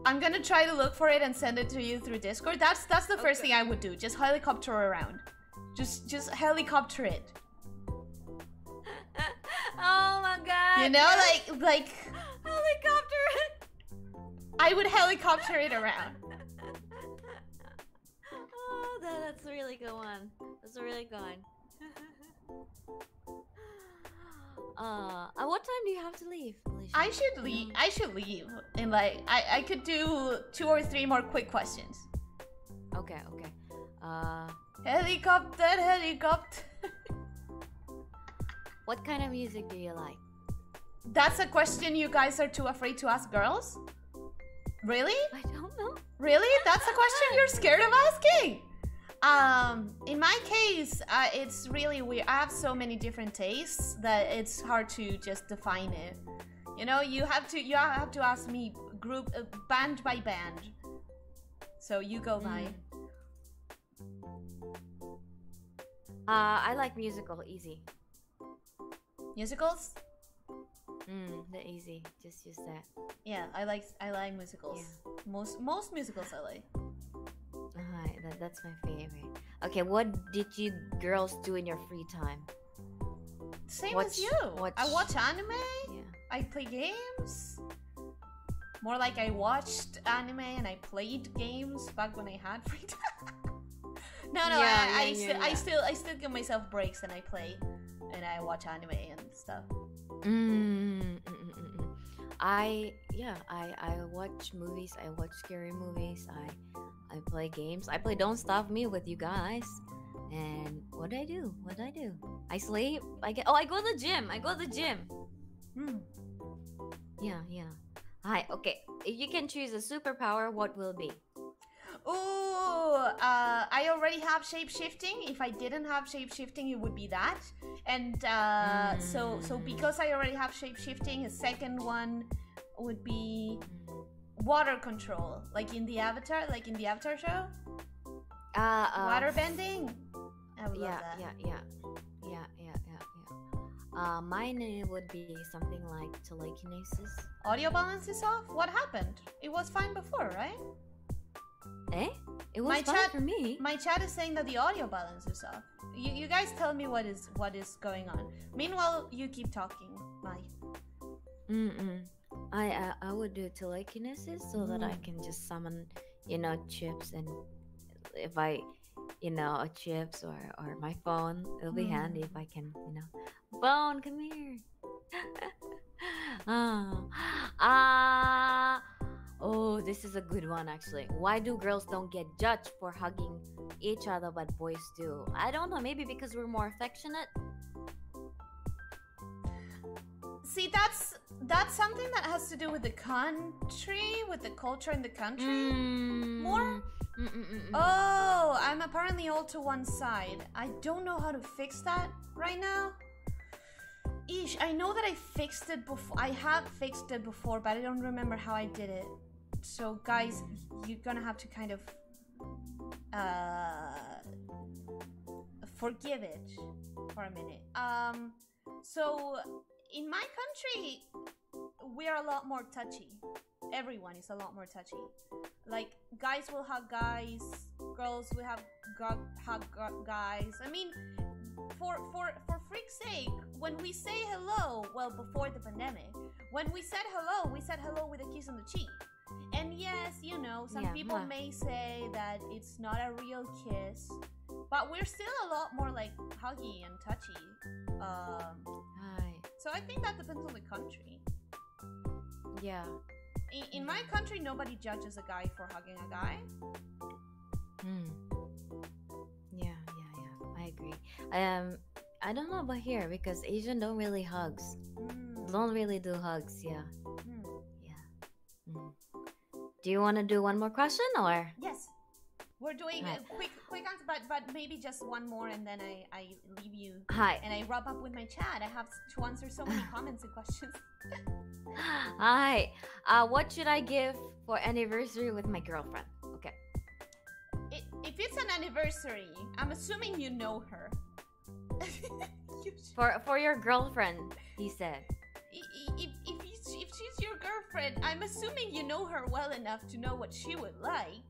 I'm gonna try to look for it and send it to you through Discord. That's that's the okay. first thing I would do. Just helicopter around. Just just helicopter it. Oh my God. You know, yes. like like. Helicopter it! I would helicopter it around. Oh, that, that's a really good one. That's a really good one. Uh, at what time do you have to leave, Elyssia? I should leave. I should leave. And like, I, I could do two or three more quick questions. Okay, okay. Uh, helicopter, helicopter. What kind of music do you like? That's a question you guys are too afraid to ask girls? Really? I don't know. Really? That's a question you're scared of asking? Um, in my case, uh, it's really weird. I have so many different tastes that it's hard to just define it. You know, you have to you have to ask me group uh, band by band. So you go, Mai. Mm. Uh, I like musical, easy. Musicals? Mm, they're easy. Just use that. Yeah, I like I like musicals. Yeah. Most most musicals I like. Uh-huh, that, that's my favorite. Okay, what did you girls do in your free time? Same watch, as you. Watch... I watch anime. Yeah. I play games. More like I watched anime and I played games back when I had free time. No, no, yeah, I, yeah, I, yeah, st yeah. I still, I still give myself breaks and I play and I watch anime and stuff. Mm, mm, mm, mm. I, yeah, I, I watch movies. I watch scary movies. I, I play games. I play Don't Stop Me with you guys. And what do I do? What do I do? I sleep. I get. Oh, I go to the gym. I go to the gym. Mm. Yeah, yeah. Hi. Okay. If you can choose a superpower, what will it be? Ooh, uh, I already have shape-shifting. If I didn't have shape-shifting, it would be that. And uh, mm. so, so because I already have shape-shifting, a second one would be water control, like in the Avatar, like in the Avatar show. Uh, uh, water bending. I would yeah, love that. yeah, yeah, yeah, yeah, yeah, yeah. Uh, mine would be something like telekinesis. Audio balance is off. What happened? It was fine before, right? Eh? It was my fun chat, for me. My chat is saying that the audio balance is off. You, you guys tell me what is what is going on. Meanwhile, you keep talking. Bye. Mm-mm. I, I I would do telekinesis so mm. that I can just summon, you know, chips, and if I, you know, chips or or my phone, it'll be mm. handy if I can, you know, phone, come here. Ah. Ah. Uh, uh, Oh, this is a good one, actually. Why do girls don't get judged for hugging each other, but boys do? I don't know. Maybe because we're more affectionate? See, that's that's something that has to do with the country, with the culture in the country. Mm. More? Mm -mm -mm. Oh, I'm apparently all to one side. I don't know how to fix that right now. Ish, I know that I fixed it before. I have fixed it before, but I don't remember how I did it. So guys, you're gonna have to kind of uh, forgive it for a minute. Um, so in my country, we are a lot more touchy. Everyone is a lot more touchy. Like, guys will hug guys, girls will have gu hug gu guys. I mean, for for for freak's sake, when we say hello, well, before the pandemic, when we said hello, we said hello with a kiss on the cheek. And yes, you know, some yeah, people yeah. may say that it's not a real kiss, but we're still a lot more like huggy and touchy. Um, Hi. So I think that depends on the country. Yeah. In, in my country, nobody judges a guy for hugging a guy. Mm. Yeah, yeah, yeah. I agree. Um, I don't know about here because Asian don't really hugs. Mm. Don't really do hugs, yeah. Mm. Yeah. Mm. Do you want to do one more question or? Yes. We're doing right. a quick, quick answer, but, but maybe just one more and then I, I leave you. Hi. And I wrap up with my chat. I have to answer so many comments and questions. Hi. Uh, what should I give for anniversary with my girlfriend? Okay. It, if it's an anniversary, I'm assuming you know her. you for for your girlfriend, he said. If, if, if she's your girlfriend, I'm assuming you know her well enough to know what she would like.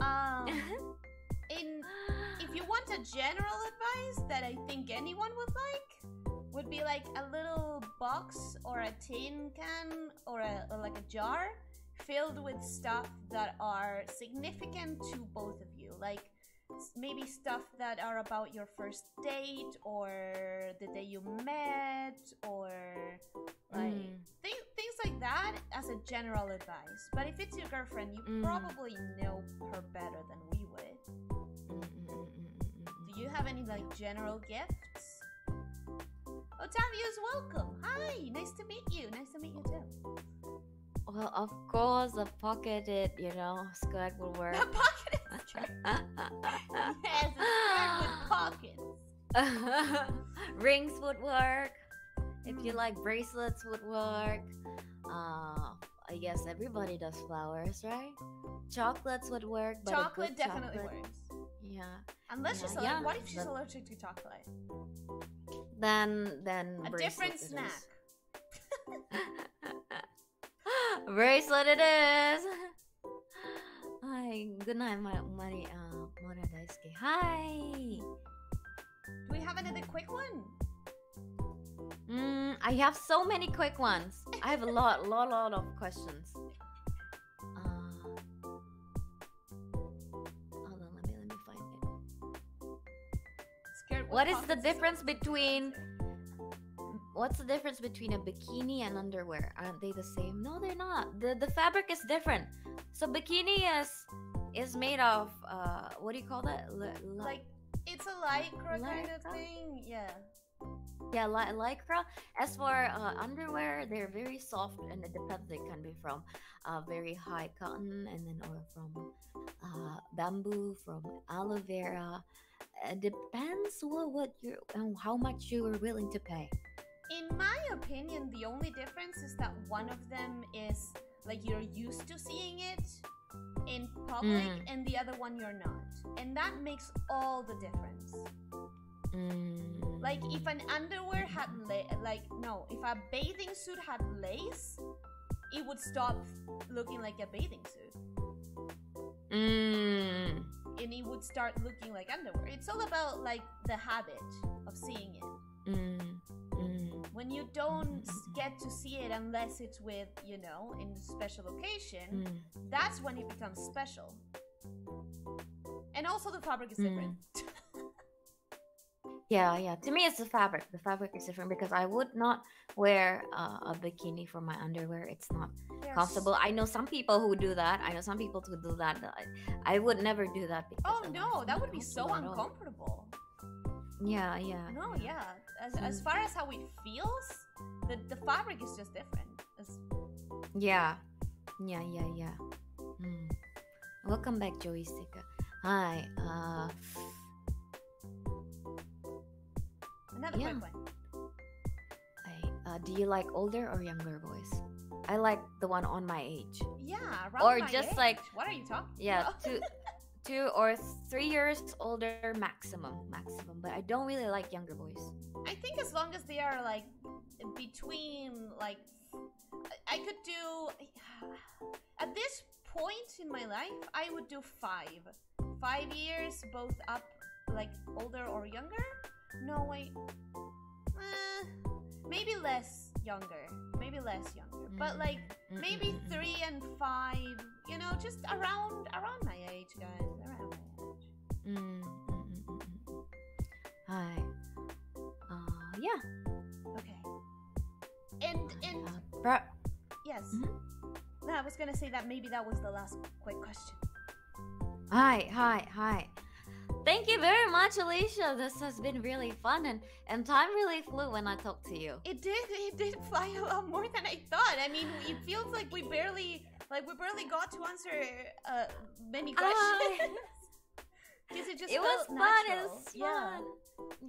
Um, in if you want a general advice that I think anyone would like, would be like a little box or a tin can or, a, or like a jar filled with stuff that are significant to both of you, like. Maybe stuff that are about your first date or the day you met or like mm. th things like that as a general advice. But if it's your girlfriend, you mm. probably know her better than we would. Mm, mm, mm, mm, mm, mm. Do you have any like general gifts? Otavio's welcome. Hi, nice to meet you. Nice to meet you too. Well, of course, a pocketed, you know, skirt will work. A pocketed skirt? Yes, a skirt with pockets. Rings would work. Mm. If you like, bracelets would work. Uh, I guess everybody does flowers, right? Chocolates would work. But chocolate definitely chocolate, works. Yeah. Unless yeah, she's allergic. Yeah, what if she's allergic to chocolate? Then, then. A different snack. Bracelet it is. Hi. Hey, good night, my Mari, uh, Mora Daisuke. Hi. Do we have another quick one? Mm, I have so many quick ones. I have a lot, lot, lot of questions. What is the difference between what's the difference between a bikini and underwear? Aren't they the same? No, they're not. The the fabric is different. So bikini is is made of uh what do you call that? L like it's a lycra, lycra kind of thing. Yeah. Yeah, ly lycra. As for uh, underwear, they're very soft and it depends. They can be from uh, very high cotton and then or from uh, bamboo, from aloe vera. It depends what what you how much you are willing to pay. In my opinion, the only difference is that one of them is like you're used to seeing it in public, mm. and the other one you're not, and that makes all the difference. Mm. Like if an underwear had la like no, if a bathing suit had lace, it would stop looking like a bathing suit. Mm. And it would start looking like underwear. It's all about like the habit of seeing it. Mm. Mm. When you don't get to see it unless it's with, you know, in a special occasion, mm. that's when it becomes special. And also the fabric is mm. different. Yeah, yeah. To me, it's the fabric. The fabric is different because I would not wear uh, a bikini for my underwear. It's not yes. comfortable. I know some people who do that. I know some people who do that. I, I would never do that. Oh, no. That would be so uncomfortable. Yeah, yeah. No, yeah. As, mm. as far as how it feels, the, the fabric is just different. It's... Yeah. Yeah, yeah, yeah. Mm. Welcome back, Joey Stika. Hi. Uh... Another yeah. quick one. I, uh, do you like older or younger boys? I like the one on my age. Yeah, around or my just age. Like what are you talking yeah, about? Yeah, two, two or three years older maximum, maximum. But I don't really like younger boys. I think as long as they are like between like I could do at this point in my life I would do five, five years both up like older or younger. No, wait. Uh, maybe less younger. Maybe less younger. Mm. But like maybe three and five. You know, just around around my age, guys. Around my age. Mm. Mm -mm -mm. Hi. Uh, yeah. Okay. And and uh, yes. Mm -hmm. No, I was gonna say that maybe that was the last quick question. Hi. Hi. Hi. Thank you very much, Elyssia. This has been really fun, and, and time really flew when I talked to you. It did. It did fly a lot more than I thought. I mean, it feels like we barely, like we barely got to answer uh, many questions. Because uh, it just it was fun. Natural. It was fun.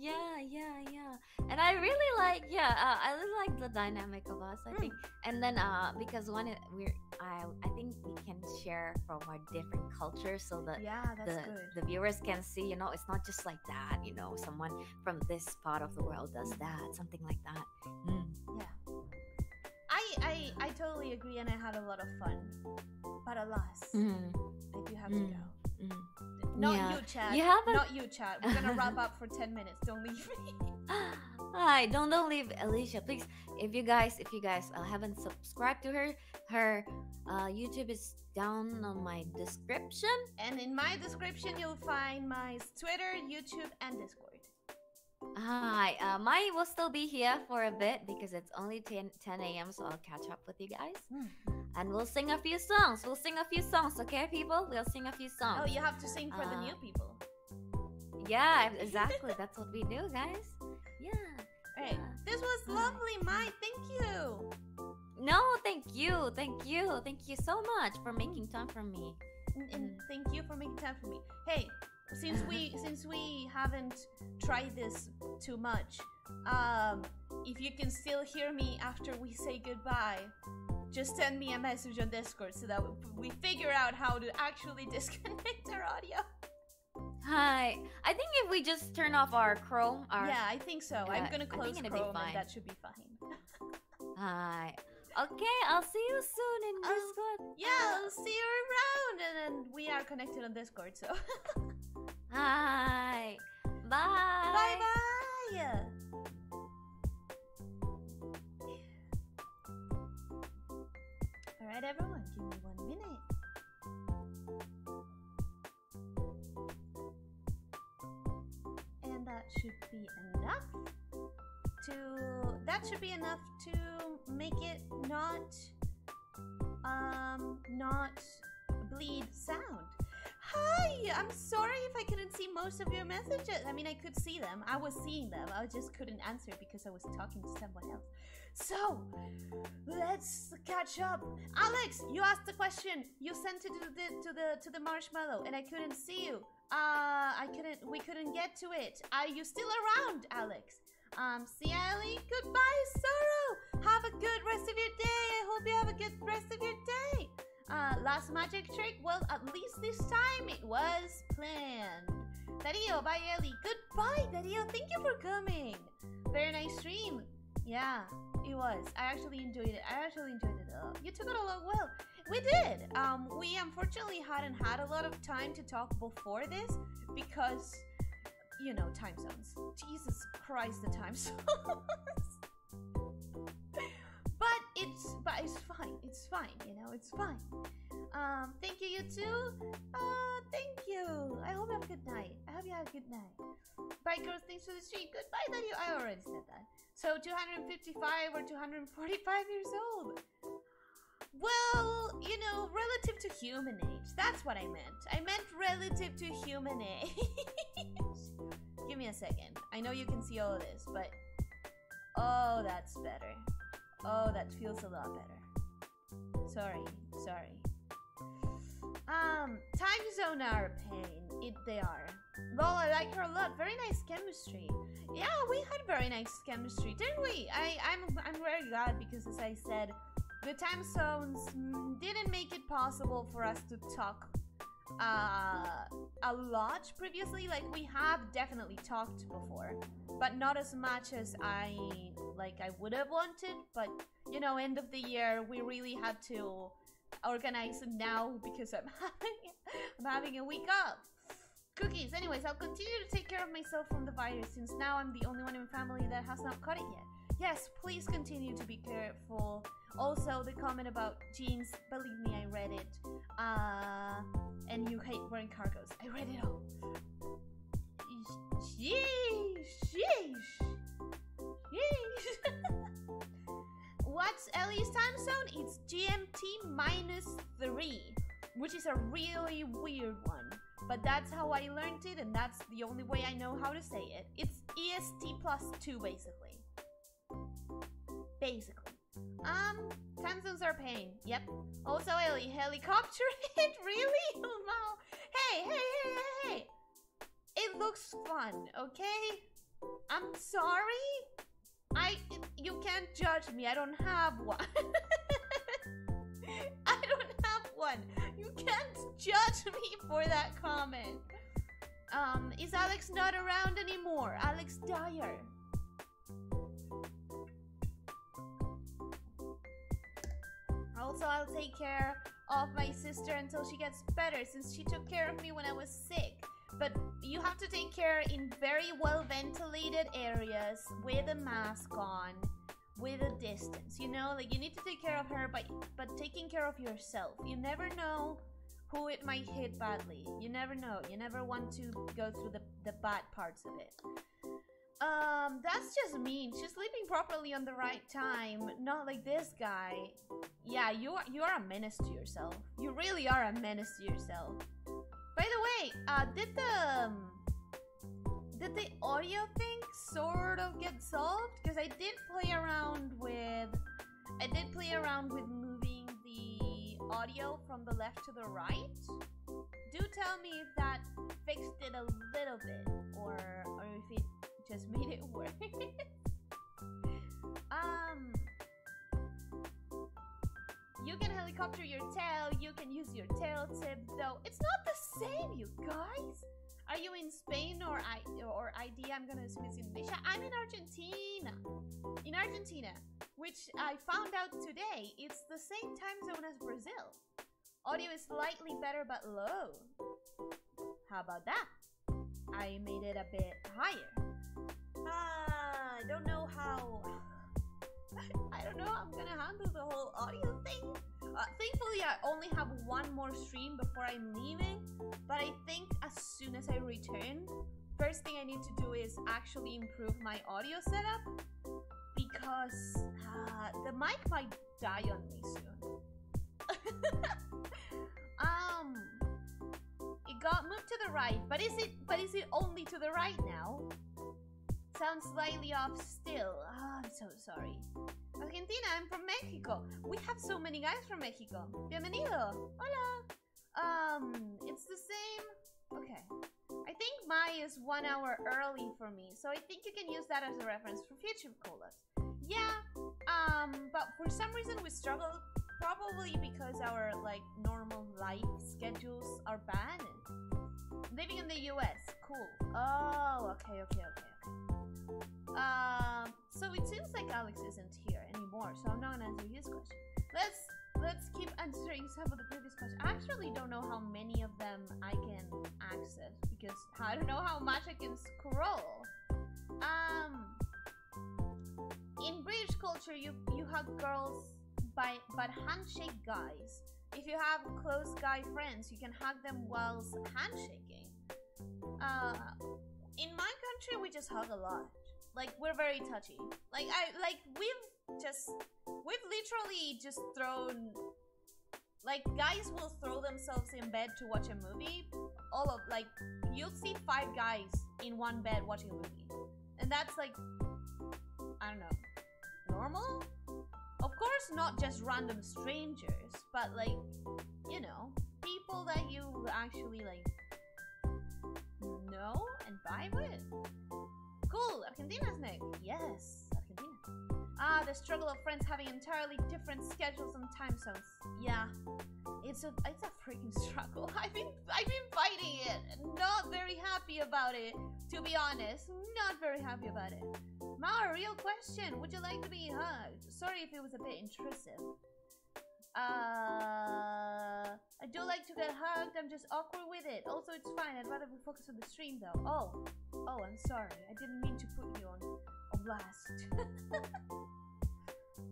Yeah. yeah, yeah, yeah. And I really like, yeah, uh, I really like the dynamic of us. I mm. think, and then uh, because one, we're, I, I think we can share from our different cultures so that yeah, that's the, good. the viewers can see, you know, it's not just like that, you know, someone from this part of the world does that, something like that. Mm. Yeah. I, I I totally agree, and I had a lot of fun. But alas, mm. I do have mm. to go. Mm. Not yeah. you, chat. You haven't... Not you, chat. We're going to wrap up for ten minutes. Don't leave me. Hi, don't don't leave Elyssia, please. If you guys, if you guys uh, haven't subscribed to her, her uh, YouTube is down on my description. And in my description, you'll find my Twitter, YouTube, and Discord. Hi, uh, Mai will still be here for a bit because it's only ten a m so I'll catch up with you guys. Mm. And we'll sing a few songs. We'll sing a few songs, okay, people? We'll sing a few songs. Oh, you have to sing for uh, the new people. Yeah, exactly. That's what we do, guys. Yeah. Right. Yeah. This was lovely, Mai. Thank you. No, thank you. Thank you. Thank you so much for making time for me. And, and thank you for making time for me. Hey, since we since we haven't tried this too much, um, if you can still hear me after we say goodbye, just send me a message on Discord so that we figure out how to actually disconnect our audio. Hi. I think if we just turn off our Chrome, our yeah, I think so. Uh, I'm gonna close Chrome, and that should be fine. Hi. Okay, I'll see you soon in I'll, Discord. Yeah, I'll see you around. And, and we are connected on Discord, so. Hi. Bye. Bye bye. Alright, everyone, give me one minute. And that should be enough to... That should be enough to make it not... Um, not bleed sound. Hi! I'm sorry if I couldn't see most of your messages. I mean, I could see them. I was seeing them. I just couldn't answer because I was talking to someone else. So, let's catch up. Alex, you asked the question. You sent it to the to the to the marshmallow, and I couldn't see you. Uh, I couldn't. We couldn't get to it. Are you still around, Alex? Um, see Ellie. Goodbye, Sorrow. Have a good rest of your day. I hope you have a good rest of your day. Uh, last magic trick? Well, at least this time it was planned. Dario, bye Ellie. Goodbye, Dario. Thank you for coming. Very nice stream. Yeah, it was. I actually enjoyed it. I actually enjoyed it a lot. You took it along well. We did. Um, we unfortunately hadn't had a lot of time to talk before this because, you know, time zones. Jesus Christ, the time zones. But it's but it's fine. It's fine. You know, it's fine. Um, thank you, you too. Uh, thank you. I hope you have a good night. I hope you have a good night. Bye, girls. Thanks for the stream. Goodbye, Daddy. I already said that. So two hundred fifty-five or two hundred forty-five years old. Well, you know, relative to human age. That's what I meant. I meant relative to human age. Give me a second. I know you can see all of this, but... Oh, that's better. Oh, that feels a lot better. Sorry, sorry. Um, time zone are a pain. It they are. Lol, I like her a lot. Very nice chemistry. Yeah, we had very nice chemistry, didn't we? I, I'm, I'm very glad because, as I said, the time zones didn't make it possible for us to talk uh, a lot previously. Like we have definitely talked before, but not as much as I. Like I would have wanted, but you know, end of the year we really had to organize it now because I'm having I'm having a week off. Cookies. Anyways, I'll continue to take care of myself from the virus since now I'm the only one in family that has not caught it yet. Yes, please continue to be careful. Also, the comment about jeans. Believe me, I read it. Uh, and you hate wearing cargos. I read it all. Sheesh, sheesh. What's Ellie's time zone? It's G M T minus three, which is a really weird one, but that's how I learned it and that's the only way I know how to say it. It's E S T plus two basically. Basically. Um, time zones are pain. Yep. Also Ellie, helicopter it? Really? Oh no. Hey, hey, hey, hey, hey. It looks fun, okay? I'm sorry? I, you can't judge me, I don't have one. I don't have one. You can't judge me for that comment. Um, is Alex not around anymore? Alex Dyer. Also, I'll take care of my sister until she gets better since she took care of me when I was sick. But you have to take care in very well ventilated areas with a mask on, with a distance, you know, like you need to take care of her, but, but taking care of yourself. You never know who it might hit badly. You never know. You never want to go through the, the bad parts of it. Um, that's just mean. She's sleeping properly on the right time. Not like this guy. Yeah, you are, you are a menace to yourself. You really are a menace to yourself. By the way, uh, did the um, did the audio thing sort of get solved? Because I did play around with I did play around with moving the audio from the left to the right. Do tell me if that fixed it a little bit, or or if it just made it worse. um. You can helicopter your tail, you can use your tail tip, though it's not the same, you guys! Are you in Spain or I or I D? I'm gonna assume it's Indonesia. I'm in Argentina! In Argentina. which I found out today, it's the same time zone as Brazil. Audio is slightly better but low. How about that? I made it a bit higher. Ah, I don't know how... I don't know how I'm gonna handle the whole audio thing. Uh, thankfully, I only have one more stream before I'm leaving, but I think as soon as I return, first thing I need to do is actually improve my audio setup, because uh, the mic might die on me soon. um, it got moved to the right, but is it? But is it only to the right now? Sounds slightly off still. Oh, I'm so sorry. Argentina, I'm from Mexico. We have so many guys from Mexico. Bienvenido. Hola. Um, it's the same. Okay. I think Mai is one hour early for me, so I think you can use that as a reference for future collabs. Yeah. Um, but for some reason we struggle, probably because our like normal life schedules are bad. Living in the U S. Cool. Oh, okay, okay, okay. Um, so it seems like Alex isn't here anymore, so I'm not gonna answer his question. Let's let's keep answering some of the previous questions. I actually don't know how many of them I can access because I don't know how much I can scroll. Um, in British culture, you you hug girls by but handshake guys. If you have close guy friends, you can hug them whilst handshaking. Uh, in my country, we just hug a lot. Like, we're very touchy. Like, I, like, we've just, we've literally just thrown, like, guys will throw themselves in bed to watch a movie. All of, like, you'll see five guys in one bed watching a movie. And that's, like, I don't know, normal? Of course, not just random strangers, but, like, you know, people that you actually, like, know and vibe with. Cool, Argentina's next. Yes, Argentina. Ah, the struggle of friends having entirely different schedules and time zones. Yeah, it's a it's a freaking struggle. I've been I've been fighting it. Not very happy about it, to be honest. Not very happy about it. Ma, real question. Would you like to be hugged? Sorry if it was a bit intrusive. Uh, I do like to get hugged. I'm just awkward with it. Also, it's fine. I'd rather we focus on the stream though. Oh. Oh, I'm sorry. I didn't mean to put you on, on blast.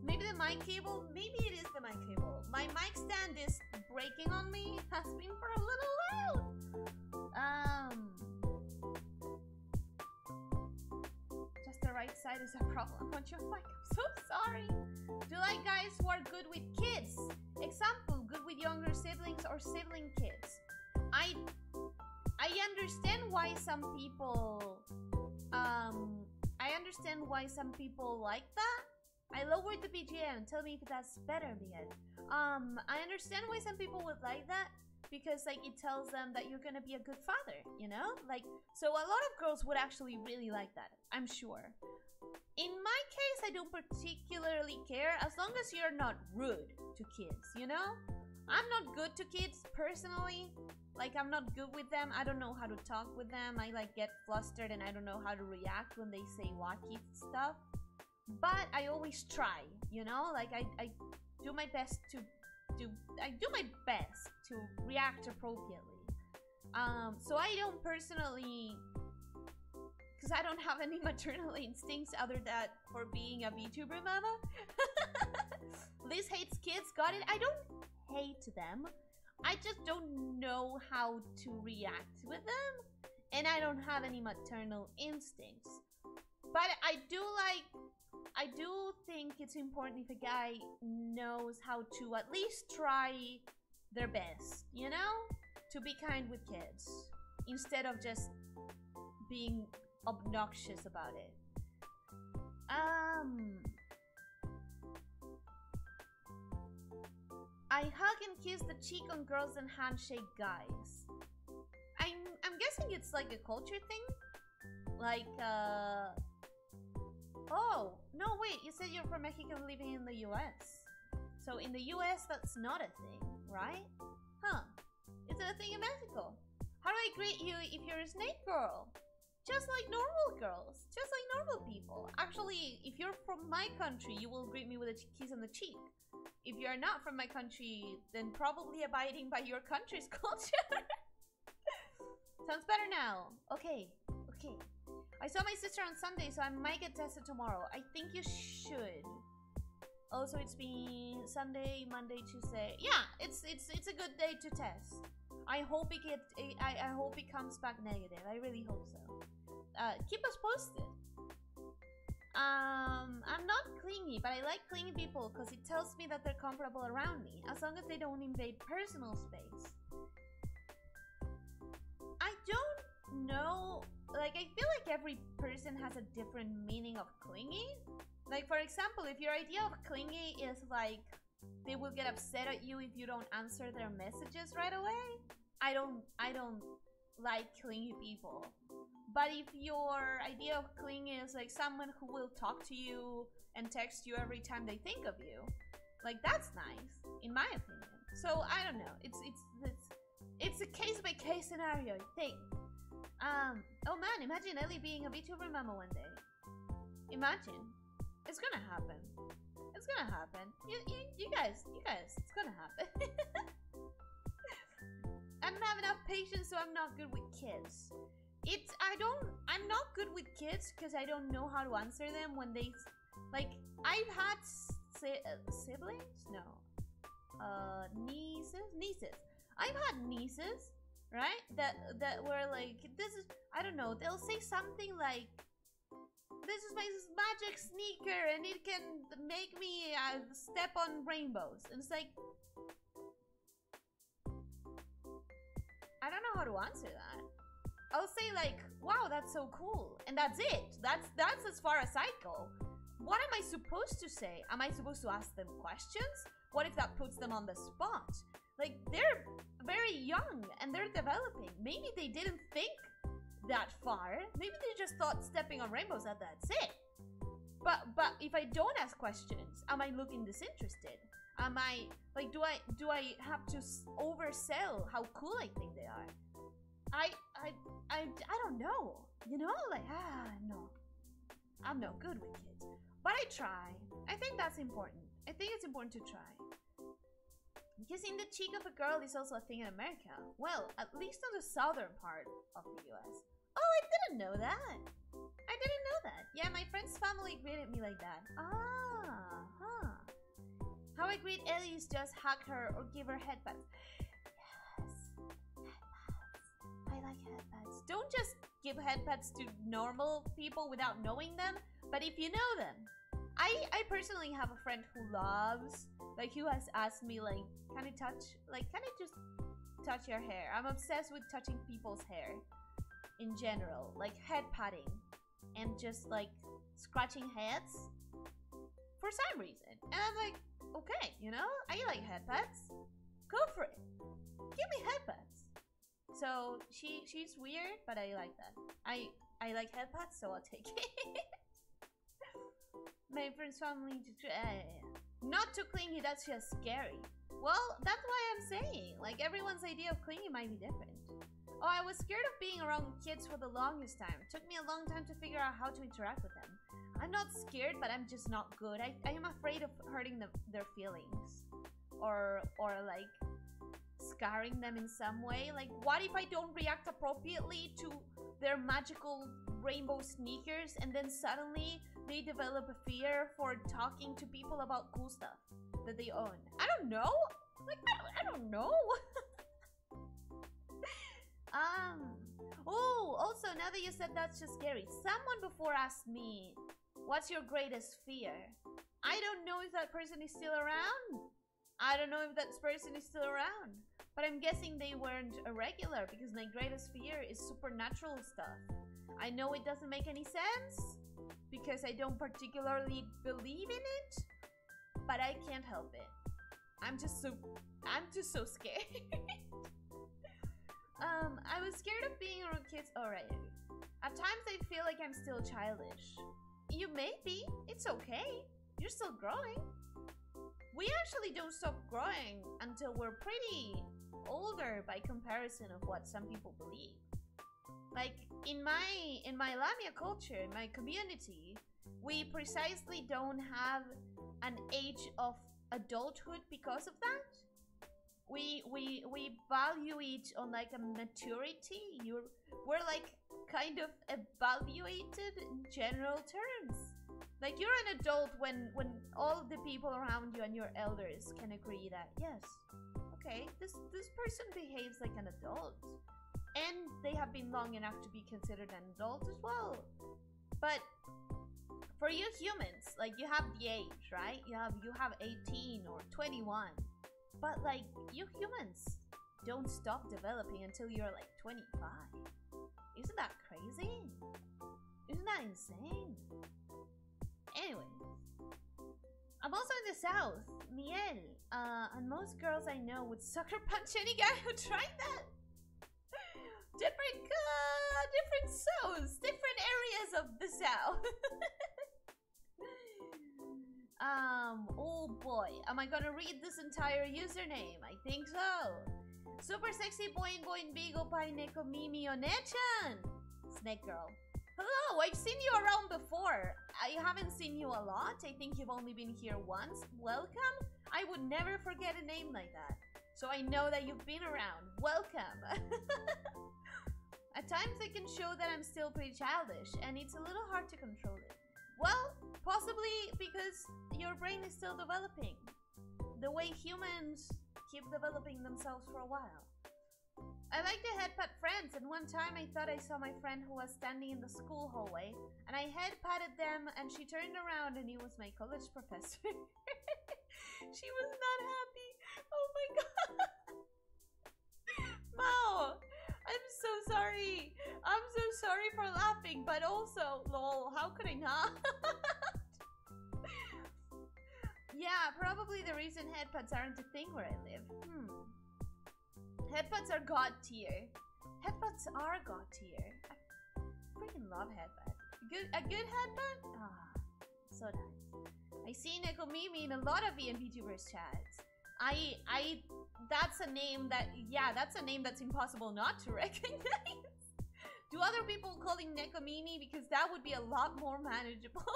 Maybe the mic cable? Maybe it is the mic cable. My mic stand is breaking on me. It has been for a little while. Um, just the right side is a problem on your mic. I'm so sorry. Do you like guys who are good with kids? Example, good with younger siblings or sibling kids. I... I understand why some people, um, I understand why some people like that. I lowered the B G M, tell me if that's better, Miguel. Um, I understand why some people would like that, because, like, it tells them that you're gonna be a good father, you know? Like, so a lot of girls would actually really like that, I'm sure. In my case, I don't particularly care, as long as you're not rude to kids, you know? I'm not good to kids, personally. Like, I'm not good with them, I don't know how to talk with them, I like get flustered and I don't know how to react when they say wacky stuff. But I always try, you know, like I, I do my best to, to, I do my best to react appropriately. Um, so I don't personally, because I don't have any maternal instincts other than for being a VTuber mama. Liz hates kids, got it? I don't hate them. I just don't know how to react with them, and I don't have any maternal instincts. But I do like, I do think it's important if a guy knows how to at least try their best, you know? To be kind with kids, instead of just being obnoxious about it. Um... I hug and kiss the cheek on girls and handshake guys. I'm, I'm guessing it's like a culture thing? Like, uh... Oh, no wait, you said you're from Mexico living in the U S. So in the U S that's not a thing, right? Huh. Is it a thing in Mexico? How do I greet you if you're a snake girl? just like normal girls, just like normal people. Actually, if you're from my country, you will greet me with a kiss on the cheek. If you're not from my country, then probably abiding by your country's culture. Sounds better now. Okay, okay. I saw my sister on Sunday, so I might get tested tomorrow. I think you should. Also, it's been Sunday, Monday, Tuesday. Yeah, it's it's it's a good day to test. I hope it get I, I hope it comes back negative. I really hope so. Uh, keep us posted. Um, I'm not clingy, but I like clingy people because it tells me that they're comfortable around me, as long as they don't invade personal space. I don't know. Like, I feel like every person has a different meaning of clingy. Like, for example, if your idea of clingy is like they will get upset at you if you don't answer their messages right away, I don't I don't like clingy people. But if your idea of clingy is like someone who will talk to you and text you every time they think of you, like, that's nice, in my opinion. So I don't know. It's it's it's it's a case by case scenario, I think. Um oh man, imagine Ellie being a VTuber mama one day. Imagine. It's gonna happen. It's gonna happen. You, you, you guys, you guys, it's gonna happen. I don't have enough patience, so I'm not good with kids. It's, I don't, I'm not good with kids because I don't know how to answer them when they, like, I've had si uh, siblings? No. Uh, nieces? Nieces. I've had nieces, right? That, that were like, this is, I don't know, they'll say something like, this is my magic sneaker and it can make me uh, step on rainbows. And it's like, I don't know how to answer that. I'll say like, wow, that's so cool. And that's it. That's, that's as far as I go. What am I supposed to say? Am I supposed to ask them questions? What if that puts them on the spot? Like, they're very young and they're developing. Maybe they didn't think that far. Maybe they just thought stepping on rainbows and that's it. But but if I don't ask questions, am I looking disinterested? Am I like, do I do I have to oversell how cool I think they are? I I I I don't know. You know, like, ah no, I'm not good with kids. But I try. I think that's important. I think it's important to try. Kissing the cheek of a girl is also a thing in America. Well, at least on the southern part of the U S. Oh, I didn't know that. I didn't know that. Yeah, my friend's family greeted me like that. Ah, huh. How I greet Ellie is just hug her or give her headbands. Yes, headbands. I like headbands. Don't just give headbands to normal people without knowing them, but if you know them. I, I personally have a friend who loves, like, who has asked me, like, can I touch, like, can I just touch your hair? I'm obsessed with touching people's hair in general, like head patting and just, like, scratching heads for some reason. And I'm like, okay, you know, I like head pats. Go for it. Give me head pats. So she she's weird, but I like that. I, I like head pats, so I'll take it. My friend's family, uh, not too clingy, that's just scary. Well, that's why I'm saying, like, everyone's idea of clingy might be different. Oh, I was scared of being around kids for the longest time. It took me a long time to figure out how to interact with them. I'm not scared, but I'm just not good. I, I am afraid of hurting the, their feelings. Or, or like, scarring them in some way. Like, what if I don't react appropriately to their magical rainbow sneakers and then suddenly they develop a fear for talking to people about cool stuff that they own? I don't know. Like, I don't, I don't know. um. Oh, also, now that you said that's just scary, someone before asked me, what's your greatest fear? I don't know if that person is still around. I don't know if that person is still around. But I'm guessing they weren't a regular, because my greatest fear is supernatural stuff. I know it doesn't make any sense, because I don't particularly believe in it, but I can't help it. I'm just so, I'm just so scared. um, I was scared of being around kids already. At times I feel like I'm still childish. You may be, it's okay. You're still growing. We actually don't stop growing until we're pretty older by comparison of what some people believe. Like in my in my Lamia culture, in my community, we precisely don't have an age of adulthood because of that. We we we value it on like a maturity. You're we're like kind of evaluated in general terms. Like you're an adult when when all the people around you and your elders can agree that yes, okay, this this person behaves like an adult. And they have been long enough to be considered an adult as well. But for you humans, like you have the age, right? You have you have eighteen or twenty-one. But like you humans don't stop developing until you're like twenty-five. Isn't that crazy? Isn't that insane? Anyway, I'm also in the south, Miel, uh, and most girls I know would sucker punch any guy who tried that. Different, uh, different zones, different areas of the south. um, oh boy, am I gonna read this entire username? I think so. Super sexy boing boing big opai neko mimi onechan. Snake girl. Hello, I've seen you around before. I haven't seen you a lot. I think you've only been here once. Welcome. I would never forget a name like that. So I know that you've been around. Welcome. At times I can show that I'm still pretty childish, and it's a little hard to control it. Well, possibly because your brain is still developing. The way humans keep developing themselves for a while. I like to headbutt friends, and one time I thought I saw my friend who was standing in the school hallway, and I headbutted them, and she turned around, and he was my college professor. She was not happy. Oh my god. Mao, I'm so sorry. I'm so sorry for laughing, but also, lol, how could I not? Yeah, probably the reason headbutts aren't a thing where I live. Hmm. Headbutts are god tier. Headbutts are god tier. I freaking love headbutt. Good, a good headbutt? Ah, oh, so nice. I see Neko Mimi in a lot of VTubers chats. I, I, that's a name that, yeah, that's a name that's impossible not to recognize. Do other people call him Neko Mimi? Because that would be a lot more manageable.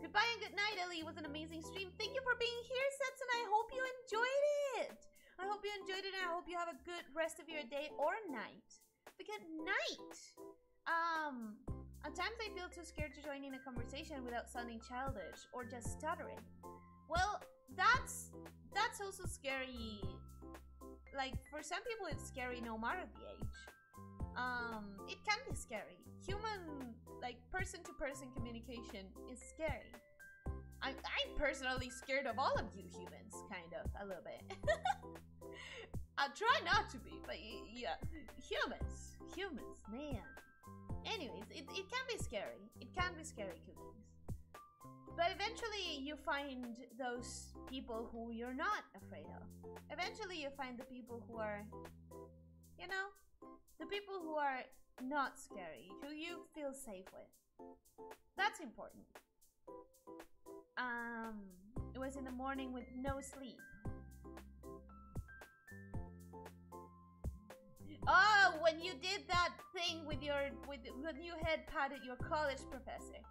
Goodbye and good night, Ellie. It was an amazing stream. Thank you for being here, Setsun. I hope you enjoyed it. I hope you enjoyed it, and I hope you have a good rest of your day or night. But good night. Um, at times I feel too scared to join in a conversation without sounding childish or just stuttering. Well, that's that's also scary. Like for some people it's scary no matter the age. Um, it can be scary. Human, like person-to-person communication is scary. I'm, I'm personally scared of all of you humans, kind of, a little bit. I try not to be, but yeah, humans, humans, man. Anyways, it, it can be scary. It can be scary, cookies. But eventually you find those people who you're not afraid of. Eventually you find the people who are, you know, the people who are not scary, who you feel safe with. That's important. Um, it was in the morning with no sleep. Oh, when you did that thing with your, with, when you head patted your college professor.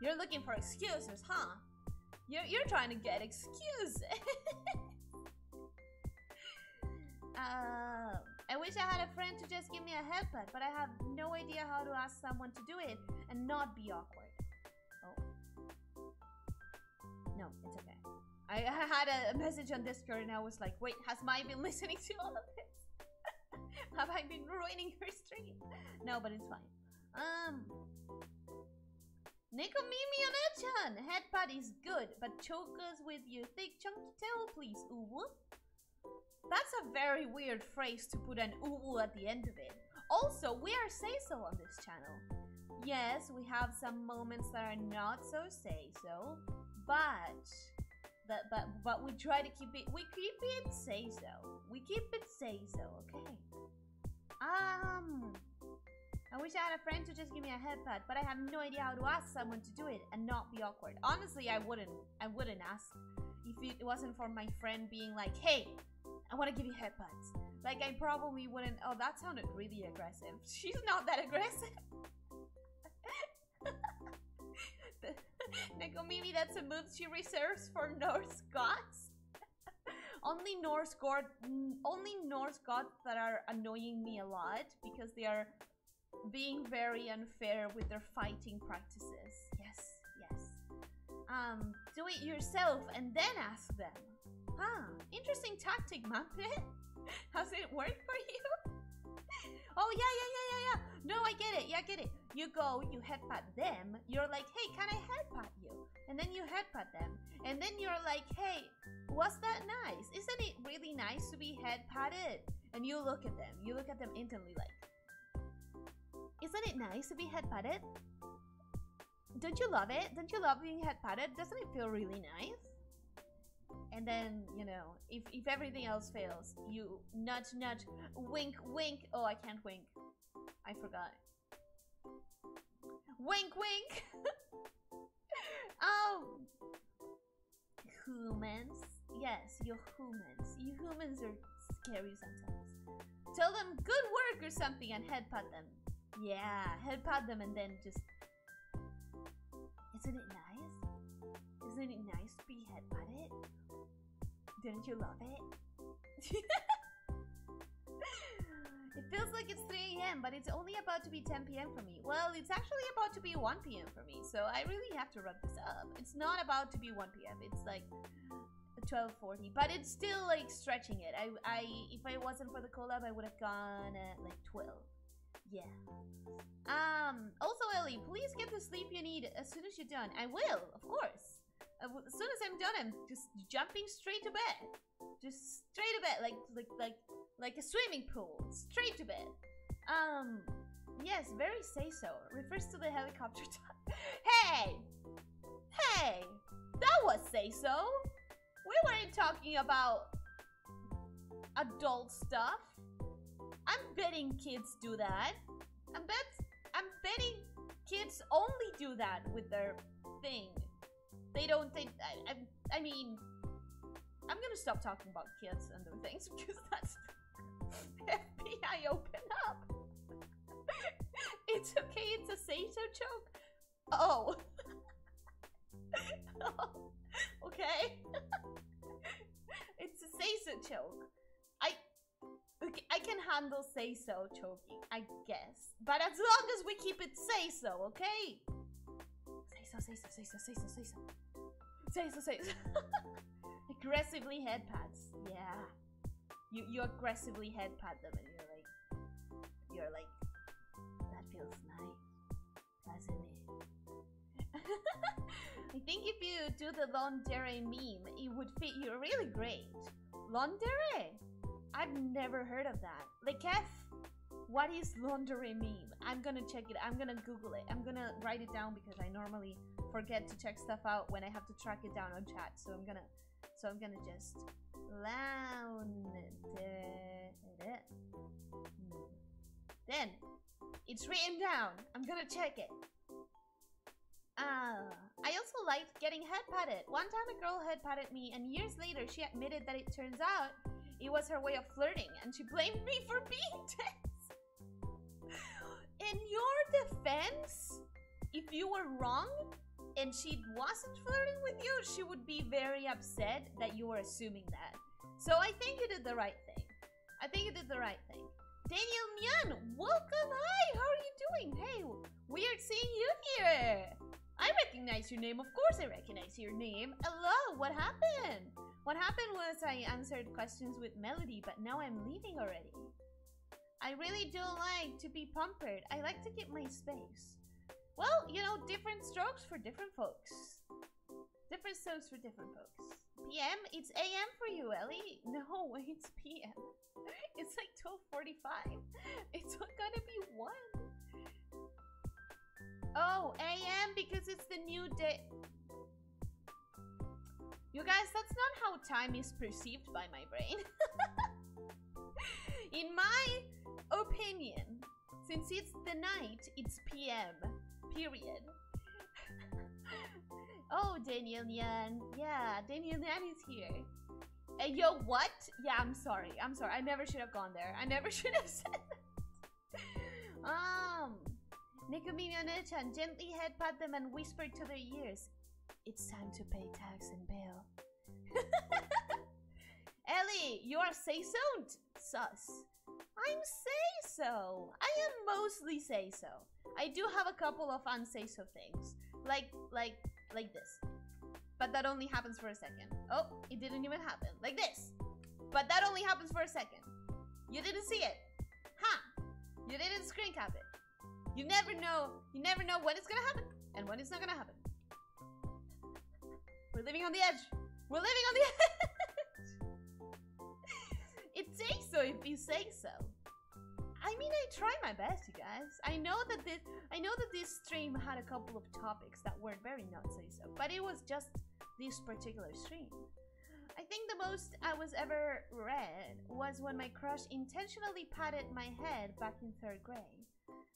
You're looking for excuses, huh? You're, you're trying to get excuses. uh, I wish I had a friend to just give me a headbutt, but I have no idea how to ask someone to do it and not be awkward. Oh. No, it's okay. I, I had a message on Discord and I was like, wait, has Mai been listening to all of this? Have I been ruining her stream? No, but it's fine. Um, Neko Mimi Onechan! Headbutt is good, but choke us with your thick chunky tail, please, uwu. That's a very weird phrase to put an uwu at the end of it. Also, we are say-so on this channel. Yes, we have some moments that are not so say-so, but, but, but, but we try to keep it, we keep it say-so. We keep it say-so, okay? Um, I wish I had a friend to just give me a headbutt, but I have no idea how to ask someone to do it and not be awkward. Honestly, I wouldn't. I wouldn't ask if it wasn't for my friend being like, hey, I want to give you headbutts. Like, I probably wouldn't. Oh, that sounded really aggressive. She's not that aggressive. Neko, maybe that's a move she reserves for Norse gods. Only Norse god, only Norse gods that are annoying me a lot because they are being very unfair with their fighting practices. Yes, yes. Um, do it yourself and then ask them. Huh? Interesting tactic, Muppet. Has it worked for you? Oh yeah, yeah, yeah, yeah, yeah. No, I get it. Yeah, I get it. You go, you headbutt them. You're like, hey, can I headbutt you? And then you headbutt them. And then you're like, hey, was that nice? Isn't it really nice to be headbutted? And you look at them. You look at them intently, like, isn't it nice to be headbutted? Don't you love it? Don't you love being headbutted? Doesn't it feel really nice? And then, you know, if, if everything else fails, you nudge, nudge, wink, wink. Oh, I can't wink. I forgot. Wink, wink. Oh, humans. Yes, you're humans. You humans are scary sometimes. Tell them good work or something and headbutt them. Yeah, headbutt them and then just... Isn't it nice? Isn't it nice to be headbutted? Didn't you love it? It feels like it's three A M, but it's only about to be ten P M for me. Well, it's actually about to be one P M for me, so I really have to wrap this up. It's not about to be one P M, it's like twelve forty, but it's still like stretching it. I, I, if I wasn't for the collab, I would have gone at like twelve. Yeah. Um, also, Ellie, please get the sleep you need as soon as you're done. I will, of course. As soon as I'm done, I'm just jumping straight to bed. Just straight to bed, like, like, like, like a swimming pool. Straight to bed. Um, yes, very say-so. Refers to the helicopter talk. Hey! Hey! That was say-so! We weren't talking about adult stuff. I'm betting kids do that. I'm bet I'm betting kids only do that with their thing. They don't think. I, I, I mean, I'm gonna stop talking about kids and their things because that's F B I open up. It's okay. It's a say-so joke. Oh. Oh. Okay. It's a say-so joke. I. I can handle say-so choking, I guess. But as long as we keep it say-so, okay? Say-so, say-so, say-so, say-so, say-so. Say-so, say-so. Aggressively head pats. Yeah. You, you aggressively head pat them and you're like... You're like... That feels nice, doesn't it? I think if you do the Londere meme, it would fit you really great. Londere? I've never heard of that. Like, F, what is laundry meme? I'm gonna check it. I'm gonna Google it. I'm gonna write it down because I normally forget to check stuff out when I have to track it down on chat. So I'm gonna, so I'm gonna just laundry. Then it's written down. I'm gonna check it. Ah, I also liked getting head patted. One time a girl head patted me, and years later she admitted that it turns out it was her way of flirting, and she blamed me for being tense. In your defense, if you were wrong and she wasn't flirting with you, she would be very upset that you were assuming that. So I think you did the right thing. I think you did the right thing. Daniel Mian, welcome. Hi, how are you doing? Hey, weird seeing you here. I recognize your name. Of course I recognize your name. Hello, what happened? What happened was I answered questions with Melody, but now I'm leaving already. I really do like to be pampered. I like to get my space. Well, you know, different strokes for different folks. Different strokes for different folks. P M? It's A M for you, Ellie. No, it's P M. It's like twelve forty-five. It's gonna be one. Oh, A M because it's the new day. You guys, that's not how time is perceived by my brain. In my opinion, Since it's the night, it's P M. Period. Oh, Daniel Nyan. Yeah, Daniel Nyan is here. Uh, yo, what? Yeah, I'm sorry. I'm sorry. I never should have gone there. I never should have said that. Um, Nekumi Miyone-chan, gently head pat them and whisper to their ears, "It's time to pay tax and bail." Ellie, you are say-so'd? Sus. I'm say-so. I am mostly say-so. I do have a couple of unsay-so things. Like, like, like this. But that only happens for a second. Oh, it didn't even happen. Like this. But that only happens for a second. You didn't see it. Huh. You didn't screen cap it. You never know. You never know when it's gonna happen and when it's not gonna happen. We're living on the edge. We're living on the edge. It takes so if you say so. I mean, I try my best, you guys. I know that this, I know that this stream had a couple of topics that weren't very not say so, but it was just this particular stream. I think the most I was ever read was when my crush intentionally patted my head back in third grade.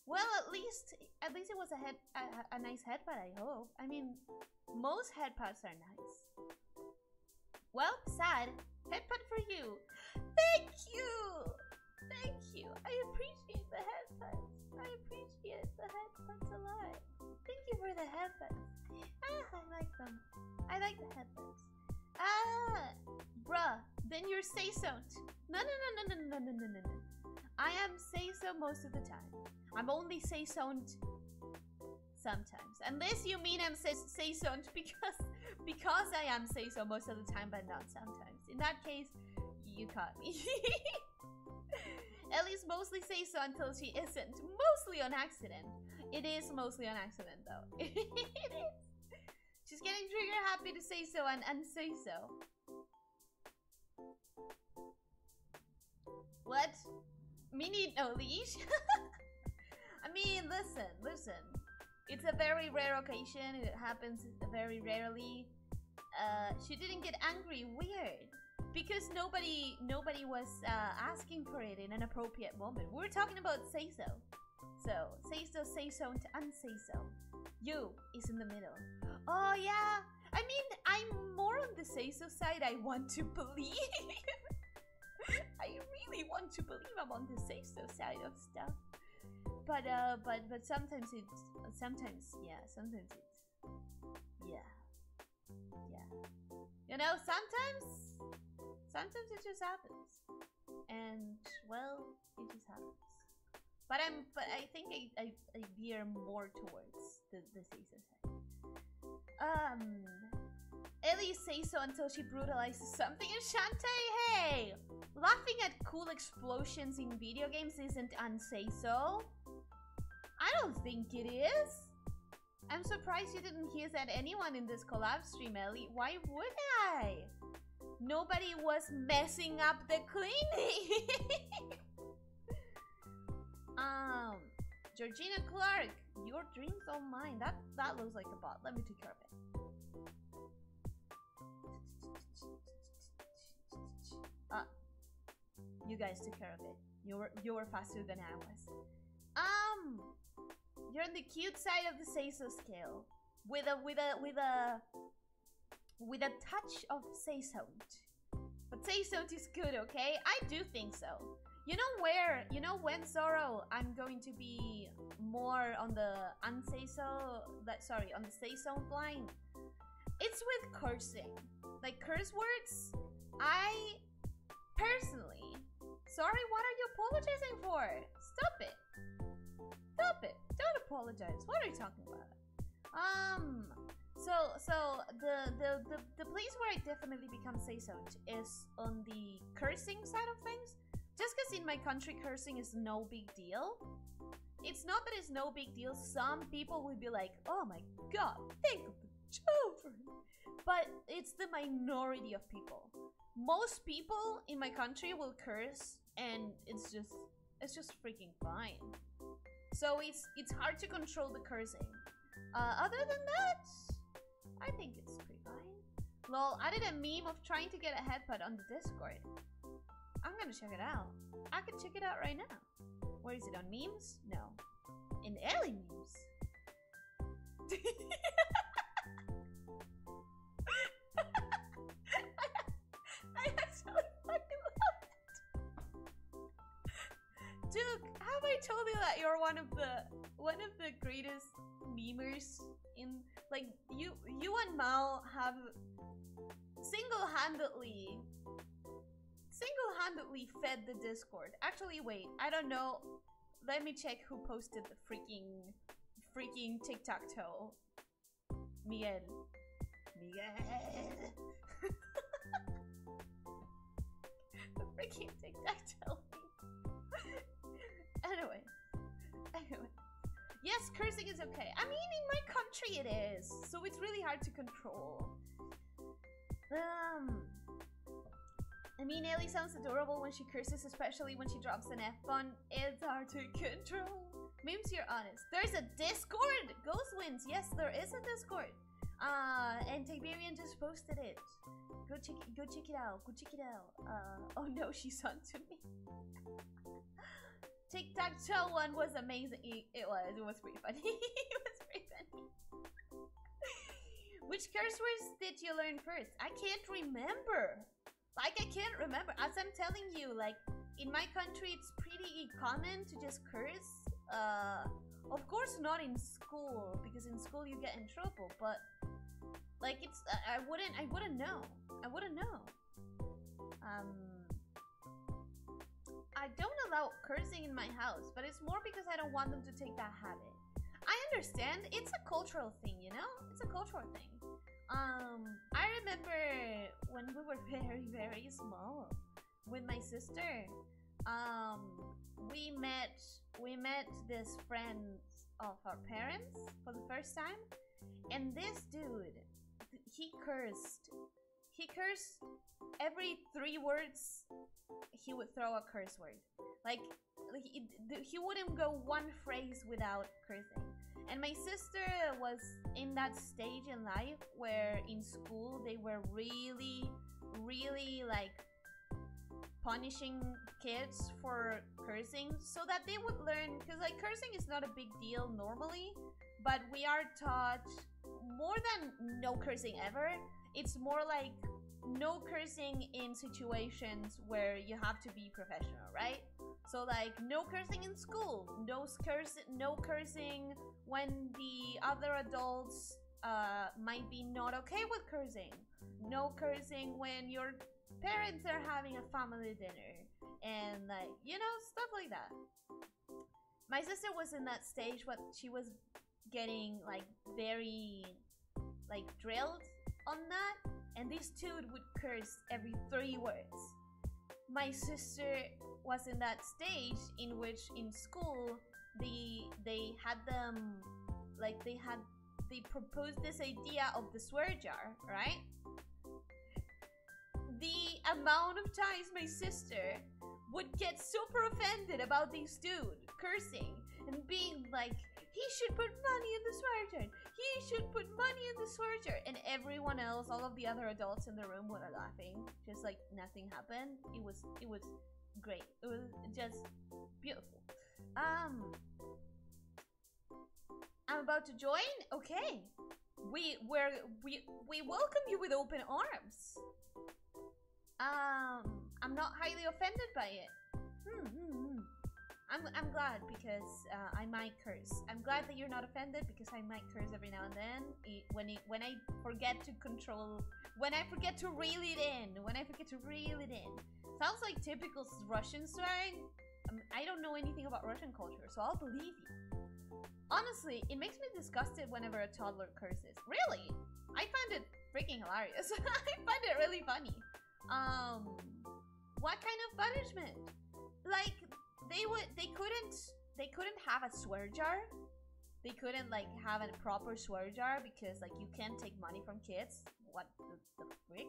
Well, at least, at least it was a head, a, a nice head pat. I hope. I mean, most head pats are nice. Well, sad. Headbutt for you. Thank you. Thank you. I appreciate the headbutts. I appreciate the headbutts a lot. Thank you for the headbutts. Ah, I like them. I like the headbutts. Ah, bruh. Then you're say-so. No, no, no, no, no, no, no, no, no. I am say-so most of the time. I'm only say-so sometimes. Unless you mean I'm say-so because because I am say-so most of the time, but not sometimes. In that case, you caught me. Ellie's mostly say-so until she isn't. Mostly on accident. It is mostly on accident, though. It is. She's getting trigger happy to say-so and unsay-so. What? Me need no leash? I mean, listen, listen. It's a very rare occasion. It happens very rarely. Uh, she didn't get angry. Weird. Because nobody nobody was uh, asking for it in an appropriate moment. We were talking about say-so. So, say-so, say-so, and unsay-so. You is in the middle. Oh, yeah. I mean, I'm more on the say-so side. I want to believe. I really want to believe I'm on the say-so side of stuff. But uh, but but sometimes it's sometimes yeah, sometimes it's yeah, yeah. You know, sometimes sometimes it just happens, and well, it just happens. But I'm but I think I I, I veer more towards the the say-so side. Um, Ellie says so until she brutalizes something in Shantae. Hey, laughing at cool explosions in video games isn't unsay-so. I don't think it is. I'm surprised you didn't hear that anyone in this collab stream, Ellie. Why would I? Nobody was messing up the cleaning. um, Georgina Clark, your dreams don't mine. That that looks like a bot. Let me take care of it. Ah, you guys took care of it. You were you were faster than I was. Um, you're on the cute side of the say-so scale, with a with a with a with a touch of say-so, but say-so is good, okay? I do think so. You know where? You know when, Zorro? I'm going to be more on the unsay-so. That sorry, on the say-so line. It's with cursing, like curse words. I personally, sorry. What are you apologizing for? Stop it. Stop it! Don't apologize. What are you talking about? Um. So, so the the the, the place where I definitely become say-so is on the cursing side of things. Just because in my country cursing is no big deal. It's not that it's no big deal. Some people would be like, "Oh my God, think of the children," but it's the minority of people. Most people in my country will curse, and it's just it's just freaking fine. So it's it's hard to control the cursing. Uh, other than that, I think it's pretty fine. Lol, I did a meme of trying to get a headbutt on the Discord. I'm gonna check it out. I can check it out right now. Where is it? On memes? No. In early memes. I actually fucking love it. Duke, have I told you that you're one of the one of the greatest memers in, like, you you and Mal have single-handedly single-handedly fed the Discord. Actually, wait, I don't know. Let me check who posted the freaking freaking tic-tac-toe. Miguel. Miguel. The freaking tic-tac-toe. Anyway. Anyway. Yes, cursing is okay. I mean, in my country it is. So it's really hard to control. Um... I mean, Ellie sounds adorable when she curses, especially when she drops an F-bomb. It's hard to control. Memes, you're honest. There's a Discord! Ghost wins. Yes, there is a Discord. Uh, and Tiberian just posted it. Go check, go check it out. Go check it out. Uh, oh no, she's on to me. Tic-tac-toe one was amazing. It was. It was pretty funny. It was pretty funny. Which curse words did you learn first? I can't remember. Like, I can't remember. As I'm telling you, like, in my country, it's pretty common to just curse. Uh, of course, not in school, because in school you get in trouble. But like, it's I, I wouldn't, I wouldn't know. I wouldn't know. Um, I don't allow cursing in my house, but it's more because I don't want them to take that habit. I understand. It's a cultural thing, you know. It's a cultural thing. Um, I remember when we were very, very small with my sister. Um, we met we met this friend of our parents for the first time, and this dude, he cursed. He cursed every three words. He would throw a curse word. Like he, he wouldn't go one phrase without cursing. And my sister was in that stage in life where in school they were really, really like punishing kids for cursing so that they would learn, because like cursing is not a big deal normally, but we are taught more than no cursing ever. It's more like no cursing in situations where you have to be professional, right? So like no cursing in school, no curse, no cursing when the other adults uh, might be not okay with cursing, no cursing when your parents are having a family dinner, and like, you know, stuff like that. My sister was in that stage, but she was getting like very like drilled on that, and this dude would curse every three words. My sister was in that stage in which in school they they had them like they had they proposed this idea of the swear jar, right? The amount of times my sister would get super offended about this dude cursing and being like, he should put money in the swear jar, he should put money in the swear jar, and everyone else, all of the other adults in the room were laughing, just like nothing happened. It was it was great. It was just beautiful. Um, I'm about to join. Okay, we we're, we we welcome you with open arms. Um, I'm not highly offended by it. Hmm, hmm, hmm. I'm, I'm glad because uh, I might curse. I'm glad that you're not offended because I might curse every now and then it, when it, when I forget to control, when I forget to reel it in, when I forget to reel it in. Sounds like typical Russian swearing. Um, I don't know anything about Russian culture, so I'll believe you. Honestly, it makes me disgusted whenever a toddler curses. Really? I find it freaking hilarious. I find it really funny. Um, what kind of punishment? Like, they would, they couldn't, they couldn't have a swear jar. They couldn't, like, have a proper swear jar because, like, you can't take money from kids. What the, the frick?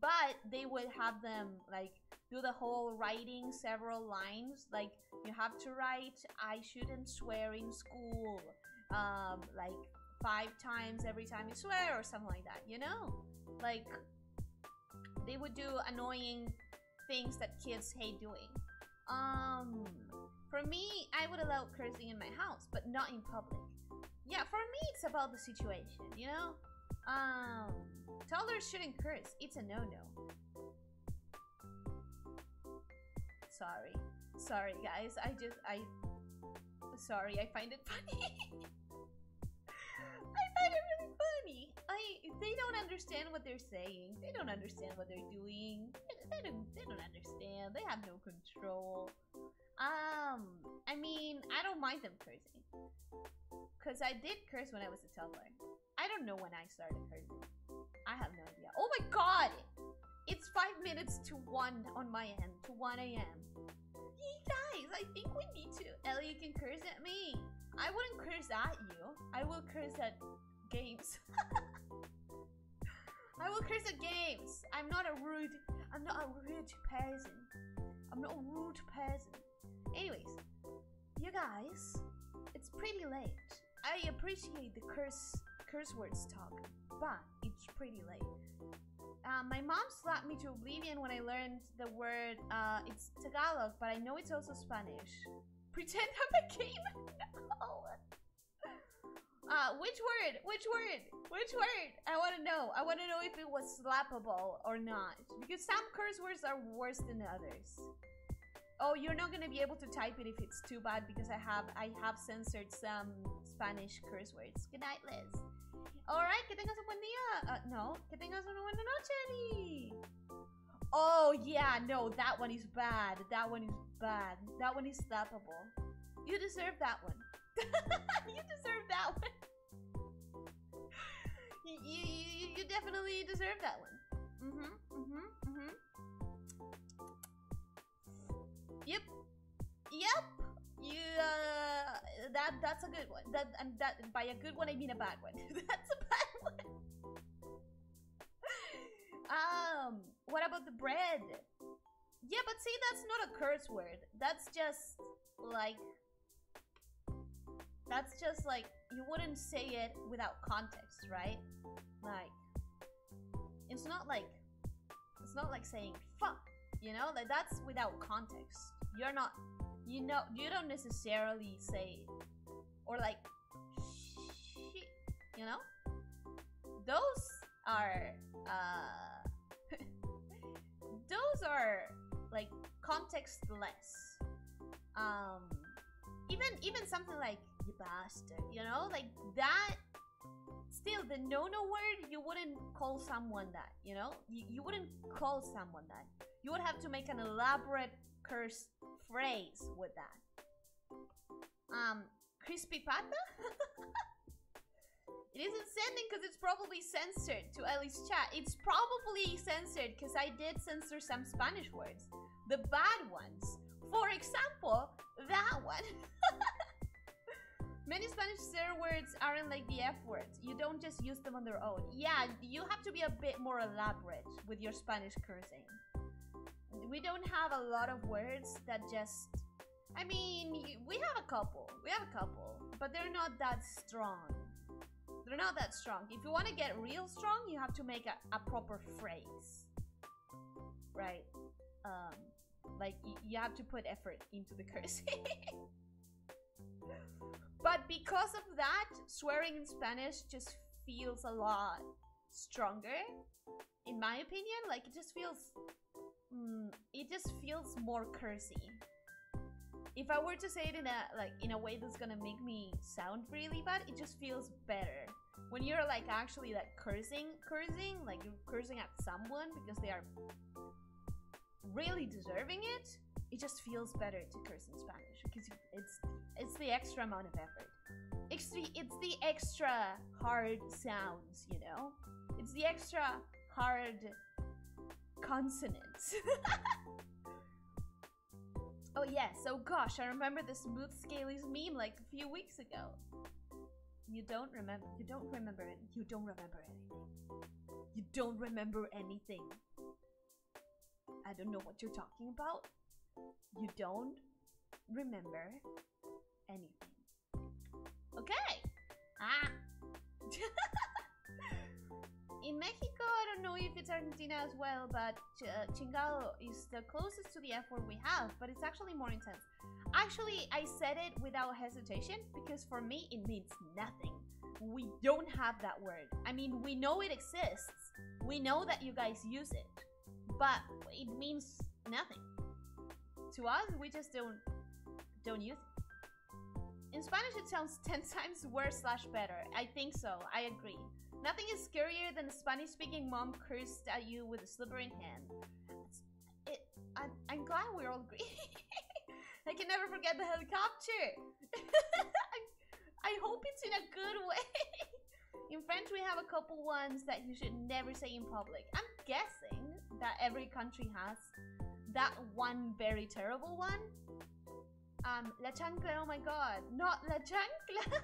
But they would have them, like, do the whole writing several lines. Like, you have to write, I shouldn't swear in school. Um, like, five times every time you swear or something like that, you know? Like... they would do annoying things that kids hate doing. Um, For me, I would allow cursing in my house, but not in public. Yeah, for me, it's about the situation, you know? Um, toddlers shouldn't curse. It's a no-no. Sorry. Sorry, guys. I just... I... Sorry, I find it funny. I find it really funny. I they don't understand what they're saying. They don't understand what they're doing. They, they don't they don't understand. They have no control. Um, I mean, I don't mind them cursing. Cause I did curse when I was a toddler. I don't know when I started cursing. I have no idea. Oh my god! It's five minutes to one on my end, to one A M Hey guys, I think we need to. Ellie can curse at me. I wouldn't curse at you. I will curse at games. I will curse at games. I'm not a rude. I'm not a rude person. I'm not a rude person. Anyways, you guys, it's pretty late. I appreciate the curse curse words talk, but it's pretty late. Uh, my mom slapped me to oblivion when I learned the word. Uh, it's Tagalog, but I know it's also Spanish. Pretend I'm a gamer. No. Uh, which word? Which word? Which word? I want to know. I want to know if it was slappable or not. Because some curse words are worse than others. Oh, you're not gonna be able to type it if it's too bad because I have I have censored some Spanish curse words. Good night, Liz. Alright, que tengas un buen día. Uh, no, que tengas una buena noche. Oh yeah, no, that one is bad. That one is bad. That one is slappable. You deserve that one. You deserve that one. you, you, you definitely deserve that one. Mm-hmm, mm-hmm, mm-hmm. Yep. Yep. You, uh, that, that's a good one. That, and that, by a good one, I mean a bad one. That's a bad one. Um, what about the bread? Yeah, but see, that's not a curse word. That's just, like... That's just, like, you wouldn't say it without context, right? Like, it's not like... It's not like saying, fuck, you know? Like, that's without context. You're not... You know, you don't necessarily say, or like, shit, you know? Those are, uh, those are, like, context-less. Um, even, even something like, you bastard, you know? Like, that, still, the no-no word, you wouldn't call someone that, you know? You, you wouldn't call someone that. You would have to make an elaborate curse phrase with that. Um, crispy pata? It isn't sending because it's probably censored to Ellie's chat. It's probably censored because I did censor some Spanish words. The bad ones. For example, that one. Many Spanish swear words aren't like the F words. You don't just use them on their own. Yeah, you have to be a bit more elaborate with your Spanish cursing. We don't have a lot of words that just... I mean, we have a couple. We have a couple. But they're not that strong. They're not that strong. If you want to get real strong, you have to make a, a proper phrase. Right? Um, like, y you have to put effort into the cursing. But because of that, swearing in Spanish just feels a lot stronger. In my opinion, like, it just feels... Mm, it just feels more cursy. If I were to say it in a like in a way that's gonna make me sound really bad, it just feels better. When you're like actually like cursing, cursing, like you're cursing at someone because they are really deserving it, it just feels better to curse in Spanish because it's it's the extra amount of effort. It's the it's the extra hard sounds, you know? It's the extra hard consonants. Oh yes, oh gosh, I remember the smooth scalies meme like a few weeks ago. You don't remember, you don't remember it, you don't remember anything. You don't remember anything. I don't know what you're talking about. You don't remember anything. Okay! Ah! In Mexico, I don't know if it's Argentina as well, but uh, Chingao is the closest to the F word we have, but it's actually more intense. Actually, I said it without hesitation because for me it means nothing. We don't have that word. I mean, we know it exists. We know that you guys use it, but it means nothing. To us, we just don't don't use it. In Spanish, it sounds ten times worse slash better. I think so. I agree. Nothing is scarier than a Spanish-speaking mom cursed at you with a slipper in hand. It, I, I'm glad we're all agree. I can never forget the helicopter. I, I hope it's in a good way. In French, we have a couple ones that you should never say in public. I'm guessing that every country has that one very terrible one. Um, la chancla, oh my god, not la chancla.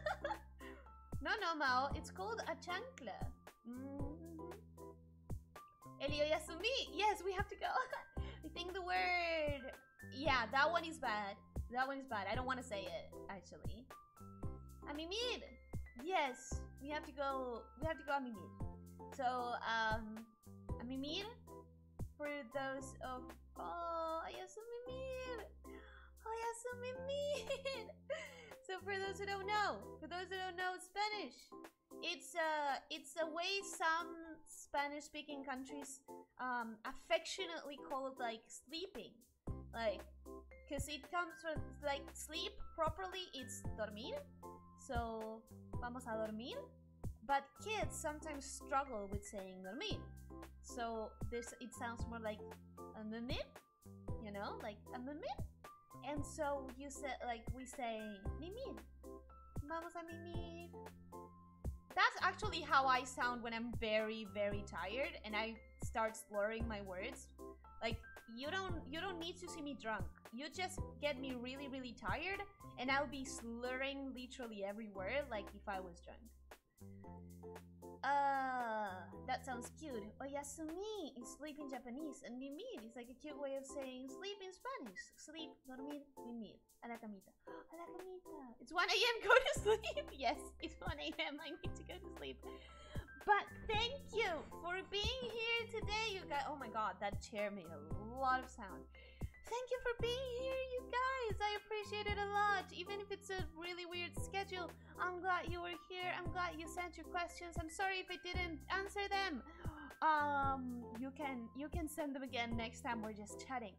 No, no, Mao, it's called a chancla. Mm-hmm. Elio Yasumi, yes, we have to go. I think the word, yeah, that one is bad. That one is bad, I don't want to say it, actually. Amimir, yes, we have to go, we have to go Amimir. So, um, Amimir, for those of, oh, yes, Amimir. Oh, yes, Amimir. So for those who don't know, for those who don't know Spanish, it's a, it's a way some Spanish-speaking countries um, affectionately call it like sleeping. Like, because it comes from, like, sleep properly, it's dormir. So, vamos a dormir. But kids sometimes struggle with saying dormir. So this, it sounds more like a mimir, you know, like a mimir. And so you said, like, we say mimir, vamos a mimir. That's actually how I sound when I'm very, very tired and I start slurring my words. Like, you don't, you don't need to see me drunk. You just get me really, really tired, and I'll be slurring literally every word, like if I was drunk. Uh, that sounds cute. Oyasumi is sleep in Japanese, and mimir is like a cute way of saying sleep in Spanish. Sleep, dormir, mimir. A la camita. A la camita. It's one A M, go to sleep. Yes, it's one A M, I need to go to sleep. But thank you for being here today, you guys. Oh my god, that chair made a lot of sound. Thank you for being here, you guys. I appreciate it a lot. Even if it's a really weird schedule, I'm glad you were here. I'm glad you sent your questions. I'm sorry if I didn't answer them. Um, you can you can send them again next time we're just chatting.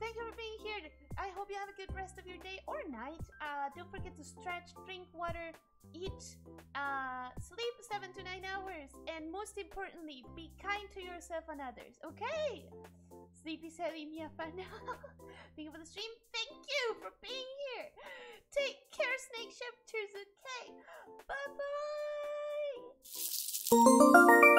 Thank you for being here. I hope you have a good rest of your day or night. Uh, don't forget to stretch, drink water, eat, uh, sleep seven to nine hours, and most importantly, be kind to yourself and others. Okay. Sleepy Sally Mia for now. Thank you for the stream. Thank you for being here. Take care, Snake Shifters. Okay. Bye bye.